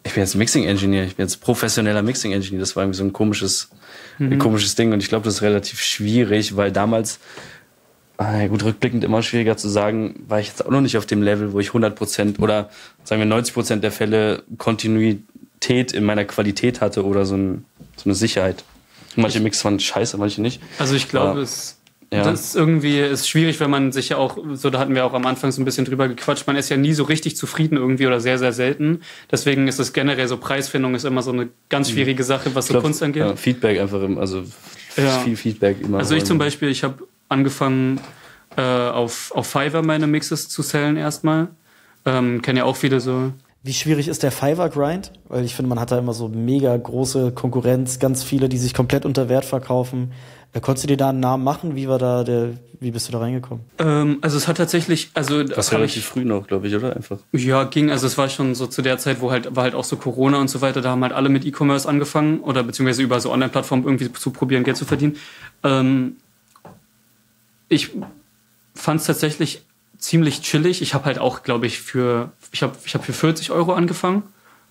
ich bin jetzt Mixing-Engineer, ich bin jetzt professioneller Mixing-Engineer. Das war irgendwie so ein komisches, mhm. ein komisches Ding. Und ich glaube, das ist relativ schwierig, weil damals, äh, gut rückblickend immer schwieriger zu sagen, war ich jetzt auch noch nicht auf dem Level, wo ich hundert Prozent oder sagen wir neunzig Prozent der Fälle Kontinuität in meiner Qualität hatte oder so, ein, so eine Sicherheit. Manche Mix waren scheiße, manche nicht. Also ich glaube, Aber, es... Ja. Das ist irgendwie ist schwierig, wenn man sich ja auch, so da hatten wir auch am Anfang so ein bisschen drüber gequatscht, man ist ja nie so richtig zufrieden irgendwie oder sehr, sehr selten. Deswegen ist es generell so, Preisfindung ist immer so eine ganz schwierige Sache, was ich so glaub, Kunst angeht. Ja, Feedback einfach, also ja. viel Feedback immer. Also ich zum Beispiel, ich habe angefangen äh, auf, auf Fiverr meine Mixes zu sellen erstmal. Ähm, kennen ja auch viele so. Wie schwierig ist der Fiverr-Grind? Weil ich finde, man hat da immer so mega große Konkurrenz, ganz viele, die sich komplett unter Wert verkaufen. Konntest du dir da einen Namen machen? Wie war da der, wie bist du da reingekommen? Ähm, also es hat tatsächlich, also das war relativ früh noch, glaube ich, oder einfach? Ja, ging. Also es war schon so zu der Zeit, wo halt war halt auch so Corona und so weiter. Da haben halt alle mit E-Commerce angefangen oder beziehungsweise über so Online-Plattformen irgendwie zu probieren, Geld zu verdienen. Ähm, ich fand es tatsächlich ziemlich chillig. Ich habe halt auch, glaube ich, für ich habe ich hab für vierzig Euro angefangen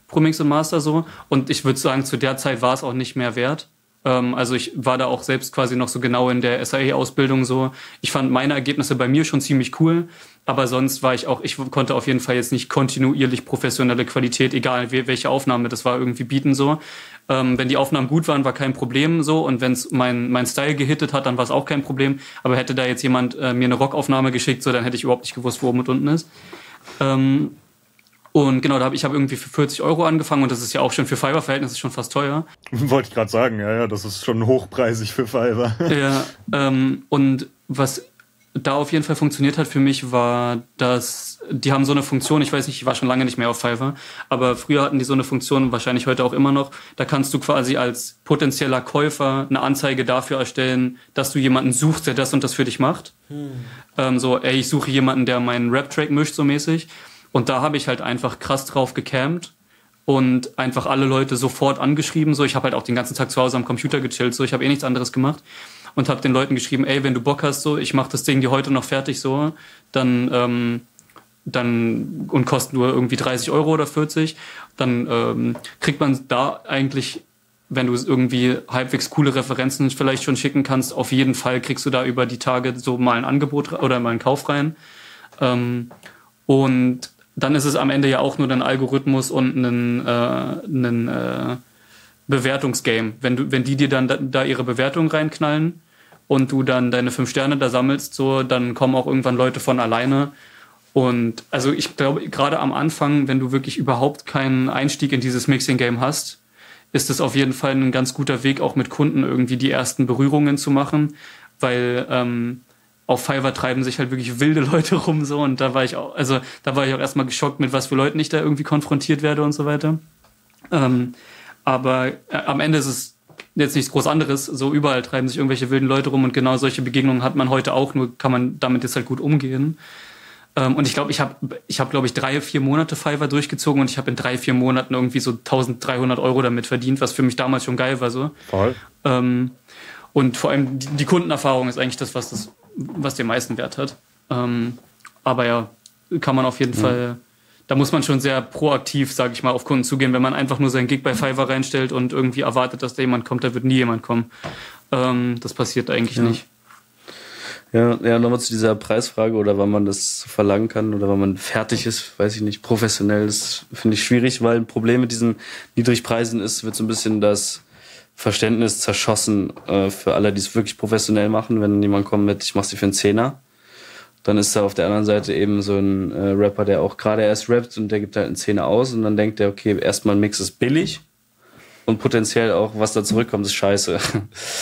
pro Mix und Master so. Und ich würde sagen, zu der Zeit war es auch nicht mehr wert. Ähm, also ich war da auch selbst quasi noch so genau in der S A E-Ausbildung so. Ich fand meine Ergebnisse bei mir schon ziemlich cool. Aber sonst war ich auch, ich konnte auf jeden Fall jetzt nicht kontinuierlich professionelle Qualität, egal welche Aufnahme das war, irgendwie bieten so. Ähm, wenn die Aufnahmen gut waren, war kein Problem so. Und wenn es mein, mein Style gehittet hat, dann war es auch kein Problem. Aber hätte da jetzt jemand äh, mir eine Rockaufnahme geschickt, so, dann hätte ich überhaupt nicht gewusst, wo oben und unten ist. Ähm, und genau, da hab, ich habe irgendwie für vierzig Euro angefangen. Und das ist ja auch schon für Fiverr-Verhältnisse schon fast teuer. Wollte ich gerade sagen, ja, ja, das ist schon hochpreisig für Fiverr. Ja, ähm, und was da auf jeden Fall funktioniert hat für mich, war, dass die haben so eine Funktion, ich weiß nicht, ich war schon lange nicht mehr auf Fiverr, aber früher hatten die so eine Funktion, wahrscheinlich heute auch immer noch, da kannst du quasi als potenzieller Käufer eine Anzeige dafür erstellen, dass du jemanden suchst, der das und das für dich macht. Hm. Ähm, so, ey, ich suche jemanden, der meinen Rap-Track mischt, so mäßig. Und da habe ich halt einfach krass drauf gecampt und einfach alle Leute sofort angeschrieben. So, ich habe halt auch den ganzen Tag zu Hause am Computer gechillt, so, ich habe eh nichts anderes gemacht. Und habe den Leuten geschrieben, ey, wenn du Bock hast, so, ich mach das Ding dir heute noch fertig, so, dann, ähm, dann, und kostet nur irgendwie dreißig Euro oder vierzig, dann ähm, kriegt man da eigentlich, wenn du irgendwie halbwegs coole Referenzen vielleicht schon schicken kannst, auf jeden Fall kriegst du da über die Tage so mal ein Angebot oder mal einen Kauf rein. Ähm, und dann ist es am Ende ja auch nur ein Algorithmus und ein, äh, ein, äh, Bewertungsgame. Wenn du, wenn die dir dann da, da ihre Bewertung reinknallen und du dann deine fünf Sterne da sammelst, so, dann kommen auch irgendwann Leute von alleine. Und also ich glaube, gerade am Anfang, wenn du wirklich überhaupt keinen Einstieg in dieses Mixing-Game hast, ist es auf jeden Fall ein ganz guter Weg, auch mit Kunden irgendwie die ersten Berührungen zu machen, weil ähm, auf Fiverr treiben sich halt wirklich wilde Leute rum so, und da war ich auch, also da war ich auch erstmal geschockt, mit was für Leuten ich da irgendwie konfrontiert werde und so weiter. Ähm, Aber am Ende ist es jetzt nichts groß anderes. So, überall treiben sich irgendwelche wilden Leute rum, und genau solche Begegnungen hat man heute auch, nur kann man damit jetzt halt gut umgehen. Und ich glaube, ich habe, ich habe, glaube ich, drei, vier Monate Fiverr durchgezogen, und ich habe in drei, vier Monaten irgendwie so dreizehnhundert Euro damit verdient, was für mich damals schon geil war. So. Voll. Und vor allem die Kundenerfahrung ist eigentlich das, was, das, was den meisten Wert hat. Aber ja, kann man auf jeden mhm. Fall... Da muss man schon sehr proaktiv, sage ich mal, auf Kunden zugehen. Wenn man einfach nur seinen Gig bei Fiverr reinstellt und irgendwie erwartet, dass da jemand kommt, da wird nie jemand kommen. Ähm, das passiert eigentlich ja. nicht. Ja, ja, nochmal zu dieser Preisfrage, oder wann man das verlangen kann oder wann man fertig ist, weiß ich nicht, professionell, das finde ich schwierig, weil ein Problem mit diesen Niedrigpreisen ist, wird so ein bisschen das Verständnis zerschossen äh, für alle, die es wirklich professionell machen. Wenn jemand kommt mit, ich mach's dir für einen Zehner, dann ist da auf der anderen Seite eben so ein äh, Rapper, der auch gerade erst rappt, und der gibt halt eine Szene aus, und dann denkt der, okay, erstmal ein Mix ist billig und potenziell auch, was da zurückkommt, ist scheiße.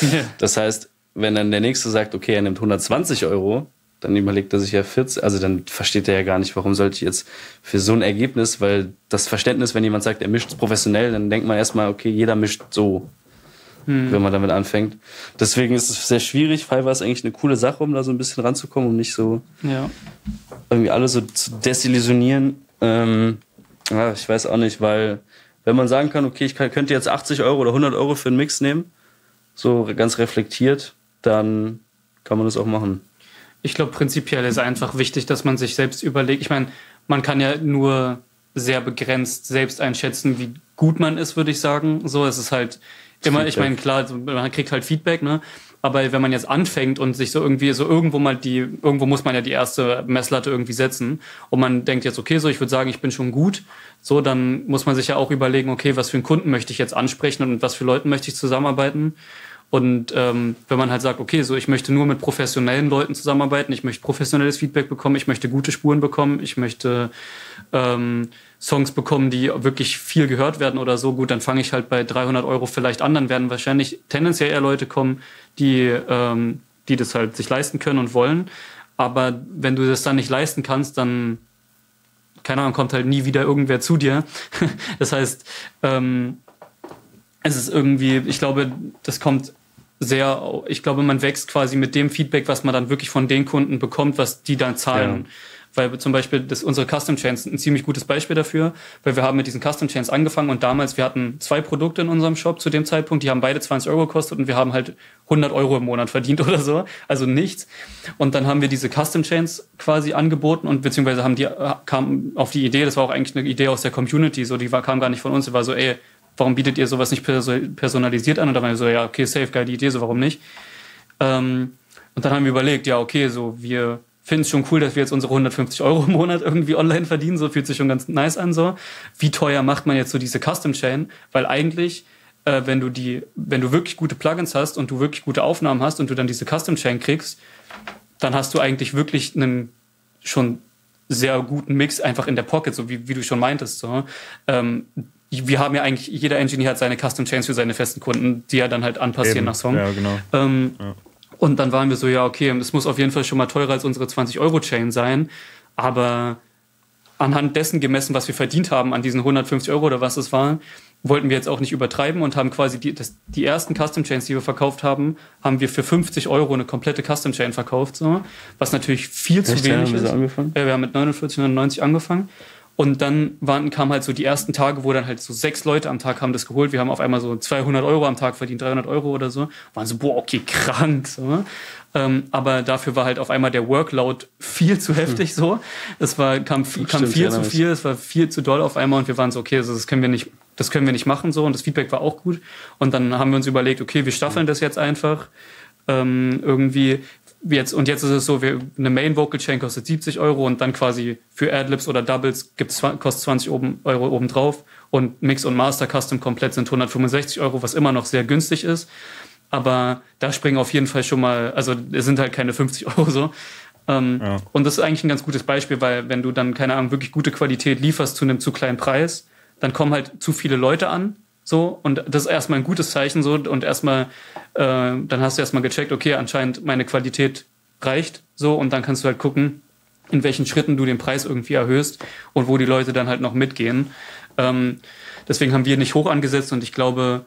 Ja. Das heißt, wenn dann der Nächste sagt, okay, er nimmt hundertzwanzig Euro, dann überlegt er sich ja vierzig, also dann versteht er ja gar nicht, warum sollte ich jetzt für so ein Ergebnis, weil das Verständnis, wenn jemand sagt, er mischt es professionell, dann denkt man erstmal, okay, jeder mischt so, Hm. wenn man damit anfängt. Deswegen ist es sehr schwierig. Fiverr ist eigentlich eine coole Sache, um da so ein bisschen ranzukommen, um nicht so ja. irgendwie alle so zu desillusionieren. Ähm, ja, ich weiß auch nicht, weil wenn man sagen kann, okay, ich kann, könnte jetzt achtzig Euro oder hundert Euro für einen Mix nehmen, so ganz reflektiert, dann kann man das auch machen. Ich glaube, prinzipiell ist einfach wichtig, dass man sich selbst überlegt. Ich meine, man kann ja nur sehr begrenzt selbst einschätzen, wie gut man ist, würde ich sagen. So, es ist halt immer, ich meine, klar, man kriegt halt Feedback, ne? Aber wenn man jetzt anfängt und sich so irgendwie, so irgendwo mal die, irgendwo muss man ja die erste Messlatte irgendwie setzen, und man denkt jetzt, okay, so, ich würde sagen, ich bin schon gut, so, dann muss man sich ja auch überlegen, okay, was für einen Kunden möchte ich jetzt ansprechen und mit was für Leuten möchte ich zusammenarbeiten. Und ähm, wenn man halt sagt, okay, so, ich möchte nur mit professionellen Leuten zusammenarbeiten, ich möchte professionelles Feedback bekommen, ich möchte gute Spuren bekommen, ich möchte ähm, Songs bekommen, die wirklich viel gehört werden oder so, gut, dann fange ich halt bei dreihundert Euro vielleicht an, dann werden wahrscheinlich tendenziell eher Leute kommen, die, ähm, die das halt sich leisten können und wollen. Aber wenn du das dann nicht leisten kannst, dann, keine Ahnung, kommt halt nie wieder irgendwer zu dir. Das heißt, ähm, es ist irgendwie, ich glaube, das kommt sehr, ich glaube, man wächst quasi mit dem Feedback, was man dann wirklich von den Kunden bekommt, was die dann zahlen. weil wir zum Beispiel, das, unsere Custom Chains sind ein ziemlich gutes Beispiel dafür, weil wir haben mit diesen Custom Chains angefangen und damals, wir hatten zwei Produkte in unserem Shop zu dem Zeitpunkt, die haben beide zwanzig Euro gekostet und wir haben halt hundert Euro im Monat verdient oder so, also nichts. Und dann haben wir diese Custom Chains quasi angeboten und beziehungsweise haben die, kamen auf die Idee, das war auch eigentlich eine Idee aus der Community, so, die war, kam gar nicht von uns, die war so, ey, warum bietet ihr sowas nicht personalisiert an? Und da waren wir so, ja, okay, safe, geile Idee, so, warum nicht? Ähm, und dann haben wir überlegt, ja, okay, so, wir finden es schon cool, dass wir jetzt unsere hundertfünfzig Euro im Monat irgendwie online verdienen, so, fühlt sich schon ganz nice an, so. Wie teuer macht man jetzt so diese Custom-Chain? Weil eigentlich, äh, wenn du die, wenn du wirklich gute Plugins hast und du wirklich gute Aufnahmen hast und du dann diese Custom-Chain kriegst, dann hast du eigentlich wirklich einen schon sehr guten Mix einfach in der Pocket, so wie, wie du schon meintest, so. Ähm, Wir haben ja eigentlich, jeder Engineer hat seine Custom Chains für seine festen Kunden, die er dann halt anpassieren Eben. nach Song. Ja, genau. Ähm, ja. Und dann waren wir so, ja, okay, es muss auf jeden Fall schon mal teurer als unsere zwanzig Euro Chain sein, aber anhand dessen gemessen, was wir verdient haben an diesen hundertfünfzig Euro oder was es war, wollten wir jetzt auch nicht übertreiben und haben quasi die, das, die ersten Custom Chains, die wir verkauft haben, haben wir für fünfzig Euro eine komplette Custom Chain verkauft, so, was natürlich viel Echt? zu wenig ja, ist. Angefangen? Ja, wir haben mit neunundvierzig neunundneunzig angefangen. Und dann waren, kamen halt so die ersten Tage, wo dann halt so sechs Leute am Tag haben das geholt. Wir haben auf einmal so zweihundert Euro am Tag verdient, dreihundert Euro oder so. Waren so, boah, okay, krank. So. Ähm, aber dafür war halt auf einmal der Workload viel zu heftig. Hm. so. Es war, kam, kam Stimmt, viel ja, zu viel, es war viel zu doll auf einmal. Und wir waren so, okay, also das können wir nicht, das können wir nicht machen. so. Und das Feedback war auch gut. Und dann haben wir uns überlegt, okay, wir staffeln das jetzt einfach. Ähm, irgendwie... Jetzt, und jetzt ist es so, wir, eine Main-Vocal-Chain kostet siebzig Euro und dann quasi für Adlibs oder Doubles gibt's, kostet zwanzig Euro obendrauf und Mix und Master Custom komplett sind hundertfünfundsechzig Euro, was immer noch sehr günstig ist, aber da springen auf jeden Fall schon mal, also es sind halt keine fünfzig Euro so. Ähm, ja. Und das ist eigentlich ein ganz gutes Beispiel, weil wenn du dann, keine Ahnung, wirklich gute Qualität lieferst zu einem zu kleinen Preis, dann kommen halt zu viele Leute an. So, und das ist erstmal ein gutes Zeichen, so, und erstmal, äh, dann hast du erstmal gecheckt, okay, anscheinend meine Qualität reicht, so, und dann kannst du halt gucken, in welchen Schritten du den Preis irgendwie erhöhst und wo die Leute dann halt noch mitgehen. Ähm, deswegen haben wir nicht hoch angesetzt und ich glaube,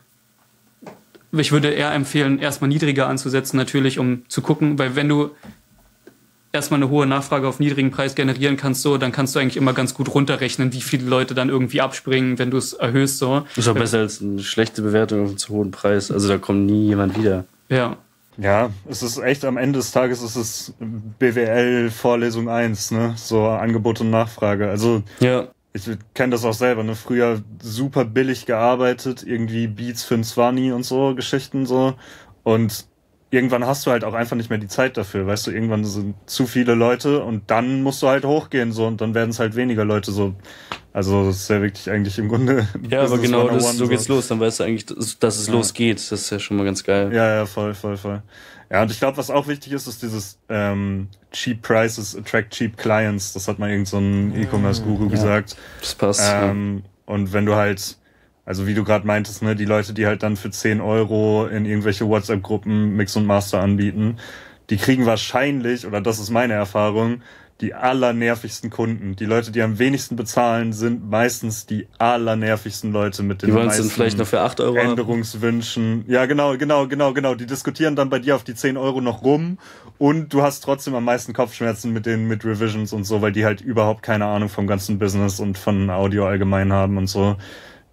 ich würde eher empfehlen, erstmal niedriger anzusetzen, natürlich, um zu gucken, weil wenn du erstmal eine hohe Nachfrage auf niedrigen Preis generieren kannst, so, dann kannst du eigentlich immer ganz gut runterrechnen, wie viele Leute dann irgendwie abspringen, wenn du es erhöhst. So. Ist doch besser als eine schlechte Bewertung auf einen zu hohen Preis. Also da kommt nie jemand wieder. Ja. Ja, es ist echt, am Ende des Tages ist es B W L-Vorlesung eins, ne? So Angebot und Nachfrage. Also ja. Ich kenne das auch selber, ne? Früher super billig gearbeitet, irgendwie Beats für ein Zwanni und so, Geschichten so. Und irgendwann hast du halt auch einfach nicht mehr die Zeit dafür, weißt du, irgendwann sind zu viele Leute und dann musst du halt hochgehen, so, und dann werden es halt weniger Leute, so. Also das ist ja wirklich eigentlich im Grunde... Ja, aber genau, das, so geht's los, dann weißt du eigentlich, dass es losgeht, das ist ja schon mal ganz geil. Ja, ja, voll, voll, voll. Ja, und ich glaube, was auch wichtig ist, ist dieses ähm, Cheap Prices attract cheap clients, das hat mal irgend so ein E-Commerce-Guru ja, gesagt. Das passt. Ähm, ja. Und wenn du halt... Also wie du gerade meintest, ne, die Leute, die halt dann für zehn Euro in irgendwelche WhatsApp-Gruppen Mix und Master anbieten, die kriegen wahrscheinlich, oder das ist meine Erfahrung, die allernervigsten Kunden. Die Leute, die am wenigsten bezahlen, sind meistens die allernervigsten Leute mit den die meisten vielleicht noch für acht Euro Änderungswünschen. Haben. Ja, genau, genau, genau, genau. Die diskutieren dann bei dir auf die zehn Euro noch rum und du hast trotzdem am meisten Kopfschmerzen mit den mit Revisions und so, weil die halt überhaupt keine Ahnung vom ganzen Business und von Audio allgemein haben und so.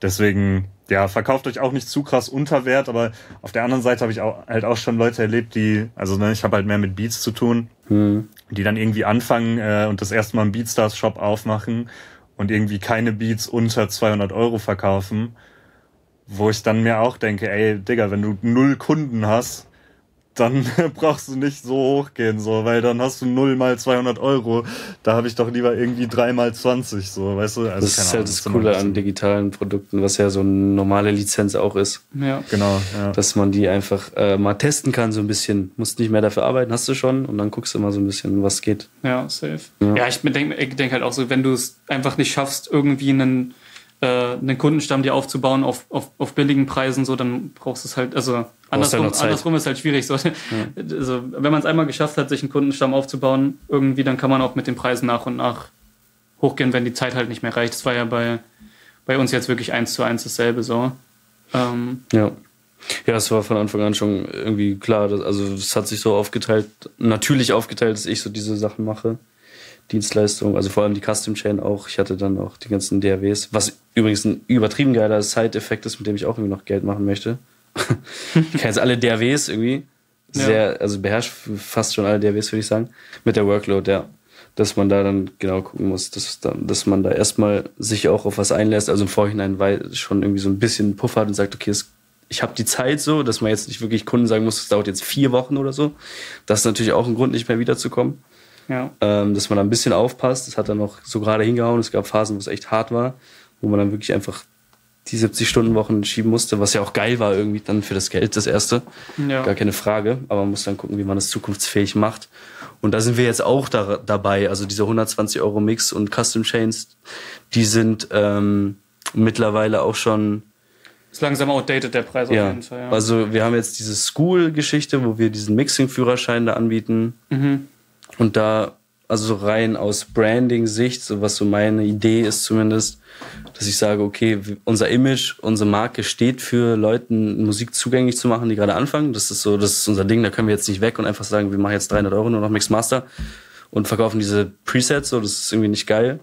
Deswegen, ja, verkauft euch auch nicht zu krass unter Wert, aber auf der anderen Seite habe ich auch, halt auch schon Leute erlebt, die, also ne, ich habe halt mehr mit Beats zu tun, hm. die dann irgendwie anfangen äh, und das erste Mal einen Beatstars-Shop aufmachen und irgendwie keine Beats unter zweihundert Euro verkaufen, wo ich dann mir auch denke, ey, Digga, wenn du null Kunden hast, dann brauchst du nicht so hochgehen, so, weil dann hast du null mal zweihundert Euro. Da habe ich doch lieber irgendwie drei mal zwanzig, so, weißt du? Also, das ist halt das Coole an digitalen Produkten, was ja so eine normale Lizenz auch ist. Ja. Genau. Ja. Dass man die einfach äh, mal testen kann, so ein bisschen. Musst nicht mehr dafür arbeiten, hast du schon, und dann guckst du mal so ein bisschen, was geht. Ja, safe. Ja, ja, ich denke ich denk halt auch so, wenn du es einfach nicht schaffst, irgendwie einen, äh, einen Kundenstamm dir aufzubauen auf, auf, auf billigen Preisen, so, dann brauchst du es halt, also. Andersrum, andersrum ist halt schwierig. So. Ja. Also, wenn man es einmal geschafft hat, sich einen Kundenstamm aufzubauen, irgendwie, dann kann man auch mit den Preisen nach und nach hochgehen, wenn die Zeit halt nicht mehr reicht. Das war ja bei, bei uns jetzt wirklich eins zu eins dasselbe. So. Ähm. Ja. Ja, es war von Anfang an schon irgendwie klar. Dass, also es hat sich so aufgeteilt, natürlich aufgeteilt, dass ich so diese Sachen mache, Dienstleistungen, also vor allem die Custom Chain auch. Ich hatte dann auch die ganzen D A Ws, was übrigens ein übertrieben geiler Side-Effekt ist, mit dem ich auch irgendwie noch Geld machen möchte. Ich kann jetzt alle D A Ws irgendwie sehr, ja. also beherrscht fast schon alle D A Ws, würde ich sagen, mit der Workload, ja. Dass man da dann genau gucken muss, dass, dann, dass man da erstmal sich auch auf was einlässt, also im Vorhinein weil schon irgendwie so ein bisschen Puffer hat und sagt, okay, es, ich habe die Zeit so, dass man jetzt nicht wirklich Kunden sagen muss, es dauert jetzt vier Wochen oder so. Das ist natürlich auch ein Grund, nicht mehr wiederzukommen. Ja. Ähm, dass man da ein bisschen aufpasst. Das hat dann auch so gerade hingehauen. Es gab Phasen, wo es echt hart war, wo man dann wirklich einfach die siebzig-Stunden-Wochen schieben musste, was ja auch geil war irgendwie dann für das Geld, das Erste. Ja. Gar keine Frage. Aber man muss dann gucken, wie man das zukunftsfähig macht. Und da sind wir jetzt auch da, dabei. Also diese hundertzwanzig Euro Mix und Custom Chains, die sind ähm, mittlerweile auch schon... Ist langsam outdated, der Preis ja. auf jeden Fall. Ja. Also wir haben jetzt diese School-Geschichte, wo wir diesen Mixing-Führerschein da anbieten. Mhm. Und da, also so rein aus Branding-Sicht, so was so meine Idee ist zumindest, dass ich sage, okay, unser Image, unsere Marke steht für Leuten, Musik zugänglich zu machen, die gerade anfangen. Das ist so, das ist unser Ding, da können wir jetzt nicht weg und einfach sagen, wir machen jetzt dreihundert Euro nur noch Mixmaster und verkaufen diese Presets, so, das ist irgendwie nicht geil.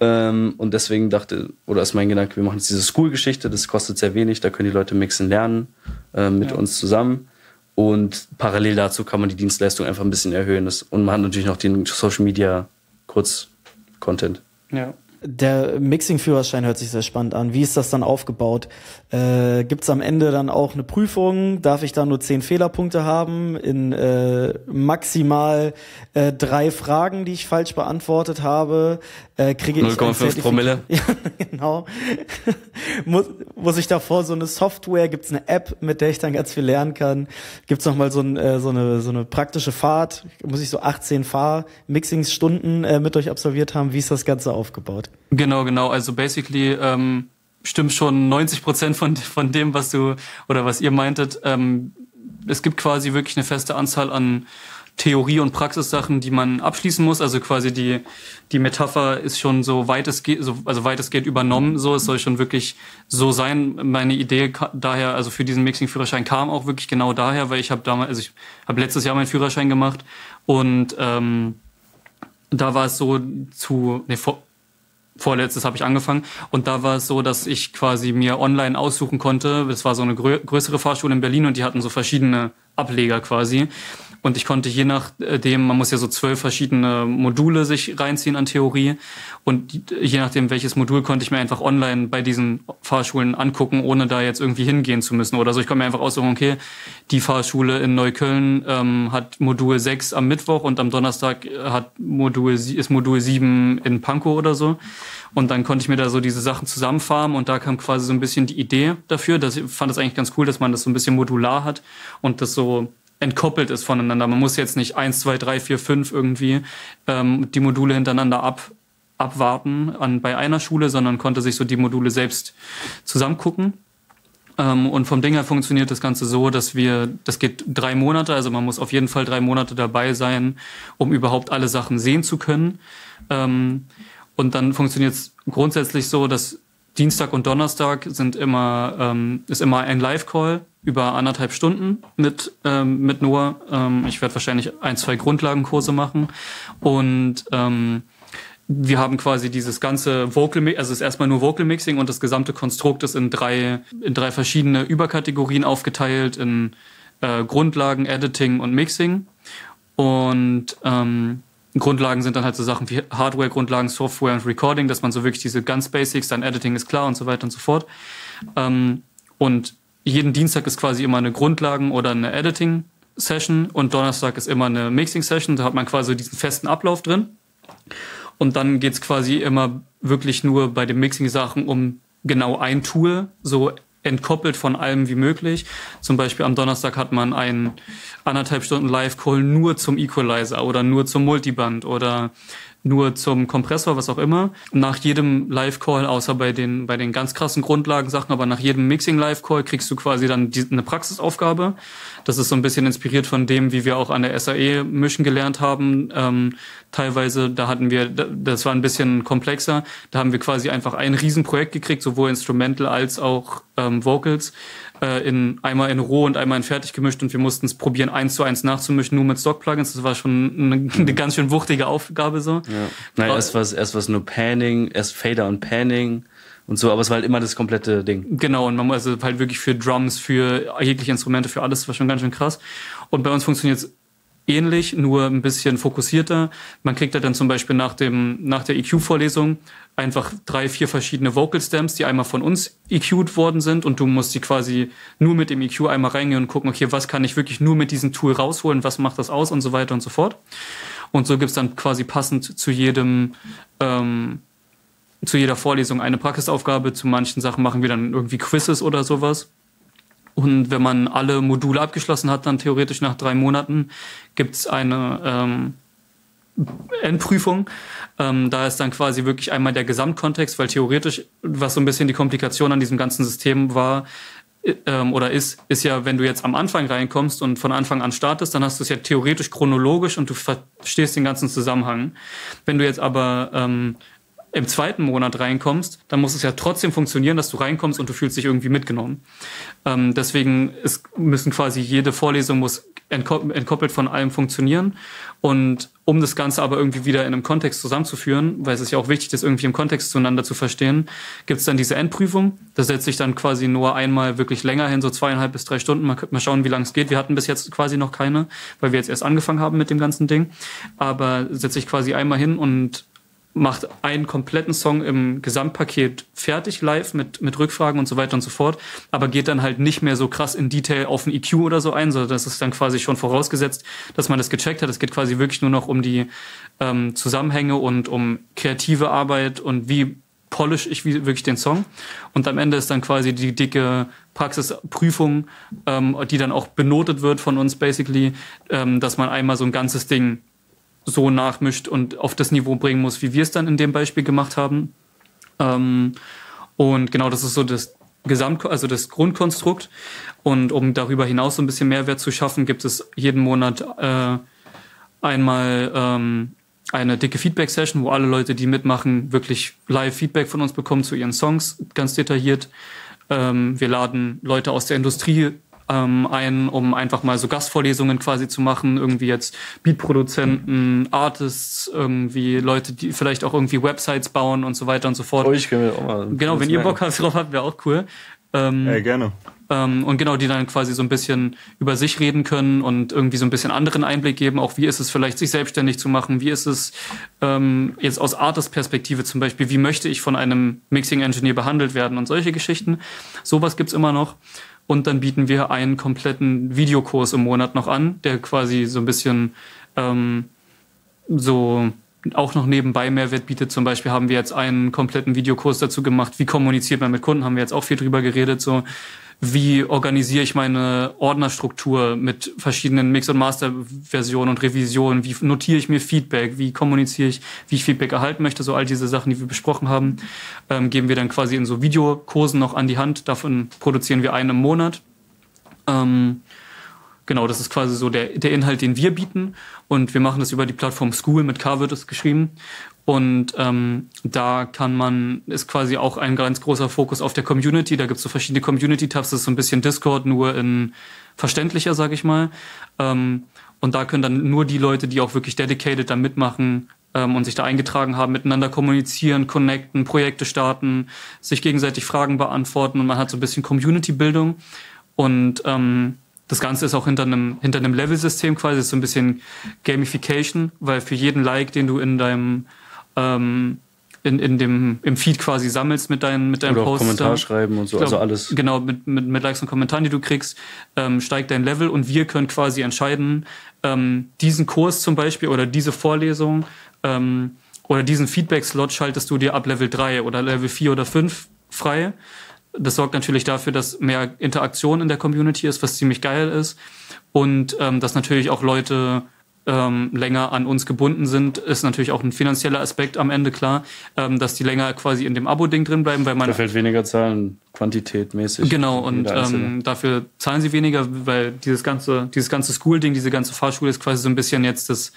Ähm, und deswegen dachte, oder ist mein Gedanke, wir machen jetzt diese School-Geschichte, das kostet sehr wenig, da können die Leute mixen lernen, äh, mit ja. uns zusammen. Und parallel dazu kann man die Dienstleistung einfach ein bisschen erhöhen. Und man hat natürlich noch den Social Media Kurz-Content. Ja. Der Mixing-Führerschein hört sich sehr spannend an. Wie ist das dann aufgebaut? Äh, gibt's am Ende dann auch eine Prüfung? Darf ich da nur zehn Fehlerpunkte haben? In äh, maximal äh, drei Fragen, die ich falsch beantwortet habe, äh, kriege ich null Komma fünf Promille. Ja, genau. muss, muss ich davor so eine Software? Gibt's eine App, mit der ich dann ganz viel lernen kann? Gibt's noch mal so, ein, äh, so eine so eine praktische Fahrt? Muss ich so achtzehn Fahr-Mixing-Stunden äh, mit euch absolviert haben? Wie ist das Ganze aufgebaut? Genau, genau. Also basically ähm, stimmt schon neunzig Prozent von, von dem, was du oder was ihr meintet. Ähm, es gibt quasi wirklich eine feste Anzahl an Theorie- und Praxissachen, die man abschließen muss. Also quasi die die Metapher ist schon so weit es geht, so, also weit es geht übernommen. So, es soll schon wirklich so sein. Meine Idee daher, also für diesen Mixing-Führerschein kam auch wirklich genau daher, weil ich habe damals, also ich habe letztes Jahr meinen Führerschein gemacht und ähm, da war es so zu nee, vor, Vorletztes habe ich angefangen und da war es so, dass ich quasi mir online aussuchen konnte. Das war so eine grö- größere Fahrschule in Berlin und die hatten so verschiedene Ableger quasi. Und ich konnte je nachdem, man muss ja so zwölf verschiedene Module sich reinziehen an Theorie und je nachdem welches Modul konnte ich mir einfach online bei diesen Fahrschulen angucken, ohne da jetzt irgendwie hingehen zu müssen oder so. Ich konnte mir einfach aussuchen, okay, die Fahrschule in Neukölln ähm, hat Modul sechs am Mittwoch und am Donnerstag hat Modul ist Modul sieben in Pankow oder so. Und dann konnte ich mir da so diese Sachen zusammenfarmen und da kam quasi so ein bisschen die Idee dafür. Das, ich fand das eigentlich ganz cool, dass man das so ein bisschen modular hat und das so entkoppelt ist voneinander. Man muss jetzt nicht eins, zwei, drei, vier, fünf irgendwie ähm, die Module hintereinander ab, abwarten an, bei einer Schule, sondern konnte sich so die Module selbst zusammengucken. Ähm, und vom Ding her funktioniert das Ganze so, dass wir, das geht drei Monate, also man muss auf jeden Fall drei Monate dabei sein, um überhaupt alle Sachen sehen zu können. Ähm, und dann funktioniert es grundsätzlich so, dass Dienstag und Donnerstag sind immer, ähm, ist immer ein Live-Call über anderthalb Stunden mit, ähm, mit Noah. Ähm, ich werde wahrscheinlich ein, zwei Grundlagenkurse machen. Und ähm, wir haben quasi dieses ganze Vocal, also es ist erstmal nur Vocal Mixing und das gesamte Konstrukt ist in drei, in drei verschiedene Überkategorien aufgeteilt, in äh, Grundlagen, Editing und Mixing. Und ähm, Grundlagen sind dann halt so Sachen wie Hardware, Grundlagen, Software und Recording, dass man so wirklich diese ganz Basics, dann Editing ist klar und so weiter und so fort. Ähm, und jeden Dienstag ist quasi immer eine Grundlagen- oder eine Editing-Session und Donnerstag ist immer eine Mixing-Session. Da hat man quasi diesen festen Ablauf drin. Und dann geht's quasi immer wirklich nur bei den Mixing-Sachen um genau ein Tool, so entkoppelt von allem wie möglich. Zum Beispiel am Donnerstag hat man einen anderthalb Stunden Live-Call nur zum Equalizer oder nur zum Multiband oder nur zum Kompressor, was auch immer. Nach jedem Live-Call, außer bei den bei den ganz krassen Grundlagensachen, aber nach jedem Mixing-Live-Call kriegst du quasi dann die, eine Praxisaufgabe. Das ist so ein bisschen inspiriert von dem, wie wir auch an der S A E mischen gelernt haben. Ähm, teilweise, da hatten wir, das war ein bisschen komplexer, da haben wir quasi einfach ein Riesenprojekt gekriegt, sowohl Instrumental als auch ähm, Vocals, äh, in, einmal in roh und einmal in fertig gemischt und wir mussten es probieren, eins zu eins nachzumischen, nur mit Stock-Plugins. Das war schon eine, eine ganz schön wuchtige Aufgabe so. Ja. Nein, erst war es nur Panning, erst Fader und Panning und so, aber es war halt immer das komplette Ding. Genau, und man muss also halt wirklich für Drums, für jegliche Instrumente, für alles, das war schon ganz schön krass. Und bei uns funktioniert es ähnlich, nur ein bisschen fokussierter. Man kriegt halt dann zum Beispiel nach dem, nach der E Q-Vorlesung einfach drei, vier verschiedene Vocal Stems, die einmal von uns E Q'd worden sind und du musst die quasi nur mit dem E Q einmal reingehen und gucken, okay, was kann ich wirklich nur mit diesem Tool rausholen, was macht das aus und so weiter und so fort. Und so gibt's dann quasi passend zu jedem, ähm, zu jeder Vorlesung eine Praxisaufgabe. Zu manchen Sachen machen wir dann irgendwie Quizzes oder sowas. Und wenn man alle Module abgeschlossen hat, dann theoretisch nach drei Monaten gibt's eine ähm, Endprüfung. Ähm, da ist dann quasi wirklich einmal der Gesamtkontext, weil theoretisch, was so ein bisschen die Komplikation an diesem ganzen System war ähm, oder ist, ist ja, wenn du jetzt am Anfang reinkommst und von Anfang an startest, dann hast du es ja theoretisch chronologisch und du verstehst den ganzen Zusammenhang. Wenn du jetzt aber ähm, im zweiten Monat reinkommst, dann muss es ja trotzdem funktionieren, dass du reinkommst und du fühlst dich irgendwie mitgenommen. Ähm, deswegen ist, müssen quasi jede Vorlesung muss entkoppelt von allem funktionieren. Und um das Ganze aber irgendwie wieder in einem Kontext zusammenzuführen, weil es ist ja auch wichtig, das irgendwie im Kontext zueinander zu verstehen, gibt es dann diese Endprüfung. Da setze ich dann quasi nur einmal wirklich länger hin, so zweieinhalb bis drei Stunden. Mal, mal schauen, wie lange es geht. Wir hatten bis jetzt quasi noch keine, weil wir jetzt erst angefangen haben mit dem ganzen Ding. Aber setze ich quasi einmal hin und macht einen kompletten Song im Gesamtpaket fertig, live, mit, mit Rückfragen und so weiter und so fort, aber geht dann halt nicht mehr so krass in Detail auf ein E Q oder so ein, sondern das ist dann quasi schon vorausgesetzt, dass man das gecheckt hat. Es geht quasi wirklich nur noch um die ähm, Zusammenhänge und um kreative Arbeit und wie polish ich wirklich den Song. Und am Ende ist dann quasi die dicke Praxisprüfung, ähm, die dann auch benotet wird von uns basically, ähm, dass man einmal so ein ganzes Ding so nachmischt und auf das Niveau bringen muss, wie wir es dann in dem Beispiel gemacht haben. Ähm, und genau, das ist so das Gesamt, also das Grundkonstrukt. Und um darüber hinaus so ein bisschen Mehrwert zu schaffen, gibt es jeden Monat äh, einmal ähm, eine dicke Feedback-Session, wo alle Leute, die mitmachen, wirklich Live-Feedback von uns bekommen zu ihren Songs, ganz detailliert. Ähm, wir laden Leute aus der Industrie ein, um einfach mal so Gastvorlesungen quasi zu machen, irgendwie jetzt Beatproduzenten, Artists, irgendwie Leute, die vielleicht auch irgendwie Websites bauen und so weiter und so fort. Oh, ich kann mir auch mal genau, wenn ihr Bock habt, drauf habt, wäre auch cool. Ähm, ja, gerne. Ähm, und genau, die dann quasi so ein bisschen über sich reden können und irgendwie so ein bisschen anderen Einblick geben, auch wie ist es vielleicht, sich selbstständig zu machen, wie ist es ähm, jetzt aus Artist-Perspektive zum Beispiel, wie möchte ich von einem Mixing-Engineer behandelt werden und solche Geschichten. Sowas gibt's immer noch. Und dann bieten wir einen kompletten Videokurs im Monat noch an, der quasi so ein bisschen ähm, so auch noch nebenbei Mehrwert bietet. Zum Beispiel haben wir jetzt einen kompletten Videokurs dazu gemacht, wie kommuniziert man mit Kunden, haben wir jetzt auch viel drüber geredet, so wie organisiere ich meine Ordnerstruktur mit verschiedenen Mix- und Master-Versionen und Revisionen, wie notiere ich mir Feedback, wie kommuniziere ich, wie ich Feedback erhalten möchte, so all diese Sachen, die wir besprochen haben, ähm, geben wir dann quasi in so Videokursen noch an die Hand, davon produzieren wir einen im Monat. Ähm, genau, das ist quasi so der, der Inhalt, den wir bieten, und wir machen das über die Plattform School, mit K wird es geschrieben. Und ähm, da kann man, ist quasi auch ein ganz großer Fokus auf der Community. Da gibt es so verschiedene Community-Tabs, das ist so ein bisschen Discord, nur in verständlicher, sag ich mal. Ähm, und da können dann nur die Leute, die auch wirklich dedicated da mitmachen ähm, und sich da eingetragen haben, miteinander kommunizieren, connecten, Projekte starten, sich gegenseitig Fragen beantworten, und man hat so ein bisschen Community-Bildung. Und ähm, das Ganze ist auch hinter einem, hinter einem Level-System quasi, ist so ein bisschen Gamification, weil für jeden Like, den du in deinem In, in dem, im Feed quasi sammelst mit deinen, mit deinen Posts. Oder auch Kommentar schreiben und so, glaub, also alles. Genau, mit, mit, mit Likes und Kommentaren, die du kriegst, ähm, steigt dein Level, und wir können quasi entscheiden, ähm, diesen Kurs zum Beispiel oder diese Vorlesung ähm, oder diesen Feedback-Slot schaltest du dir ab Level drei oder Level vier oder fünf frei. Das sorgt natürlich dafür, dass mehr Interaktion in der Community ist, was ziemlich geil ist, und ähm, dass natürlich auch Leute Ähm, länger an uns gebunden sind, ist natürlich auch ein finanzieller Aspekt am Ende, klar, ähm, dass die länger quasi in dem Abo-Ding drin bleiben, weil man... Da fällt weniger zahlen, quantitätmäßig. Genau, und ähm, dafür zahlen sie weniger, weil dieses ganze, dieses ganze School-Ding, diese ganze Fahrschule ist quasi so ein bisschen jetzt das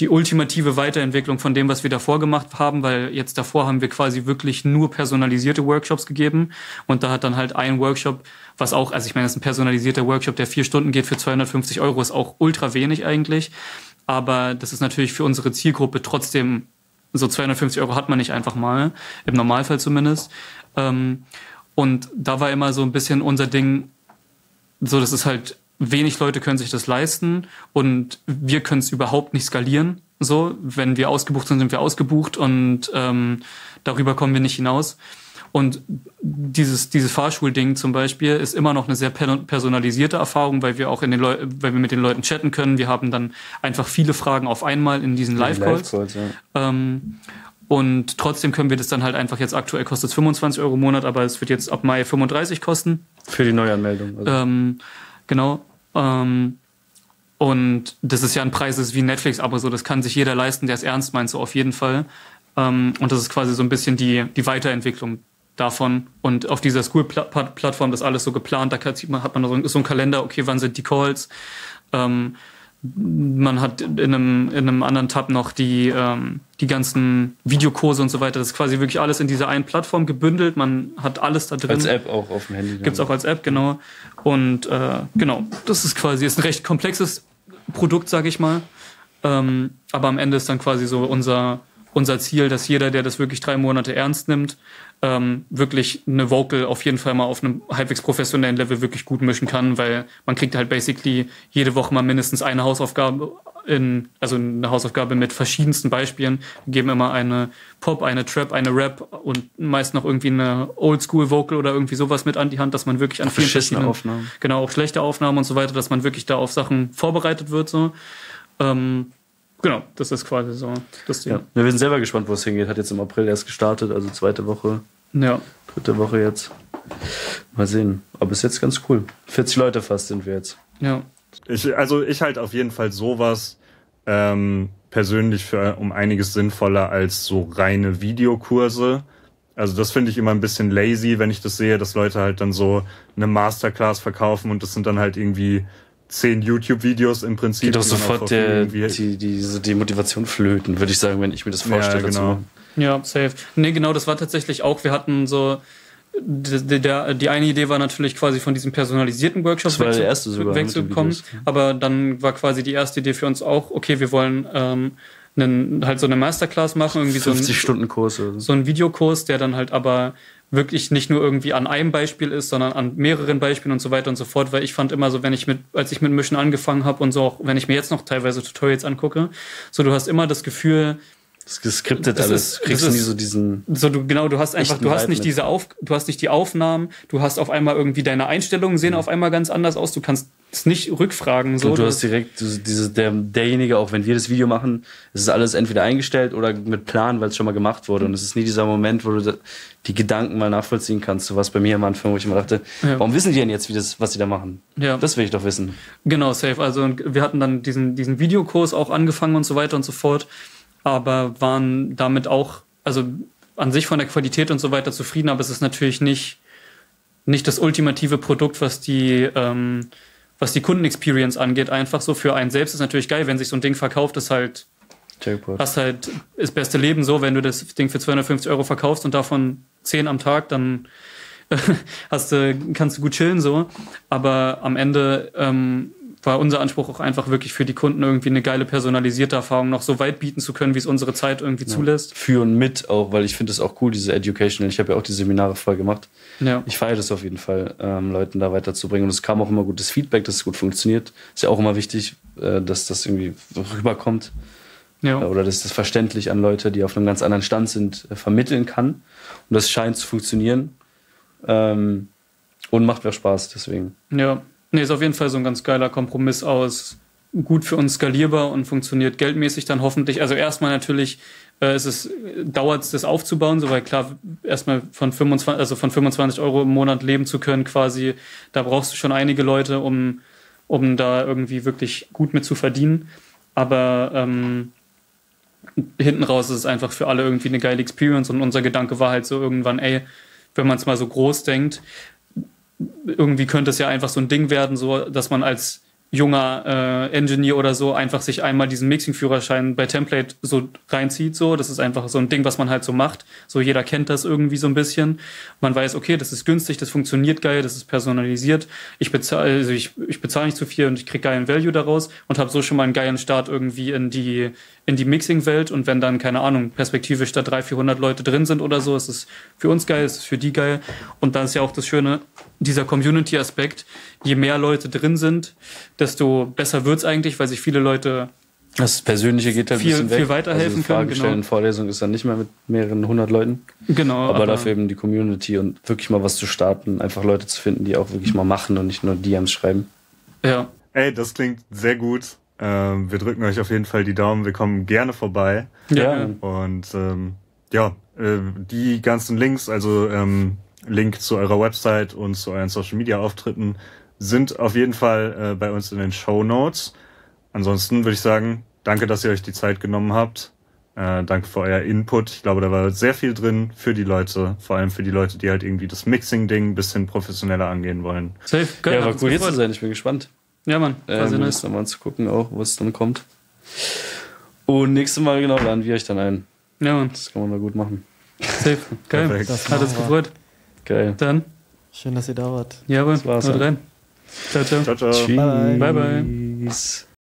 die ultimative Weiterentwicklung von dem, was wir davor gemacht haben, weil jetzt davor haben wir quasi wirklich nur personalisierte Workshops gegeben und da hat dann halt ein Workshop, was auch, also ich meine, das ist ein personalisierter Workshop, der vier Stunden geht für zweihundertfünfzig Euro, ist auch ultra wenig eigentlich, aber das ist natürlich für unsere Zielgruppe trotzdem, so zweihundertfünfzig Euro hat man nicht einfach mal, im Normalfall zumindest, und da war immer so ein bisschen unser Ding, so das ist halt, wenig Leute können sich das leisten und wir können es überhaupt nicht skalieren. So, wenn wir ausgebucht sind, sind wir ausgebucht und ähm, darüber kommen wir nicht hinaus. Und dieses, dieses Fahrschulding zum Beispiel ist immer noch eine sehr personalisierte Erfahrung, weil wir auch in den Leu- weil wir mit den Leuten chatten können. Wir haben dann einfach viele Fragen auf einmal in diesen Live-Calls. Live-Calls, ja. ähm, und trotzdem können wir das dann halt einfach jetzt aktuell kostet es fünfundzwanzig Euro im Monat, aber es wird jetzt ab Mai fünfunddreißig kosten. Für die Neuanmeldung. Also. Ähm, Genau. Ähm, und das ist ja ein Preis, das ist wie ein Netflix-Abo, so das kann sich jeder leisten, der es ernst meint, so auf jeden Fall. Ähm, und das ist quasi so ein bisschen die, die Weiterentwicklung davon. Und auf dieser School-Plattform ist alles so geplant, da hat man, hat man so einen Kalender, okay, wann sind die Calls? Ähm, man hat in einem, in einem anderen Tab noch die, ähm, die ganzen Videokurse und so weiter. Das ist quasi wirklich alles in dieser einen Plattform gebündelt. Man hat alles da drin. Als App auch auf dem Handy. Gibt's auch als App, genau. Und äh, genau, das ist quasi ist ein recht komplexes Produkt, sage ich mal. Ähm, aber am Ende ist dann quasi so unser, unser Ziel, dass jeder, der das wirklich drei Monate ernst nimmt, ähm, wirklich eine Vocal auf jeden Fall mal auf einem halbwegs professionellen Level wirklich gut mischen kann, weil man kriegt halt basically jede Woche mal mindestens eine Hausaufgabe, in, also eine Hausaufgabe mit verschiedensten Beispielen. Wir geben immer eine Pop, eine Trap, eine Rap und meist noch irgendwie eine Oldschool-Vocal oder irgendwie sowas mit an die Hand, dass man wirklich an vielen verschiedenen Aufnahmen, genau, auch schlechte Aufnahmen und so weiter, dass man wirklich da auf Sachen vorbereitet wird, so. Ähm, Genau, das ist quasi so das Ding. Ja. Wir sind selber gespannt, wo es hingeht. Hat jetzt im April erst gestartet, also zweite Woche. Ja. Dritte Woche jetzt. Mal sehen. Aber ist jetzt ganz cool. vierzig Leute fast sind wir jetzt. Ja. Ich, also ich halte auf jeden Fall sowas ähm, persönlich für um einiges sinnvoller als so reine Videokurse. Also das finde ich immer ein bisschen lazy, wenn ich das sehe, dass Leute halt dann so eine Masterclass verkaufen und das sind dann halt irgendwie zehn YouTube-Videos im Prinzip. Geht doch sofort der, die, die, so die Motivation flöten, würde ich sagen, wenn ich mir das vorstelle. Ja, genau. Dazu. Ja, safe. Nee, genau, das war tatsächlich auch, wir hatten so, die, der, die eine Idee war natürlich quasi von diesem personalisierten Workshop wegzukommen, aber dann war quasi die erste Idee für uns auch, okay, wir wollen ähm, einen, halt so eine Masterclass machen, irgendwie fünfzig Stunden Kurs oder so. So ein Videokurs, der dann halt aber wirklich nicht nur irgendwie an einem Beispiel ist, sondern an mehreren Beispielen und so weiter und so fort, weil ich fand immer so, wenn ich mit, als ich mit Mischen angefangen habe und so auch, wenn ich mir jetzt noch teilweise Tutorials angucke, so du hast immer das Gefühl, das geskriptet alles, ist, kriegst du nie so diesen so du genau, du hast einfach, du hast nicht diese Auf, du hast nicht die Aufnahmen, du hast auf einmal irgendwie deine Einstellungen sehen ja. auf einmal ganz anders aus, du kannst es nicht rückfragen so. Du, du hast direkt du, diese, der, derjenige, auch wenn wir das Video machen, es ist alles entweder eingestellt oder mit Plan, weil es schon mal gemacht wurde und es ist nie dieser Moment, wo du die Gedanken mal nachvollziehen kannst, so was bei mir am Anfang, wo ich immer dachte, ja. warum wissen die denn jetzt, wie das, was sie da machen? Ja. Das will ich doch wissen. Genau, safe, also wir hatten dann diesen, diesen Videokurs auch angefangen und so weiter und so fort, aber waren damit auch, also an sich von der Qualität und so weiter zufrieden, aber es ist natürlich nicht, nicht das ultimative Produkt, was die, ähm, was die Kundenexperience angeht, einfach so für einen selbst ist natürlich geil, wenn sich so ein Ding verkauft, ist halt, Jackpot. Hast halt das beste Leben so, wenn du das Ding für zweihundertfünfzig Euro verkaufst und davon zehn am Tag, dann hast du, kannst du gut chillen so, aber am Ende, ähm, war unser Anspruch auch einfach wirklich für die Kunden irgendwie eine geile personalisierte Erfahrung noch so weit bieten zu können, wie es unsere Zeit irgendwie zulässt. Ja, für und mit auch, weil ich finde es auch cool, diese Educational. Ich habe ja auch die Seminare voll gemacht. Ja. Ich feiere das auf jeden Fall, ähm, Leuten da weiterzubringen. Und es kam auch immer gutes Feedback, dass es gut funktioniert. Ist ja auch immer wichtig, äh, dass das irgendwie rüberkommt. Ja. Oder dass das verständlich an Leute, die auf einem ganz anderen Stand sind, äh, vermitteln kann. Und das scheint zu funktionieren. Ähm, und macht mir auch Spaß, deswegen. Ja. Nee, ist auf jeden Fall so ein ganz geiler Kompromiss aus, gut für uns skalierbar und funktioniert geldmäßig dann hoffentlich. Also erstmal natürlich äh, ist es, dauert es, das aufzubauen, so, weil klar, erstmal von fünfundzwanzig, also von fünfundzwanzig Euro im Monat leben zu können quasi, da brauchst du schon einige Leute, um, um da irgendwie wirklich gut mit zu verdienen. Aber ähm, hinten raus ist es einfach für alle irgendwie eine geile Experience und unser Gedanke war halt so irgendwann, ey, wenn man es mal so groß denkt, irgendwie könnte es ja einfach so ein Ding werden, so dass man als junger äh, Engineer oder so einfach sich einmal diesen Mixing-Führerschein bei Template so reinzieht. So. Das ist einfach so ein Ding, was man halt so macht. So jeder kennt das irgendwie so ein bisschen. Man weiß, okay, das ist günstig, das funktioniert geil, das ist personalisiert. Ich bezahle also ich, ich bezahle nicht zu viel und ich kriege geilen Value daraus und habe so schon mal einen geilen Start irgendwie in die, in die Mixing-Welt. Und wenn dann, keine Ahnung, perspektivisch da dreihundert, vierhundert Leute drin sind oder so, ist es für uns geil, ist es für die geil. Und dann ist ja auch das Schöne, dieser Community-Aspekt, je mehr Leute drin sind, desto besser wird's eigentlich, weil sich viele Leute das Persönliche geht halt viel, ein bisschen weg. Viel weiterhelfen also können. Genau. Vorlesung ist dann nicht mehr mit mehreren hundert Leuten. Genau. Aber, aber dafür eben die Community und wirklich mal was zu starten, einfach Leute zu finden, die auch wirklich mal machen und nicht nur D Ms schreiben. Ja. Ey, das klingt sehr gut. Ähm, wir drücken euch auf jeden Fall die Daumen. Wir kommen gerne vorbei. Ja. Und ähm, ja, äh, die ganzen Links, also ähm, Link zu eurer Website und zu euren Social Media Auftritten, sind auf jeden Fall äh, bei uns in den Shownotes. Ansonsten würde ich sagen, danke, dass ihr euch die Zeit genommen habt. Äh, danke für euer Input. Ich glaube, da war sehr viel drin für die Leute, vor allem für die Leute, die halt irgendwie das Mixing-Ding ein bisschen professioneller angehen wollen. Safe, geil. Ja, war cool hier zu sein. Ich bin gespannt. Ja, Mann. War sehr nice. Mal zu gucken auch, was dann kommt. Und nächstes Mal, genau, laden wir euch dann ein. Ja, Mann. Das kann man mal gut machen. Safe, geil. Perfekt. Das hat uns gefreut. Geil. Dann. Schön, dass ihr da wart. Ja, Mann. Das war's. Haut rein. Ciao, ciao. Ciao, ciao. Bye, bye. Bye, bye.